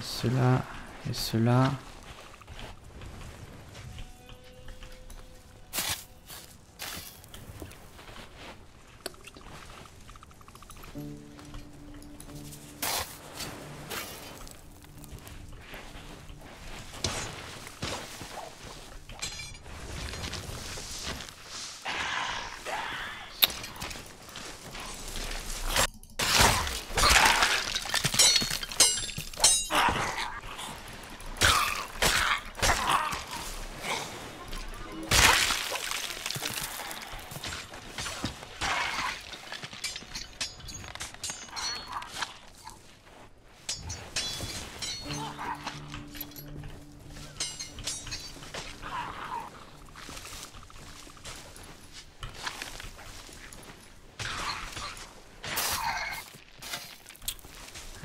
Cela et cela.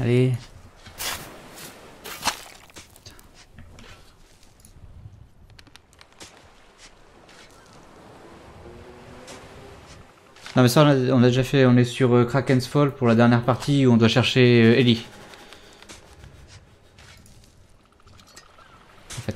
Allez. Non mais ça on a déjà fait, on est sur Kraken's Fall pour la dernière partie où on doit chercher Ellie. En fait.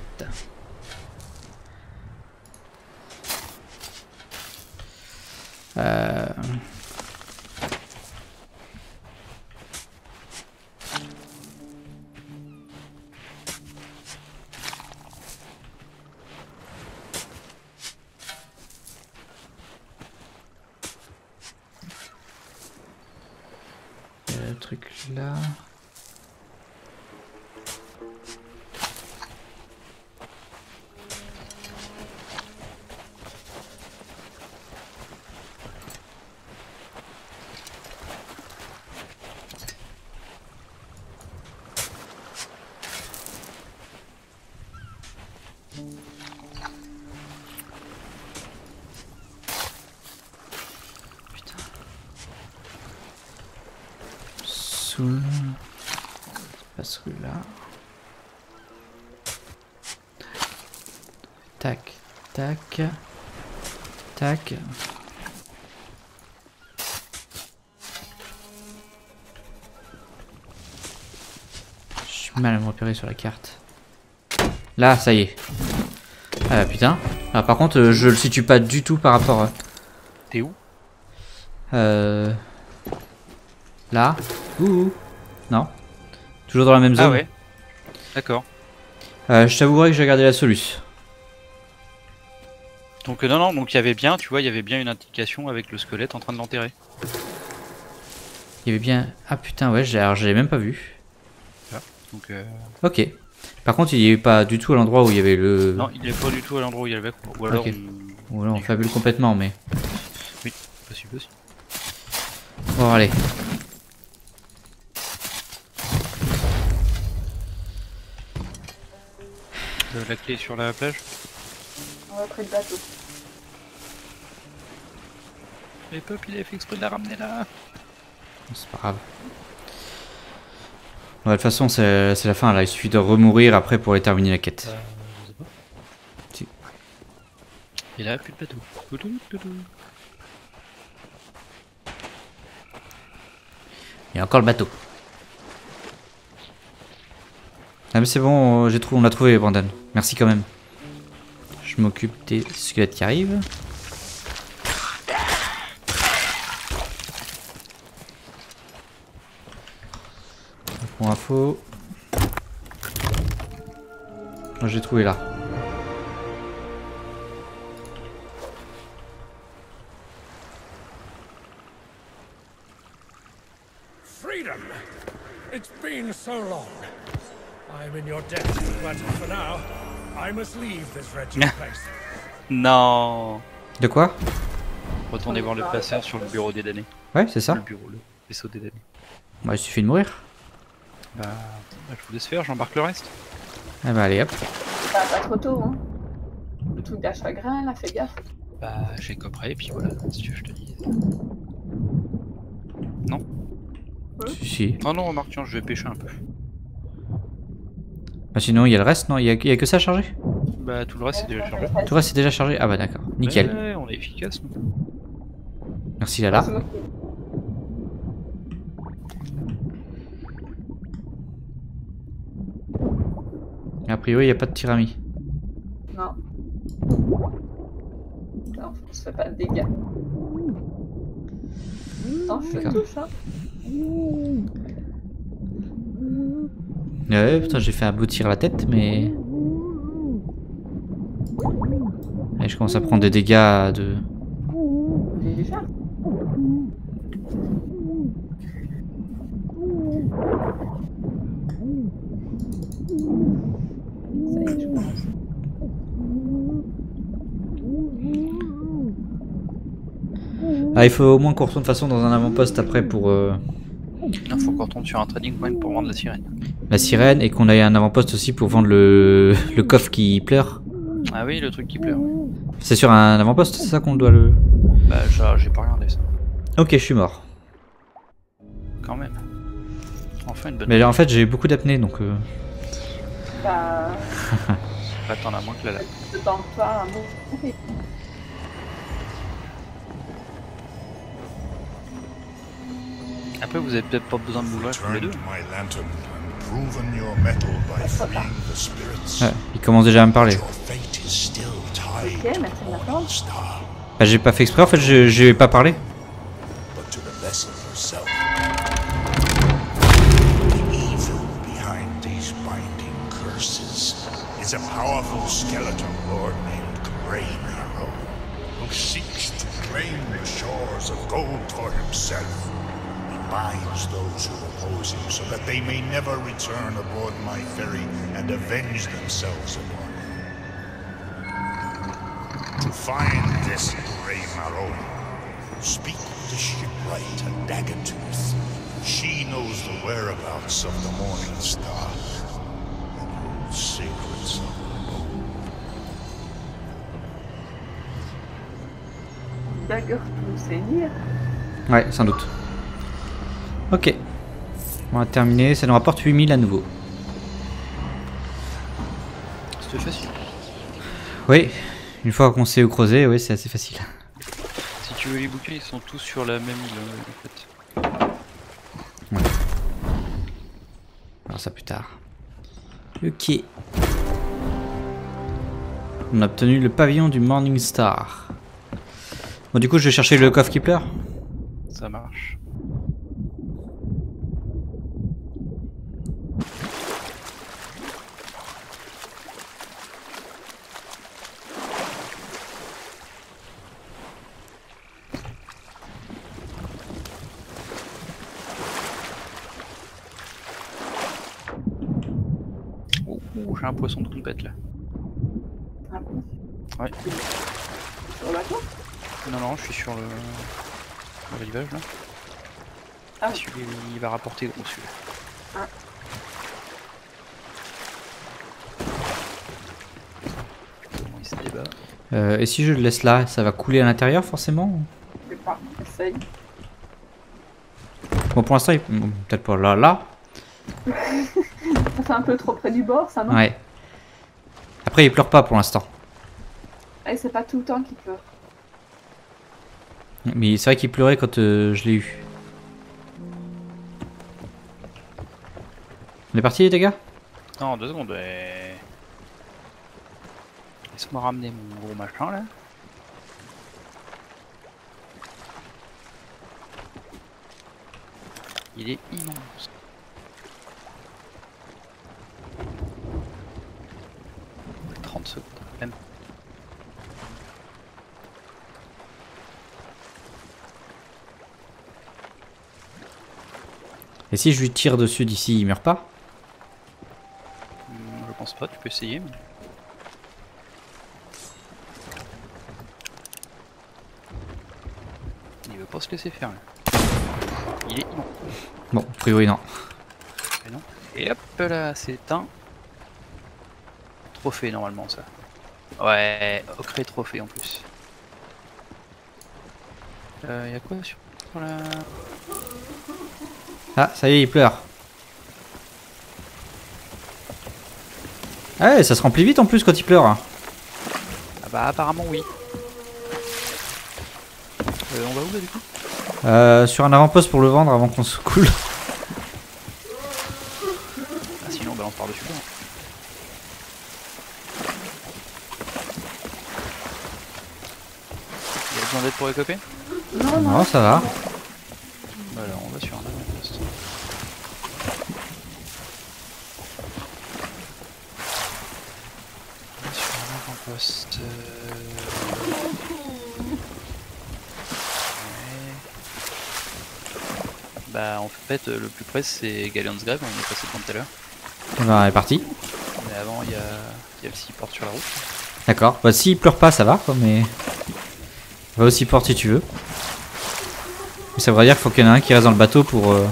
Pas celui-là. Tac, tac, tac. Je suis mal à me repérer sur la carte. Là, ça y est. Ah putain. Alors, par contre, je le situe pas du tout par rapport à... T'es où? Là. Ouh. Non. Toujours dans la même zone. Ah ouais. D'accord. Je t'avouerai que j'ai regardé la soluce. Donc non, non, donc il y avait bien, tu vois, il y avait bien une indication avec le squelette en train de l'enterrer. Il y avait bien... Ah putain, ouais, alors je l'ai même pas vu. Ah, donc Ok. Par contre, il n'y est pas du tout à l'endroit où il y avait le... Non, il est pas du tout à l'endroit où il y avait le... Ou alors, okay. Ou alors on fabule complètement, mais... Oui, possible aussi. Bon, allez. La clé sur la plage. On va près de bateau. Les peuples, il a fait exprès de la ramener là. C'est pas grave. Ouais, de toute façon, c'est la fin là. Il suffit de remourir après pour aller terminer la quête. Je sais pas. Si. Et là, plus de bateau. Il y a encore le bateau. Ah mais c'est bon, on l'a trouvé Brandon. Merci quand même. Je m'occupe des squelettes qui arrivent. Pour info. Oh, j'ai trouvé là. Freedom. It's been so long. I'm in your debt, but for now, I must leave this wretched place. Non. De quoi? Retournez voir le passeur sur le bureau des damnés. Ouais, c'est ça. Le bureau, le vaisseau des damnés. Bah, il suffit de mourir. Bah je vous laisse faire, j'embarque le reste. Ah bah allez hop. Bah, pas trop tôt, hein. Le truc d'un chagrin, là, fais gaffe. Bah, j'ai copré et puis voilà, si tu veux, je te dis. Non. Si. Oh non, remarque, tiens, je vais pêcher un peu. Bah sinon il y a le reste, non? Il y a que ça à charger? Bah tout le reste c'est déjà chargé. Tout le reste c'est déjà chargé? Ah bah d'accord, nickel. Ouais, on est efficace. Nous. Merci Lala. A priori il n'y a pas de tirami. Non. Non, on se fait pas de dégâts. Attends, je fais tout ça. Ouais, putain, j'ai fait un beau tir à la tête, mais... Allez, je commence à prendre des dégâts de... Déjà. Ça y est, je pense. Ah, il faut au moins qu'on retourne de toute façon dans un avant-poste après pour... Il faut qu'on retourne sur un trading point pour vendre la sirène. La sirène et qu'on aille à un avant-poste aussi pour vendre le coffre qui pleure. Ah oui, le truc qui pleure. Oui. C'est sur un avant-poste, c'est ça qu'on doit le... Bah j'ai pas regardé ça. Ok, je suis mort. Quand même. Enfin. faire une bonne... Mais là, en fait, j'ai beaucoup d'apnée, donc... Bah... Attends, à moins que là... Je ne tente pas un mot. Après, vous n'avez peut-être pas besoin de moulage pour les deux. Ouais, il commence déjà à me parler. Okay, bah, j'ai pas fait exprès, en fait, j'ai pas parlé. Those who oppose him, so that they may never return aboard my ferry and avenge themselves upon him. To find this grey Marauder, speak to shipwright and Daggertooth. She knows the whereabouts of the Morning Star and holds secrets of the boat. Daggertooth, c'est Nir. Ouais, sans doute. Ok, on va terminer, ça nous rapporte 8000 à nouveau. C'est facile. Oui, une fois qu'on sait où creuser, oui, c'est assez facile. Si tu veux les bouquins, ils sont tous sur la même île en fait. Ouais. Alors ça plus tard. Ok. On a obtenu le pavillon du Morningstar. Bon du coup je vais chercher le coffre qui pleure. Ça marche. Un poisson de toute bête là. Ah bon? Ouais. Sur la côte? Non, non, je suis sur le rivage là. Ah oui. Celui-là, il va rapporter gros celui-là. Ah. Il se débat. Et si je le laisse là, ça va couler à l'intérieur forcément? Je sais pas, essaye. Bon, pour l'instant, il... peut-être pas là, là. C'est un peu trop près du bord, ça non? Ouais. Après, il pleure pas pour l'instant. Et c'est pas tout le temps qu'il pleure. Mais c'est vrai qu'il pleurait quand je l'ai eu. On est parti, les gars? Non, deux secondes. Laisse-moi ramener mon gros machin là. Il est immense. Et si je lui tire dessus d'ici, il meurt pas? Je pense pas, tu peux essayer. Mais... il veut pas se laisser faire. Là. Il est non. Bon, a priori non. Et, non. Et hop là, c'est un trophée normalement ça. Ouais, ocré trophée en plus. Y'a quoi sur la... Ah, ça y est, il pleure. Ah ouais, ça se remplit vite en plus quand il pleure. Hein. Ah bah apparemment oui. On va où là du coup? Sur un avant-poste pour le vendre avant qu'on se coule. Ah sinon on balance par-dessus. Il y a besoin d'aide pour récupérer? Non, non, non, ça va. Alors on va sur un avant-poste. On va sur un avant-poste. Ouais. Bah en fait le plus près c'est Galleon's Grave, on est passé tout à l'heure. Bah on est parti. Mais avant il y a le Seaport sur la route. D'accord, bah s'il pleure pas ça va quoi, mais... va au Seaport si tu veux. Ça veut dire qu'il faut qu'il y en ait un qui reste dans le bateau pour... Ouais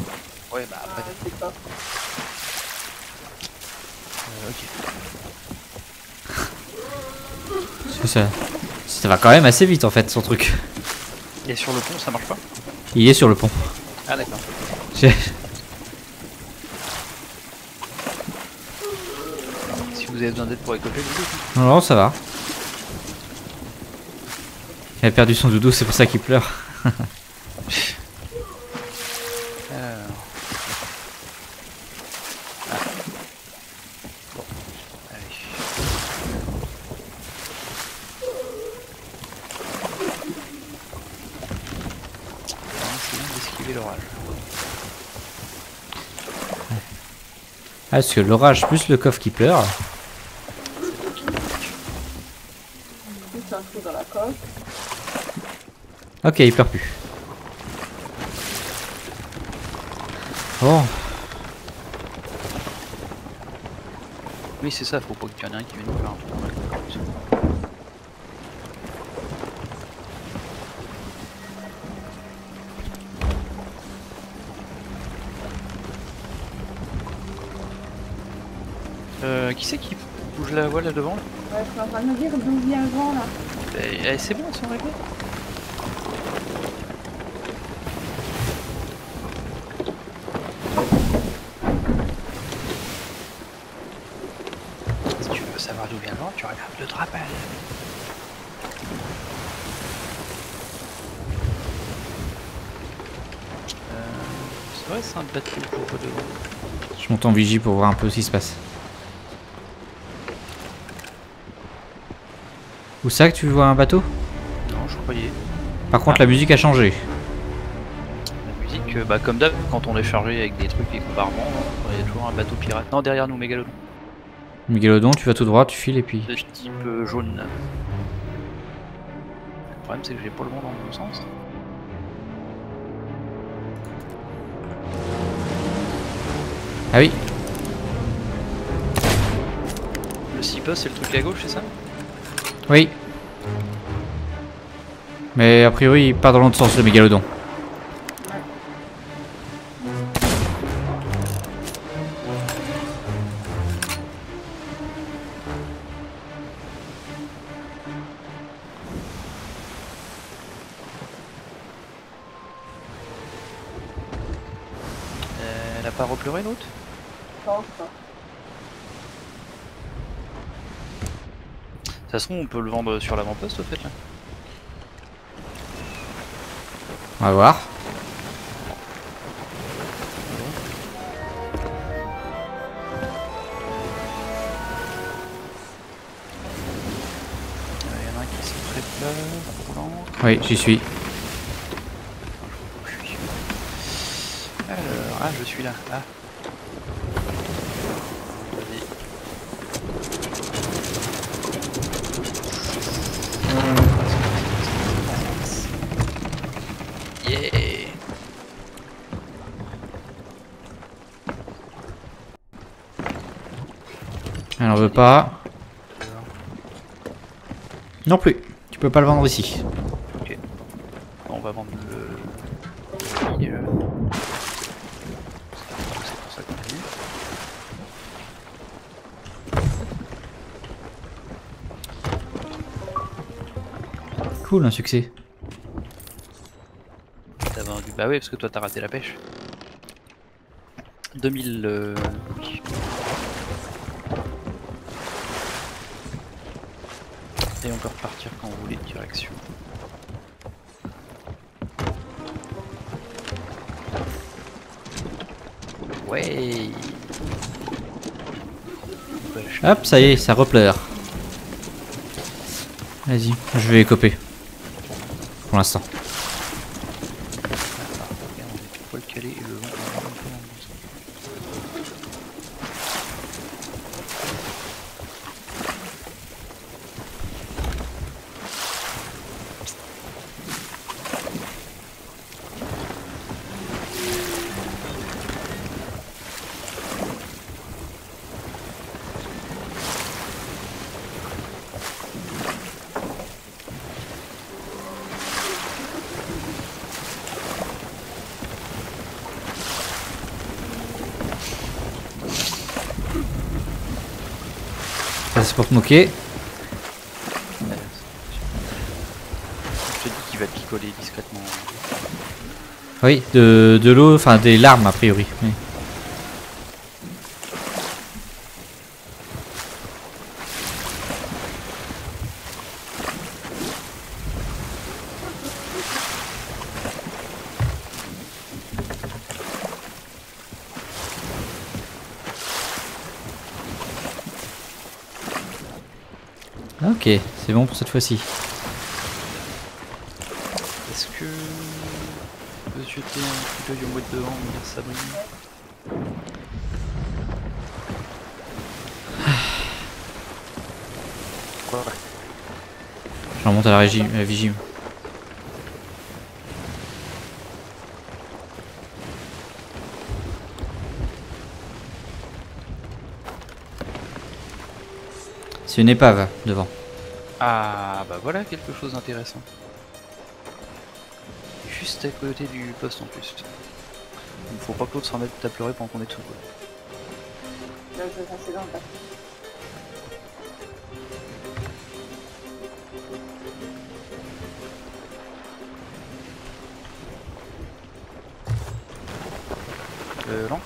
bah après c'est pas... ok. Ça va quand même assez vite en fait son truc. Il est sur le pont, ça marche pas? Il est sur le pont. Ah d'accord. vous avez besoin d'aide pour récolter le doudou? Non, non, ça va. Il a perdu son doudou, c'est pour ça qu'il pleure. Ah, parce que l'orage plus le coffre qui pleure. Ok, il pleure plus. Oh. Oui, c'est ça, faut pas qu'il y en ait un qui vienne pleurer. Qui c'est qui bouge la voile là devant? Ouais, je suis en train de me dire d'où vient le vent là. C'est bon, ils sont réglés. Si tu veux savoir d'où vient le vent, tu regardes le drapel. C'est vrai, c'est un bateau pour devant. Je monte en vigie pour voir un peu ce qui se passe. Où ça que tu vois un bateau? Non, je croyais. Par contre, la musique a changé. La musique, bah comme d'hab, quand on est chargé avec des trucs et qu'on part il y a toujours un bateau pirate. Non, derrière nous, mégalodon. Mégalodon, tu vas tout droit, tu files et puis... De type jaune. Le problème, c'est que j'ai pas le vent dans le bon sens. Ah oui. Le sea-bus, c'est le truc à gauche, c'est ça? Oui. Mais a priori il part dans l'autre sens le mégalodon. Elle a pas repleuré l'autre? De toute façon, on peut le vendre sur l'avant-poste au fait là. On va voir. Il y en a un qui se prépare. Oui, j'y suis. Alors, ah, je suis là. Ah. Elle en veut pas. Non plus. Tu peux pas le vendre ici. Ok. On va vendre le... C'est pour ça qu'on l'a vu. Cool, un succès. T'as vendu... Bah oui, parce que toi t'as raté la pêche. 2000... Et on peut repartir quand vous voulez, direction. Ouais. Hop, ça y est, ça repleure. Vas-y, je vais écoper. Pour l'instant. C'est pour te moquer. Je te dis qu'il va picoler discrètement. Oui, de l'eau, enfin des larmes a priori. Mais... Ok, c'est bon pour cette fois-ci. Est-ce que... on peut jeter un coup d'œil au mode de hand vers Sabrina? Je remonte à la vigime. C'est une épave devant. Ah bah voilà quelque chose d'intéressant. Juste à côté du poste en plus. Il faut pas que l'autre s'en mette à pleurer pendant qu'on est tout. Là je vais passer dans le bac. L'encre.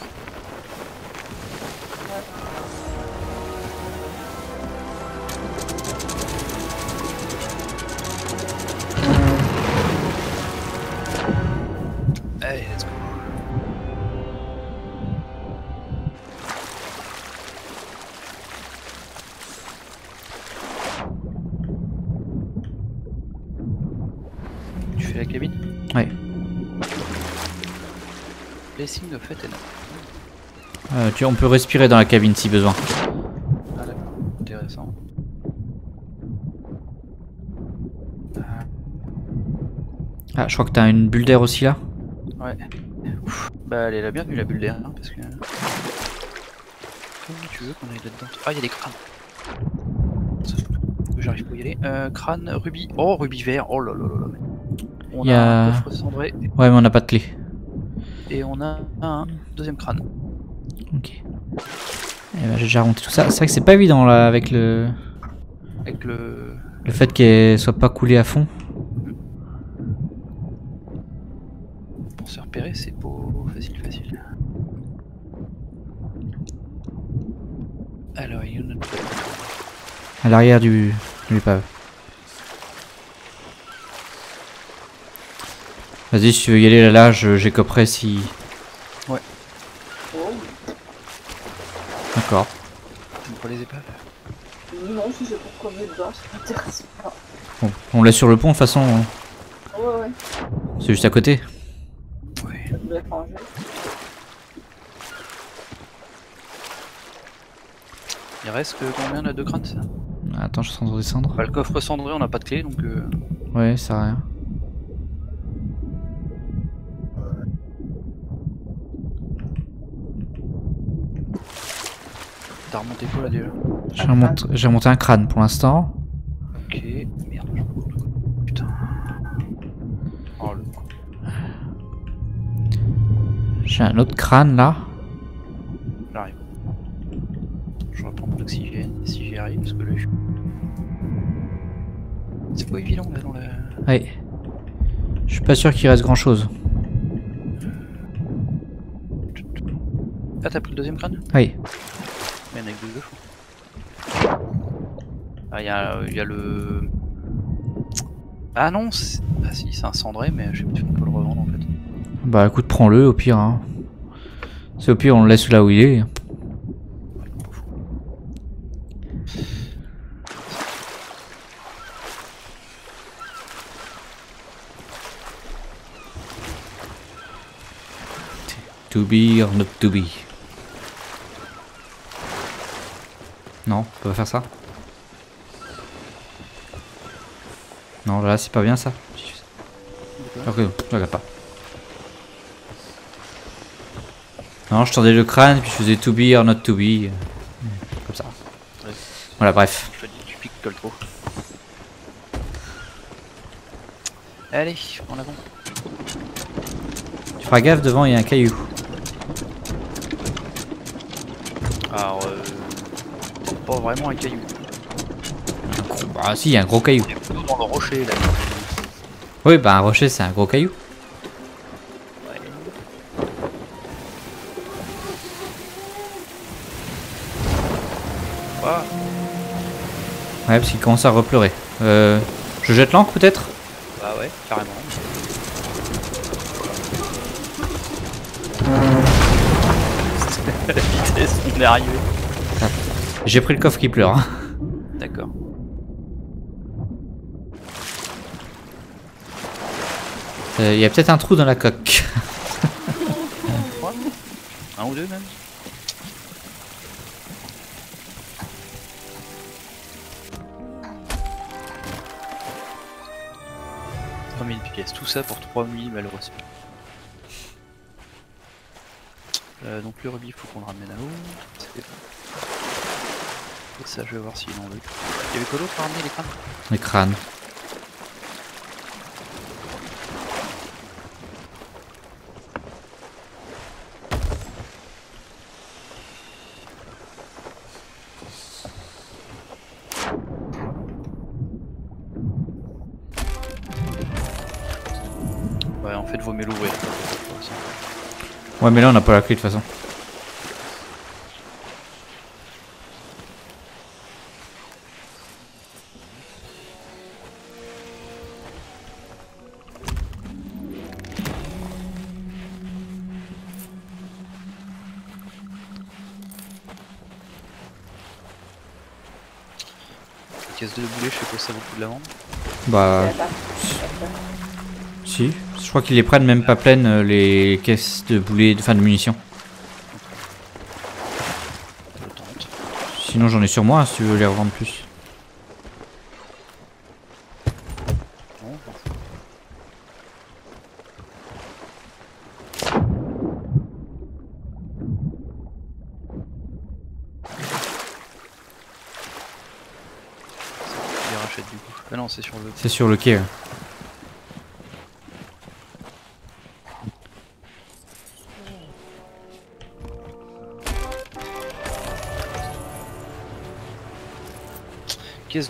Ouais. Allez, let's go. Tu fais la cabine? Ouais. Blessing de fait énorme. On peut respirer dans la cabine si besoin. Ah d'accord, intéressant. Ah, je crois que t'as une bulle d'air aussi là. Ouais. Ouf. Bah elle est là bien vue la bulle d'air, hein, parce que... Comment tu veux qu'on aille là-dedans? Ah y'a des crânes. J'arrive pas à y aller. Crâne, rubis. Oh, rubis vert, oh là là là là. On a un coffre cendré. Ouais mais on n'a pas de clé. Et on a un deuxième crâne. Ok. Eh ben, j'ai déjà remonté tout ça. C'est vrai que c'est pas évident là avec le. Avec le. Le fait qu'elle soit pas coulée à fond. Pour se repérer, c'est pas facile, facile. Alors, il y a une autre. À l'arrière du pave. Vas-y, si tu veux y aller là, j'écoperai si. Ouais. D'accord. Tu me prends les épaves? Non, si j'ai pas promené dedans, ça m'intéresse pas. Bon, on laisse sur le pont de toute façon. Ouais, ouais. C'est juste à côté. Ouais. Il reste combien là de crânes ça? Attends, je suis en train de descendre. Bah, le coffre cendré, on n'a pas de clé donc. Ouais, ça sert à rien. T'as remonté quoi là déjà? J'ai remonté un crâne pour l'instant. Ok, merde, je cours. Putain. Oh le coup. J'ai un autre crâne là. J'arrive. Je reprends mon oxygène si j'y arrive parce que là je. C'est pas évident là dans la. Ouais. Je suis pas sûr qu'il reste grand chose. Ah, t'as pris le deuxième crâne? Oui. Il y en a que deux, je crois. Ah, il y a le... Ah non, ah si, c'est un cendré, mais je sais pas si on peut le revendre en fait. Bah écoute, prends-le au pire. Hein. C'est au pire, on le laisse là où il est. To be or not to be. Non, on peut pas faire ça. Non, là c'est pas bien ça. Ok, je regarde pas. Non, je tendais le crâne puis je faisais to be or not to be. Comme ça. Bref. Voilà, bref. Je te dis, tu piques trop. Allez, en avant. Tu feras gaffe devant, il y a un caillou. Alors, pas vraiment un caillou. Ah si, il y a un gros caillou. Il y a plutôt dans le rocher là. Oui, bah un rocher c'est un gros caillou. Ouais. Ah. Ouais, parce qu'il commence à repleurer. Je jette l'encre peut-être? Bah ouais, carrément. La vitesse, on est arrivé. J'ai pris le coffre qui pleure. D'accord. Il y a peut-être un trou dans la coque. Un ou deux même. Pièces, tout ça pour 3000 malheureusement. Donc le rubis faut qu'on le ramène à l'eau. Et ça je vais voir s'il en veut. Il y avait quoi d'autre à ramener, les crânes? Les crânes. Ouais, mais là on a pas la clé de toute façon. La caisse de boulet, je sais pas si ça vaut plus de la vendre. Bah. Si. Je crois qu'ils les prennent même pas pleines, les caisses de boulets, enfin de munitions. Sinon j'en ai sur moi, hein, si tu veux les revendre plus. Ah non, c'est sur le... C'est sur le quai.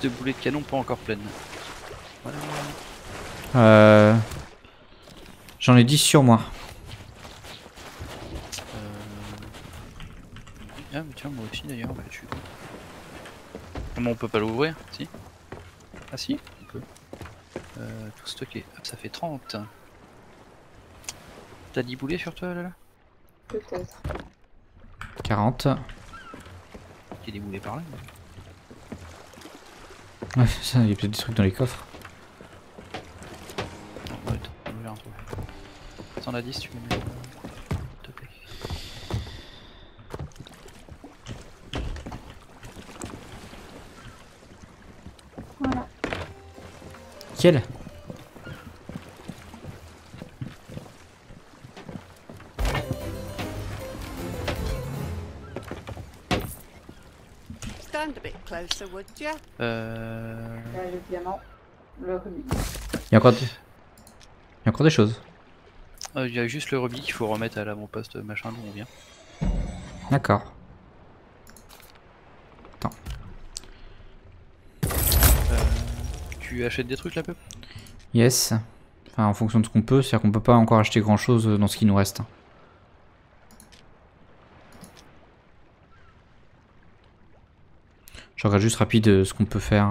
De boulet de canon pas encore pleine. Voilà. J'en ai 10 sur moi. Ah mais tiens, moi aussi d'ailleurs. Bah, tu... Comment on peut pas l'ouvrir? Si. Ah si on peut. Tout stocker. Hop, ça fait 30. T'as 10 boulets sur toi là? Peut-être. 40. Il y a des boulets par là mais... Ouais, ça, il y a peut-être des trucs dans les coffres. Non, ouais, t'en as ouvert un truc. T'en as 10, tu peux me mettre. S'il te plaît. Voilà. Quel ? Le diamant, le rubis. Il y a encore des choses. Il y a juste le rubis qu'il faut remettre à l'avant-poste machin d'où on vient. D'accord. Attends. Tu achètes des trucs là peu? Yes. Enfin en fonction de ce qu'on peut, c'est-à-dire qu'on peut pas encore acheter grand chose dans ce qui nous reste. Je regarde juste rapide ce qu'on peut faire.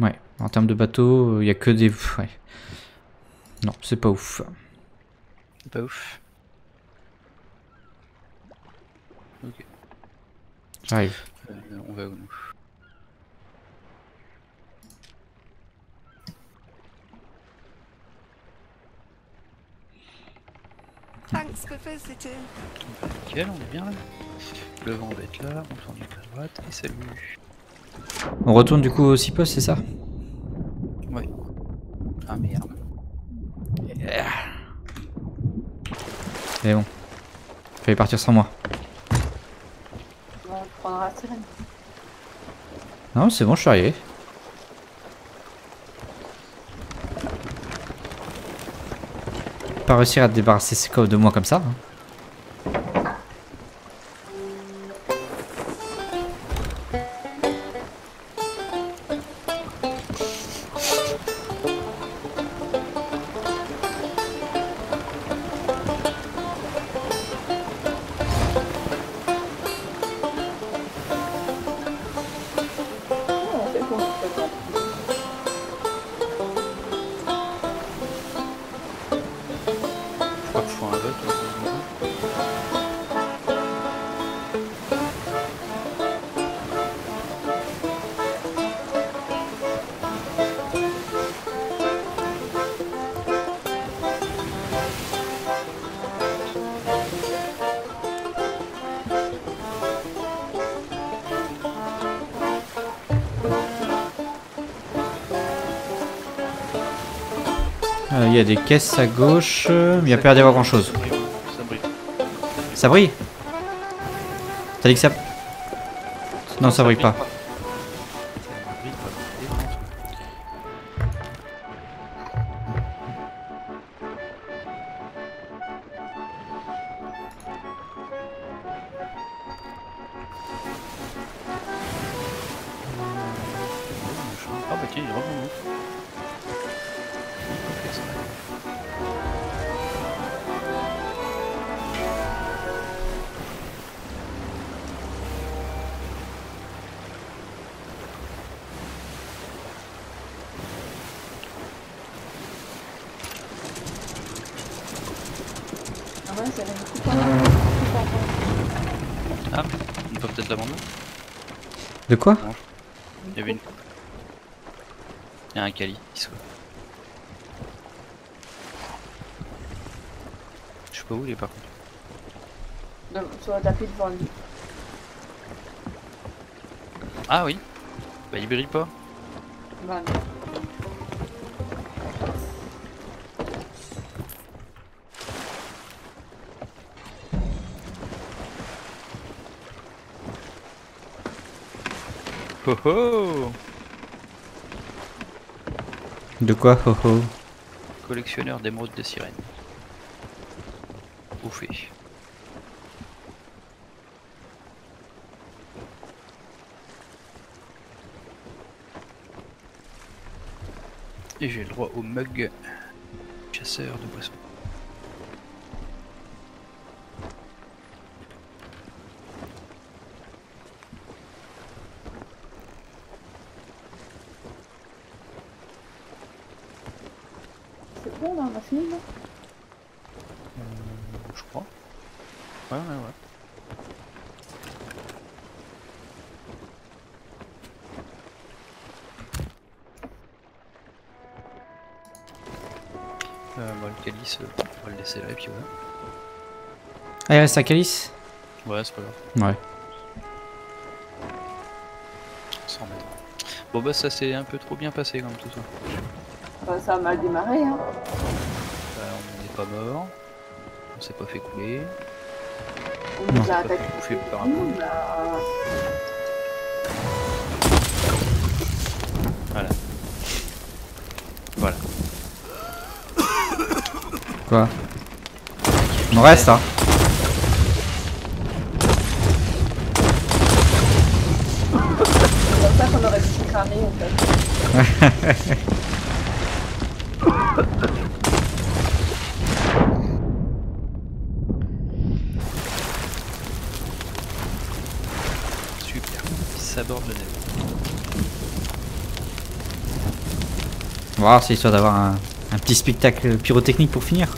Ouais, en termes de bateau, il n'y a que des... Ouais. Non, c'est pas ouf. C'est pas ouf. Ok. J'arrive. On va où nous ? Thanks for visiting. Nickel, on est bien là. Le vent va être là, on tourne à droite et salut. On retourne du coup au sea post, c'est ça? Ouais. Ah merde. Yeah. C'est bon. Fallait partir sans moi. Bon, on prendra la sirène. Non, c'est bon, je suis arrivé. Pas réussir à te débarrasser de moi comme ça. Parfois un vote. Il y a des caisses à gauche. Il n'y a pas l'air d'y avoir grand chose. Ça brille. Ça brille? T'as dit que ça... Non, ça brille pas. Ah, on peut peut-être l'abandonner. De quoi? Il y avait une... Il y a un cali, il se voit. Je sais pas où il est par contre. Non, tu vas taper devant lui. Ah oui. Bah il brille pas. Bah non. Oh oh. De quoi ho ho? Collectionneur d'émeraudes de sirène. Bouffé. Et j'ai le droit au mug chasseur de poissons. Je crois. Ouais. Bah, le calice, on va le laisser là et puis ouais. Ah, il reste un calice? Ouais, c'est pas grave. Ouais. Sans mettre. Bon, bah, ça s'est un peu trop bien passé comme tout ça. Bah, ça a mal démarré, hein. On n'est pas mort. On s'est pas fait couler. On nous a attaqué par un coup. Voilà. Quoi? Il nous reste, hein. C'est comme ça qu'on aurait pu cramer en fait. Wow, c'est histoire d'avoir un petit spectacle pyrotechnique pour finir.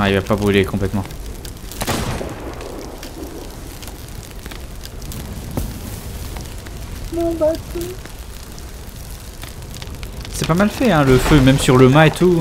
Ah, il va pas brûler complètement. C'est pas mal fait hein, le feu, même sur le mât et tout.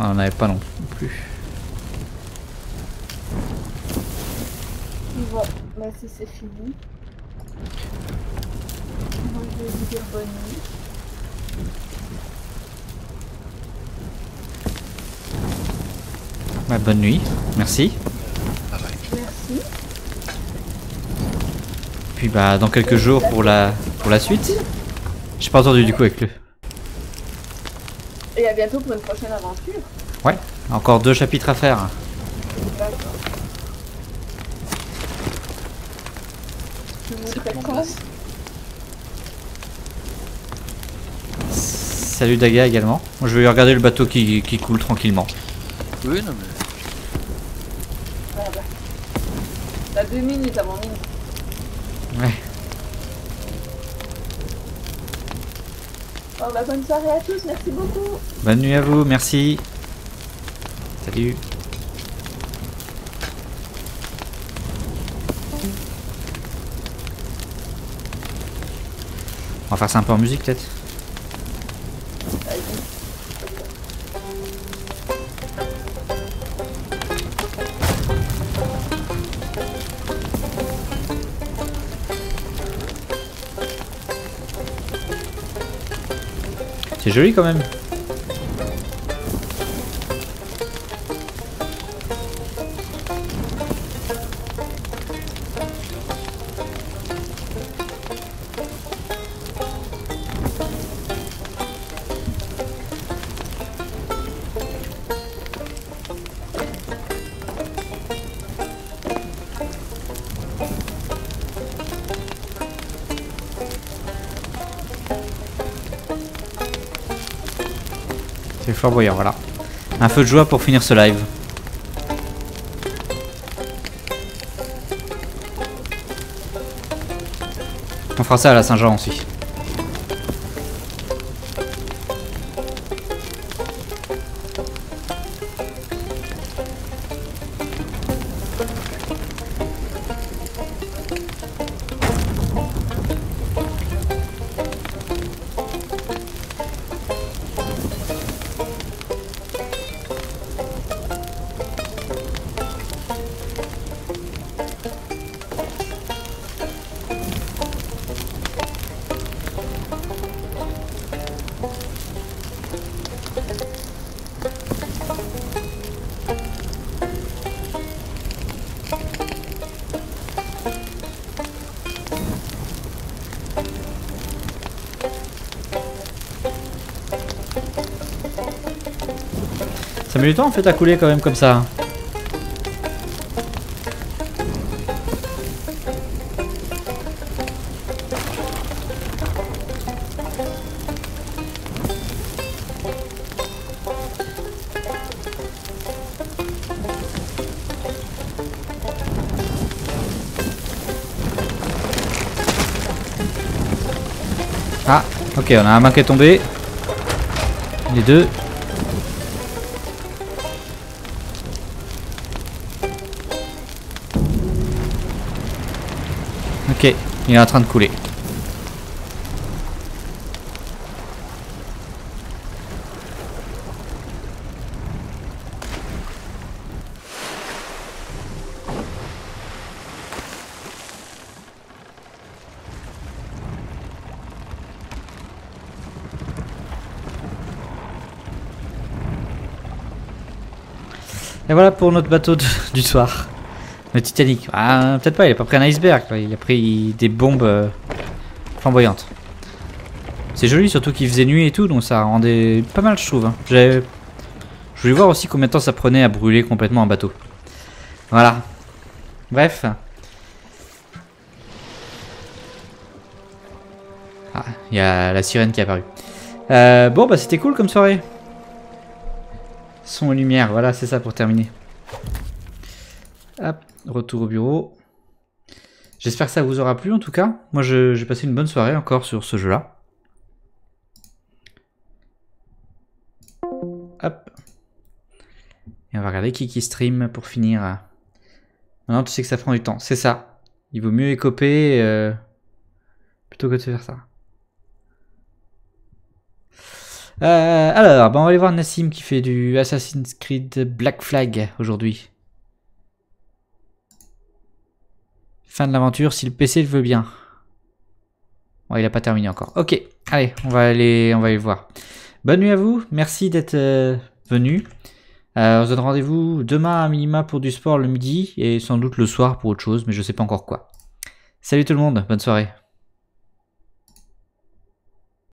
On n'avait pas non plus. Bon, bah si c'est fini. Moi je vais vous dire bonne nuit. Bah, bonne nuit, merci. Merci. Puis bah dans quelques jours pour la suite. J'ai pas entendu du coup avec le... Et à bientôt pour une prochaine aventure. Ouais, encore 2 chapitres à faire. D'accord. Salut Daga également. Moi, je vais regarder le bateau qui coule tranquillement. Oui, non mais... Ah, bah. T'as 2 minutes avant nous. Ouais. Oh, bah, bonne soirée à tous, merci beaucoup. Bonne nuit à vous, merci. Salut. On va faire ça un peu en musique peut-être. C'est joli quand même. Voyeur, voilà. Un feu de joie pour finir ce live. On fera ça à la Saint-Jean aussi. Ça met du temps en fait à couler quand même comme ça. Ah, ok, on a un main qui est tombé. Les deux. Ok, il est en train de couler. Et voilà pour notre bateau du soir. Le Titanic, ah, peut-être pas, il a pas pris un iceberg, là. Il a pris des bombes flamboyantes. C'est joli, surtout qu'il faisait nuit et tout, donc ça rendait pas mal, je trouve. Hein. Je voulais voir aussi combien de temps ça prenait à brûler complètement un bateau. Voilà. Bref. Ah, il y a la sirène qui est apparue. Bon, bah c'était cool comme soirée. Son et lumière, voilà, c'est ça pour terminer. Hop, retour au bureau. J'espère que ça vous aura plu en tout cas. Moi j'ai passé une bonne soirée encore sur ce jeu là. Hop. Et on va regarder qui stream pour finir. Maintenant tu sais que ça prend du temps, c'est ça. Il vaut mieux écoper plutôt que de faire ça. Alors, bah on va aller voir Nassim qui fait du Assassin's Creed Black Flag aujourd'hui. Fin de l'aventure, si le PC le veut bien. Bon, il n'a pas terminé encore. Ok, allez, on va aller voir. Bonne nuit à vous, merci d'être venu. On se donne rendez-vous demain à minima pour du sport le midi et sans doute le soir pour autre chose, mais je ne sais pas encore quoi. Salut tout le monde, bonne soirée.